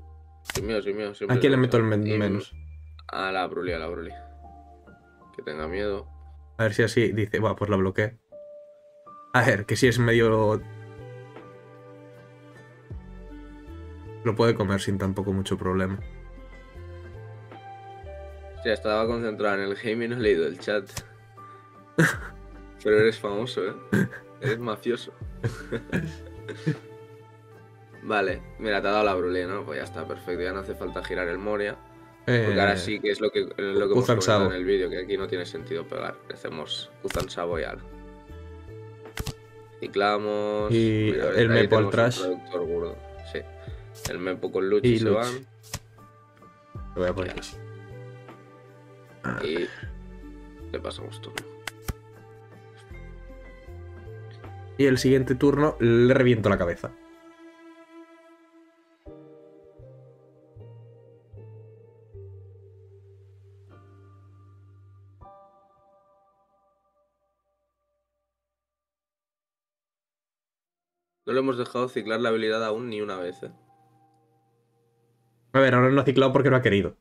Sin miedo, sin miedo. ¿A quién le meto el men menos? A la Broly, a la Broly. que tenga miedo. A ver si así dice, va, pues la bloqueé. A ver, que si es medio... Lo puede comer sin tampoco mucho problema. Ya estaba concentrado en el game y no he leído el chat. Pero eres famoso, ¿eh? Eres mafioso. Vale, mira, te ha dado la brulé, ¿no? Pues ya está, perfecto. Ya no hace falta girar el Moria. Eh, porque ahora sí que es lo que, lo que hemos comentado en el vídeo, que aquí no tiene sentido pegar. Hacemos Kuzan Sabo y algo. Ciclamos. Y mira, el Mepo al trash. Productor gordo. Sí. El Mepo con Luchi y se Luch. van. Lo voy a poner. Y le pasamos turno. Y el siguiente turno le reviento la cabeza. No le hemos dejado ciclar la habilidad aún ni una vez, ¿eh? A ver, ahora no ha ciclado porque no ha querido.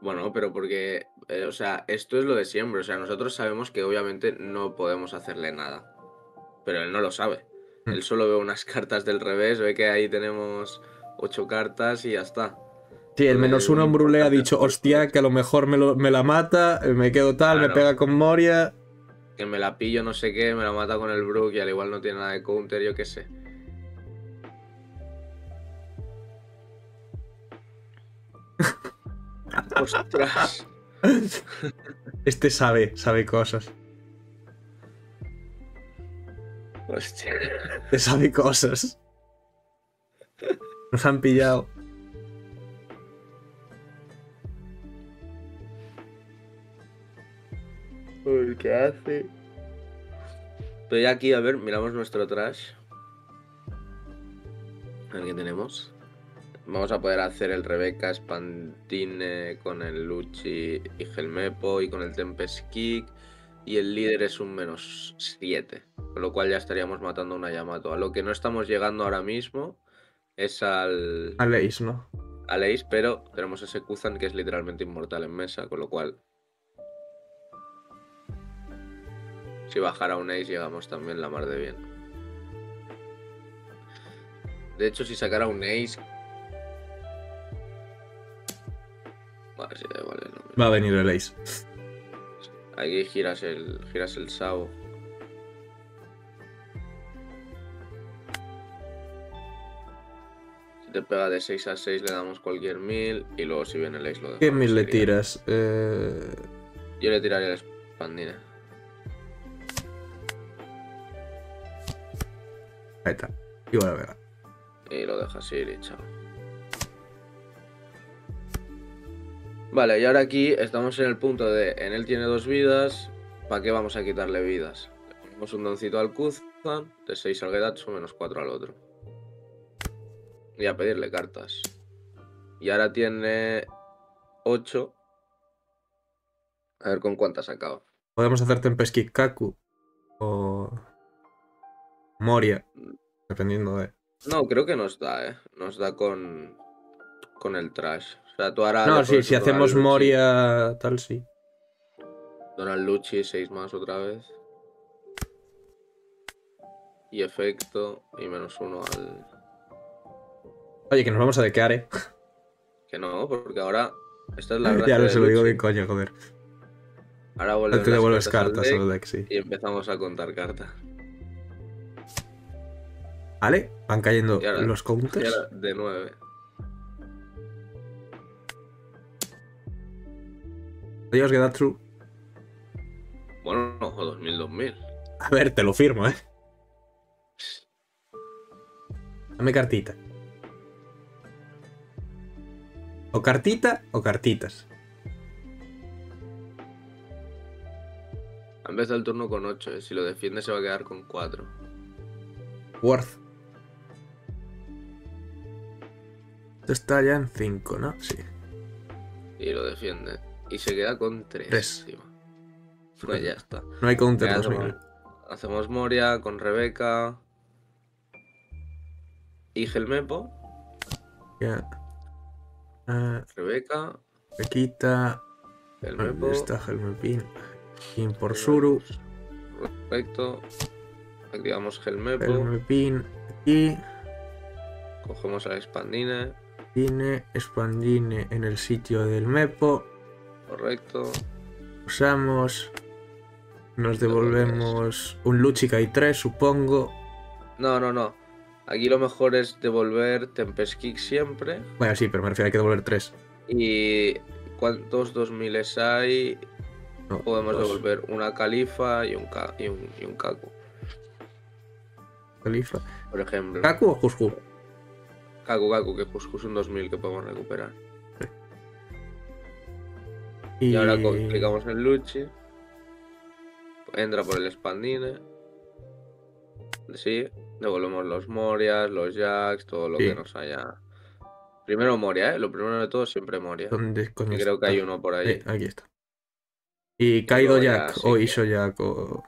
Bueno, pero porque, eh, o sea, esto es lo de siempre. O sea, nosotros sabemos que obviamente no podemos hacerle nada. Pero él no lo sabe. Mm. Él solo ve unas cartas del revés, ve que ahí tenemos ocho cartas y ya está. Sí, el menos uno en Brulé ha dicho, hostia, que a lo mejor me, lo, me la mata, me quedo tal, claro. Me pega con Moria... Que me la pillo no sé qué, me la mata con el Brook y al igual no tiene nada de counter, yo qué sé. ¡Ostras! Este sabe, sabe cosas. Hostia. Este sabe cosas. Nos han pillado. Uy, ¿qué hace? Pero ya aquí, a ver, miramos nuestro trash. A ver qué tenemos. Vamos a poder hacer el Rebeca Spandine con el Luchi y Helmeppo y con el Tempest Kick. Y el líder es un menos siete. Con lo cual ya estaríamos matando a una Yamato. A lo que no estamos llegando ahora mismo es al... Al Ace, ¿no? Al Ace, pero tenemos ese Kuzan que es literalmente inmortal en mesa, con lo cual... Si bajara un Ace llegamos también la mar de bien. De hecho, si sacara un Ace... Vale, vale, no, va a venir el Ace. Aquí giras el, giras el Sabo. Si te pega de seis a seis le damos cualquier mil y luego si viene el Ace lo dejamos. ¿Qué mil le tiras? Eh... Yo le tiraría la Espandina. Ahí está. Y bueno, venga. Y lo dejas ir y chao. Vale, y ahora aquí estamos en el punto de... Enel tiene dos vidas. ¿Para qué vamos a quitarle vidas? Le ponemos un doncito al Kuzan. De seis al Gedatsu, menos cuatro al otro. Y a pedirle cartas. Y ahora tiene... ocho. A ver con cuántas acaba. Podemos hacer Tempest Kick Kaku. O... Moria, dependiendo de... No, creo que nos da, eh. Nos da con, con el trash. O sea, tú ahora... No, sí, si hacemos Moria tal, sí. Donald Luchi, seis más otra vez. Y efecto, y menos uno al... Oye, que nos vamos a dequear, eh. Que no, porque ahora... Esta es la gracia. Ya, se lo digo de coño, joder. Ahora volvemos te devuelves cartas al deck, sí. Y empezamos a contar cartas. Vale, van cayendo ahora, los counters. De nueve. Adiós, Gedatsu. Bueno, no, dos mil, dos mil. A ver, te lo firmo, eh. Dame cartita. O cartita o cartitas. Ha empezado el turno con ocho, eh. Si lo defiende se va a quedar con cuatro. Worth. Esto está ya en cinco, ¿no? Sí. Y lo defiende. Y se queda con tres. Pues ya está. No hay counter dos mil. Hacemos Moria con Rebeca. Y Helmeppo. Ya. Yeah. Uh, Rebeca. Rebequita. Helmeppo. Ahí está Helmeppin. Pin por Zuru. Correcto. Activamos Helmeppo. Helmeppin aquí. Cogemos a la expandine. Expandine, expandine en el sitio del Mepo. Correcto. Usamos. Nos devolvemos un Luchi Kai tres, supongo. No, no, no. Aquí lo mejor es devolver Tempest Kick siempre. Bueno, sí, pero me refiero a que devolver tres. ¿Y cuántos dos mil hay? No, podemos dos. Devolver una Califa y un, Ka y un, y un Kaku. Califa. Por ejemplo. ¿Kaku o Cuscu? Kaku, Kaku, que Cuscu es un dos mil que podemos recuperar. Sí. Y... y ahora clicamos en Luchi. Entra por el Expandine. Sí, devolvemos los Morias, los Jacks, todo lo sí. que nos haya. Primero Moria, ¿eh? Lo primero de todo siempre Moria. ¿Dónde coño está? Creo que hay uno por ahí. Sí, aquí está. Y Kaido Jack, Jack o Iso Jack o...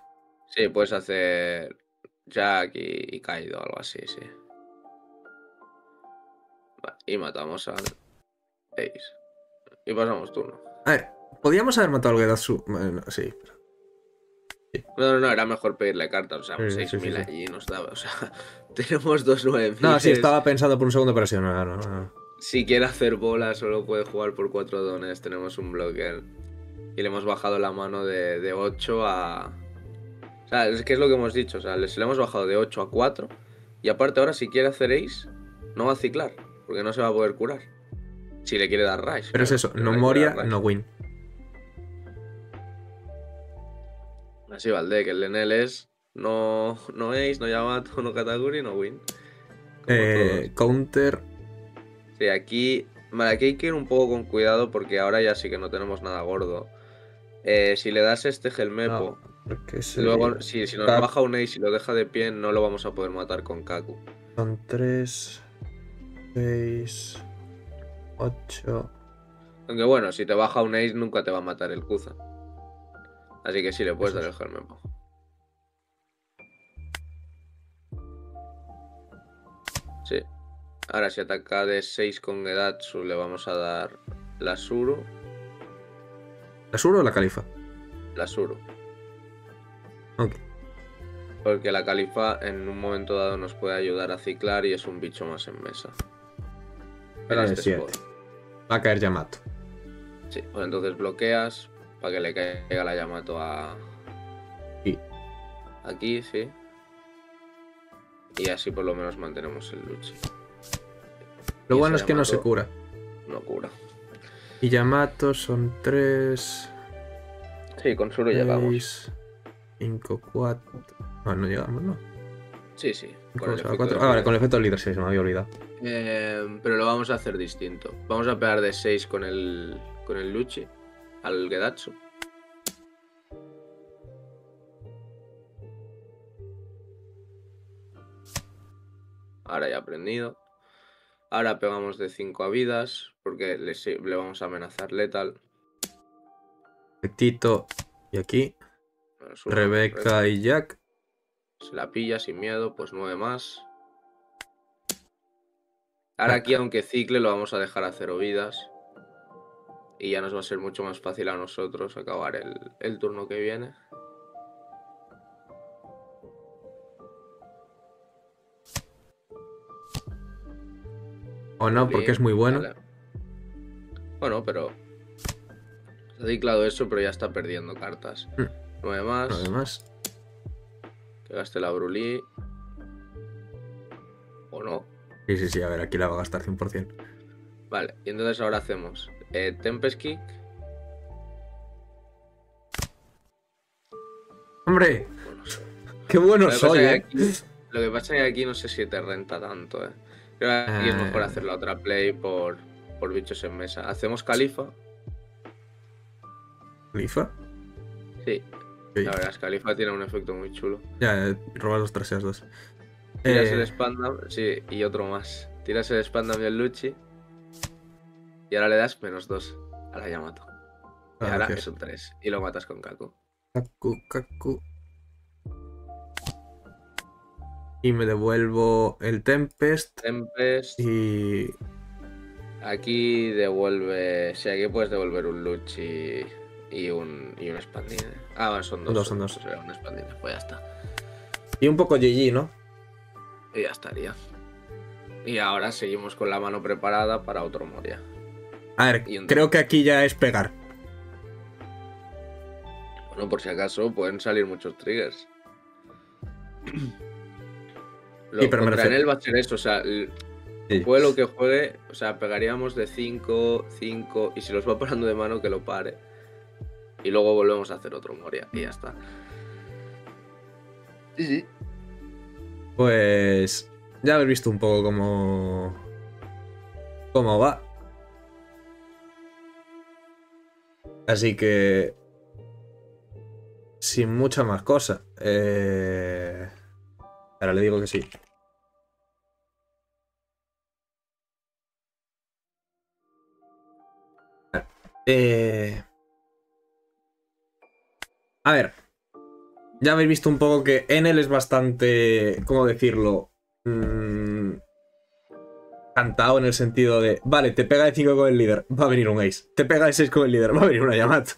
Sí, puedes hacer Jack y, y Kaido, algo así, sí. Vale, y matamos al Ace. Y pasamos turno. A ver, podríamos haber matado al Gedatsu. Bueno, sí, pero... Sí. No, no, no, era mejor pedirle cartas, o sea, sí, seis mil sí, sí, sí. allí nos daba, o sea, tenemos dos nueve mil. No, sí, estaba pensado por un segundo, pero sí, no, no, no. Si quiere hacer bola, solo puede jugar por cuatro dones, tenemos un blocker. Y le hemos bajado la mano de, de ocho a... O sea, es que es lo que hemos dicho, o sea, les, le hemos bajado de ocho a cuatro. Y aparte ahora, si quiere hacer ace, no va a ciclar, porque no se va a poder curar. Si le quiere dar Rice. Pero claro, es eso, no Moria, no win. Así va el deck, el Enel es no, no Ace, no Yamato, no Katakuri, no win. Eh, counter. Sí, aquí, vale, aquí hay que ir un poco con cuidado porque ahora ya sí que no tenemos nada gordo. Eh, si le das este Helmeppo, no, si luego sí, si nos Cap... baja un Ace y lo deja de pie, no lo vamos a poder matar con Kaku. Son tres, seis, ocho. Aunque bueno, si te baja un Ace nunca te va a matar el Kuzan. Así que sí, le puedes dar el Helmeppo. Sí. Ahora si ataca de seis con Gedatsu le vamos a dar la Zoro. ¿La Zoro o la Califa? La Zoro. Ok. Porque la Califa en un momento dado nos puede ayudar a ciclar y es un bicho más en mesa. Pero este siete. Va a caer Yamato. Sí, pues entonces bloqueas... Para que le caiga la Yamato a... Sí. Aquí, sí. Y así por lo menos mantenemos el Luchi. Lo y bueno es Yamato que no se cura. No cura. Y Yamato son tres... Sí, con Zoro llegamos. cinco, cuatro... No, no llegamos, ¿no? Sí, sí. Con el cuatro... Ah, vale, con el efecto líder seis, me había olvidado. Eh, pero lo vamos a hacer distinto. Vamos a pegar de seis con el, con el Luchi. Al Gedatsu. Ahora ya he aprendido. Ahora pegamos de cinco a vidas. Porque le, le vamos a amenazar letal. Perfectito. Y aquí Rebeca y Jack. Se la pilla sin miedo. Pues nueve más. Ahora aquí aunque cicle lo vamos a dejar a cero vidas. Y ya nos va a ser mucho más fácil a nosotros acabar el, el turno que viene. O no, porque es muy bueno. Vale. Bueno, pero... Se ha ciclado eso, pero ya está perdiendo cartas. Mm. Nueve más. Nueve más. Que gaste la Brulí. O no. Sí, sí, sí. A ver, aquí la va a gastar cien por cien. Vale, y entonces ahora hacemos... Eh, Tempest Kick. Hombre, bueno, qué bueno soy, eh. Aquí, lo que pasa es que aquí no sé si te renta tanto, eh. Creo que aquí eh... es mejor hacer la otra play por, por bichos en mesa. Hacemos Califa. ¿Califa? Sí. Okay. La verdad, Califa tiene un efecto muy chulo. Ya, eh, robar los traseas dos. Tiras eh... el Spandam, sí, y otro más. Tiras el Spandam y el Luchi. Y ahora le das menos dos a la Yamato. Y ah, ahora es un tres. Y lo matas con Kaku. Kaku, Kaku. Y me devuelvo el Tempest. Tempest. Y... Aquí devuelve... Sí, aquí puedes devolver un Luchi y, un, y una expandida. Ah, bueno, son dos. Dos son dos. O sea, una expandida, pues ya está. Y un poco G G, ¿no? Y ya estaría. Y ahora seguimos con la mano preparada para otro Moria. A ver, creo que aquí ya es pegar. Bueno, por si acaso pueden salir muchos triggers. Lo sí, pero contra Enel va a ser eso, o sea, sí. Juegue lo que juegue, o sea, pegaríamos de cinco, cinco, y si los va parando de mano que lo pare. Y luego volvemos a hacer otro Moria y ya está. Sí, sí. Pues ya habéis visto un poco cómo, cómo va. Así que... sin mucha más cosa. Eh... Ahora le digo que sí. Eh... A ver. Ya habéis visto un poco que Enel es bastante... ¿cómo decirlo? Mm... Cantado en el sentido de... vale, te pega de cinco con el líder, va a venir un Ace. Te pega de seis con el líder, va a venir una Yamato.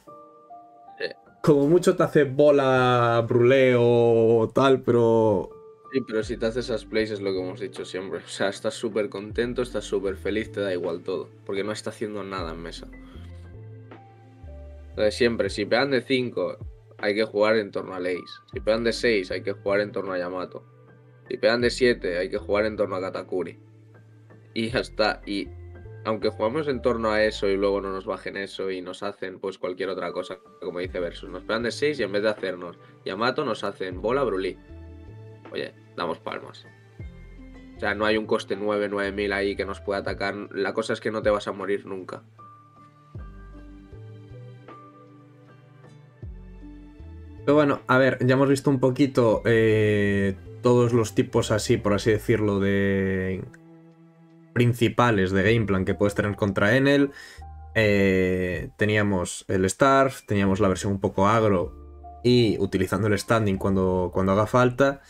Como mucho te hace bola, bruleo o tal, pero... sí, pero si te haces esas plays es lo que hemos dicho siempre. O sea, estás súper contento, estás súper feliz, te da igual todo. Porque no está haciendo nada en mesa. Entonces siempre, si pegan de cinco, hay que jugar en torno a Ace. Si pegan de seis, hay que jugar en torno a Yamato. Si pegan de siete, hay que jugar en torno a Katakuri. Y ya está. Y aunque jugamos en torno a eso y luego no nos bajen eso y nos hacen pues cualquier otra cosa, como dice Versus, nos pegan de seis y en vez de hacernos Yamato nos hacen bola, brulí. Oye, damos palmas. O sea, no hay un coste nueve, nueve mil ahí que nos pueda atacar. La cosa es que no te vas a morir nunca. Pero bueno, a ver, ya hemos visto un poquito eh, todos los tipos así, por así decirlo, de... principales de game plan que puedes tener contra Enel. Eh, teníamos el Starf, teníamos la versión un poco agro y utilizando el standing cuando, cuando haga falta.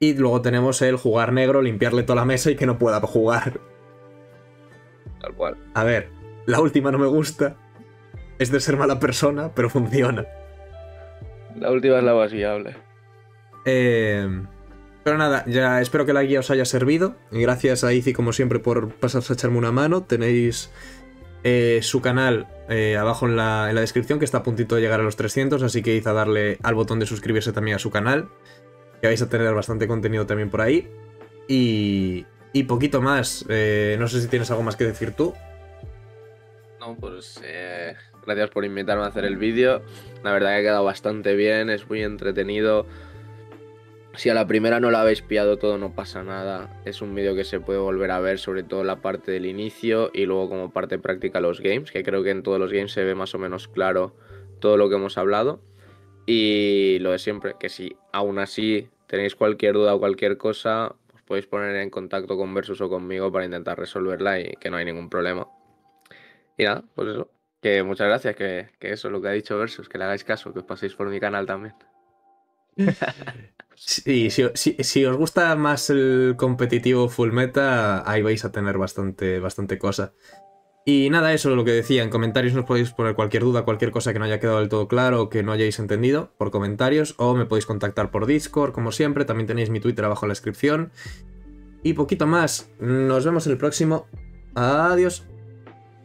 Y luego tenemos el jugar negro, limpiarle toda la mesa y que no pueda jugar. Tal cual. A ver, la última no me gusta. Es de ser mala persona, pero funciona. La última es la más viable. Eh... Pero nada, ya espero que la guía os haya servido. Gracias a Izzy, como siempre, por pasarse a echarme una mano. Tenéis eh, su canal eh, abajo en la, en la descripción, que está a puntito de llegar a los trescientos. Así que id a darle al botón de suscribirse también a su canal, que vais a tener bastante contenido también por ahí. Y, y poquito más. Eh, no sé si tienes algo más que decir tú. No, pues... Eh, gracias por invitarme a hacer el vídeo. La verdad que ha quedado bastante bien. Es muy entretenido. Si a la primera no la habéis pillado todo, no pasa nada. Es un vídeo que se puede volver a ver, sobre todo la parte del inicio y luego como parte práctica los games, que creo que en todos los games se ve más o menos claro todo lo que hemos hablado. Y lo de siempre, que si aún así tenéis cualquier duda o cualquier cosa, os podéis poner en contacto con Versus o conmigo para intentar resolverla y que no hay ningún problema. Y nada, pues eso, que muchas gracias, que, que eso es lo que ha dicho Versus, que le hagáis caso, que os paséis por mi canal también. Sí, si, si, si os gusta más el competitivo full meta, ahí vais a tener bastante, bastante cosa. Y nada, eso es lo que decía. En comentarios nos podéis poner cualquier duda, cualquier cosa que no haya quedado del todo claro o que no hayáis entendido por comentarios. O me podéis contactar por Discord, como siempre. También tenéis mi Twitter abajo en la descripción. Y poquito más. Nos vemos en el próximo. Adiós.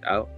Chao.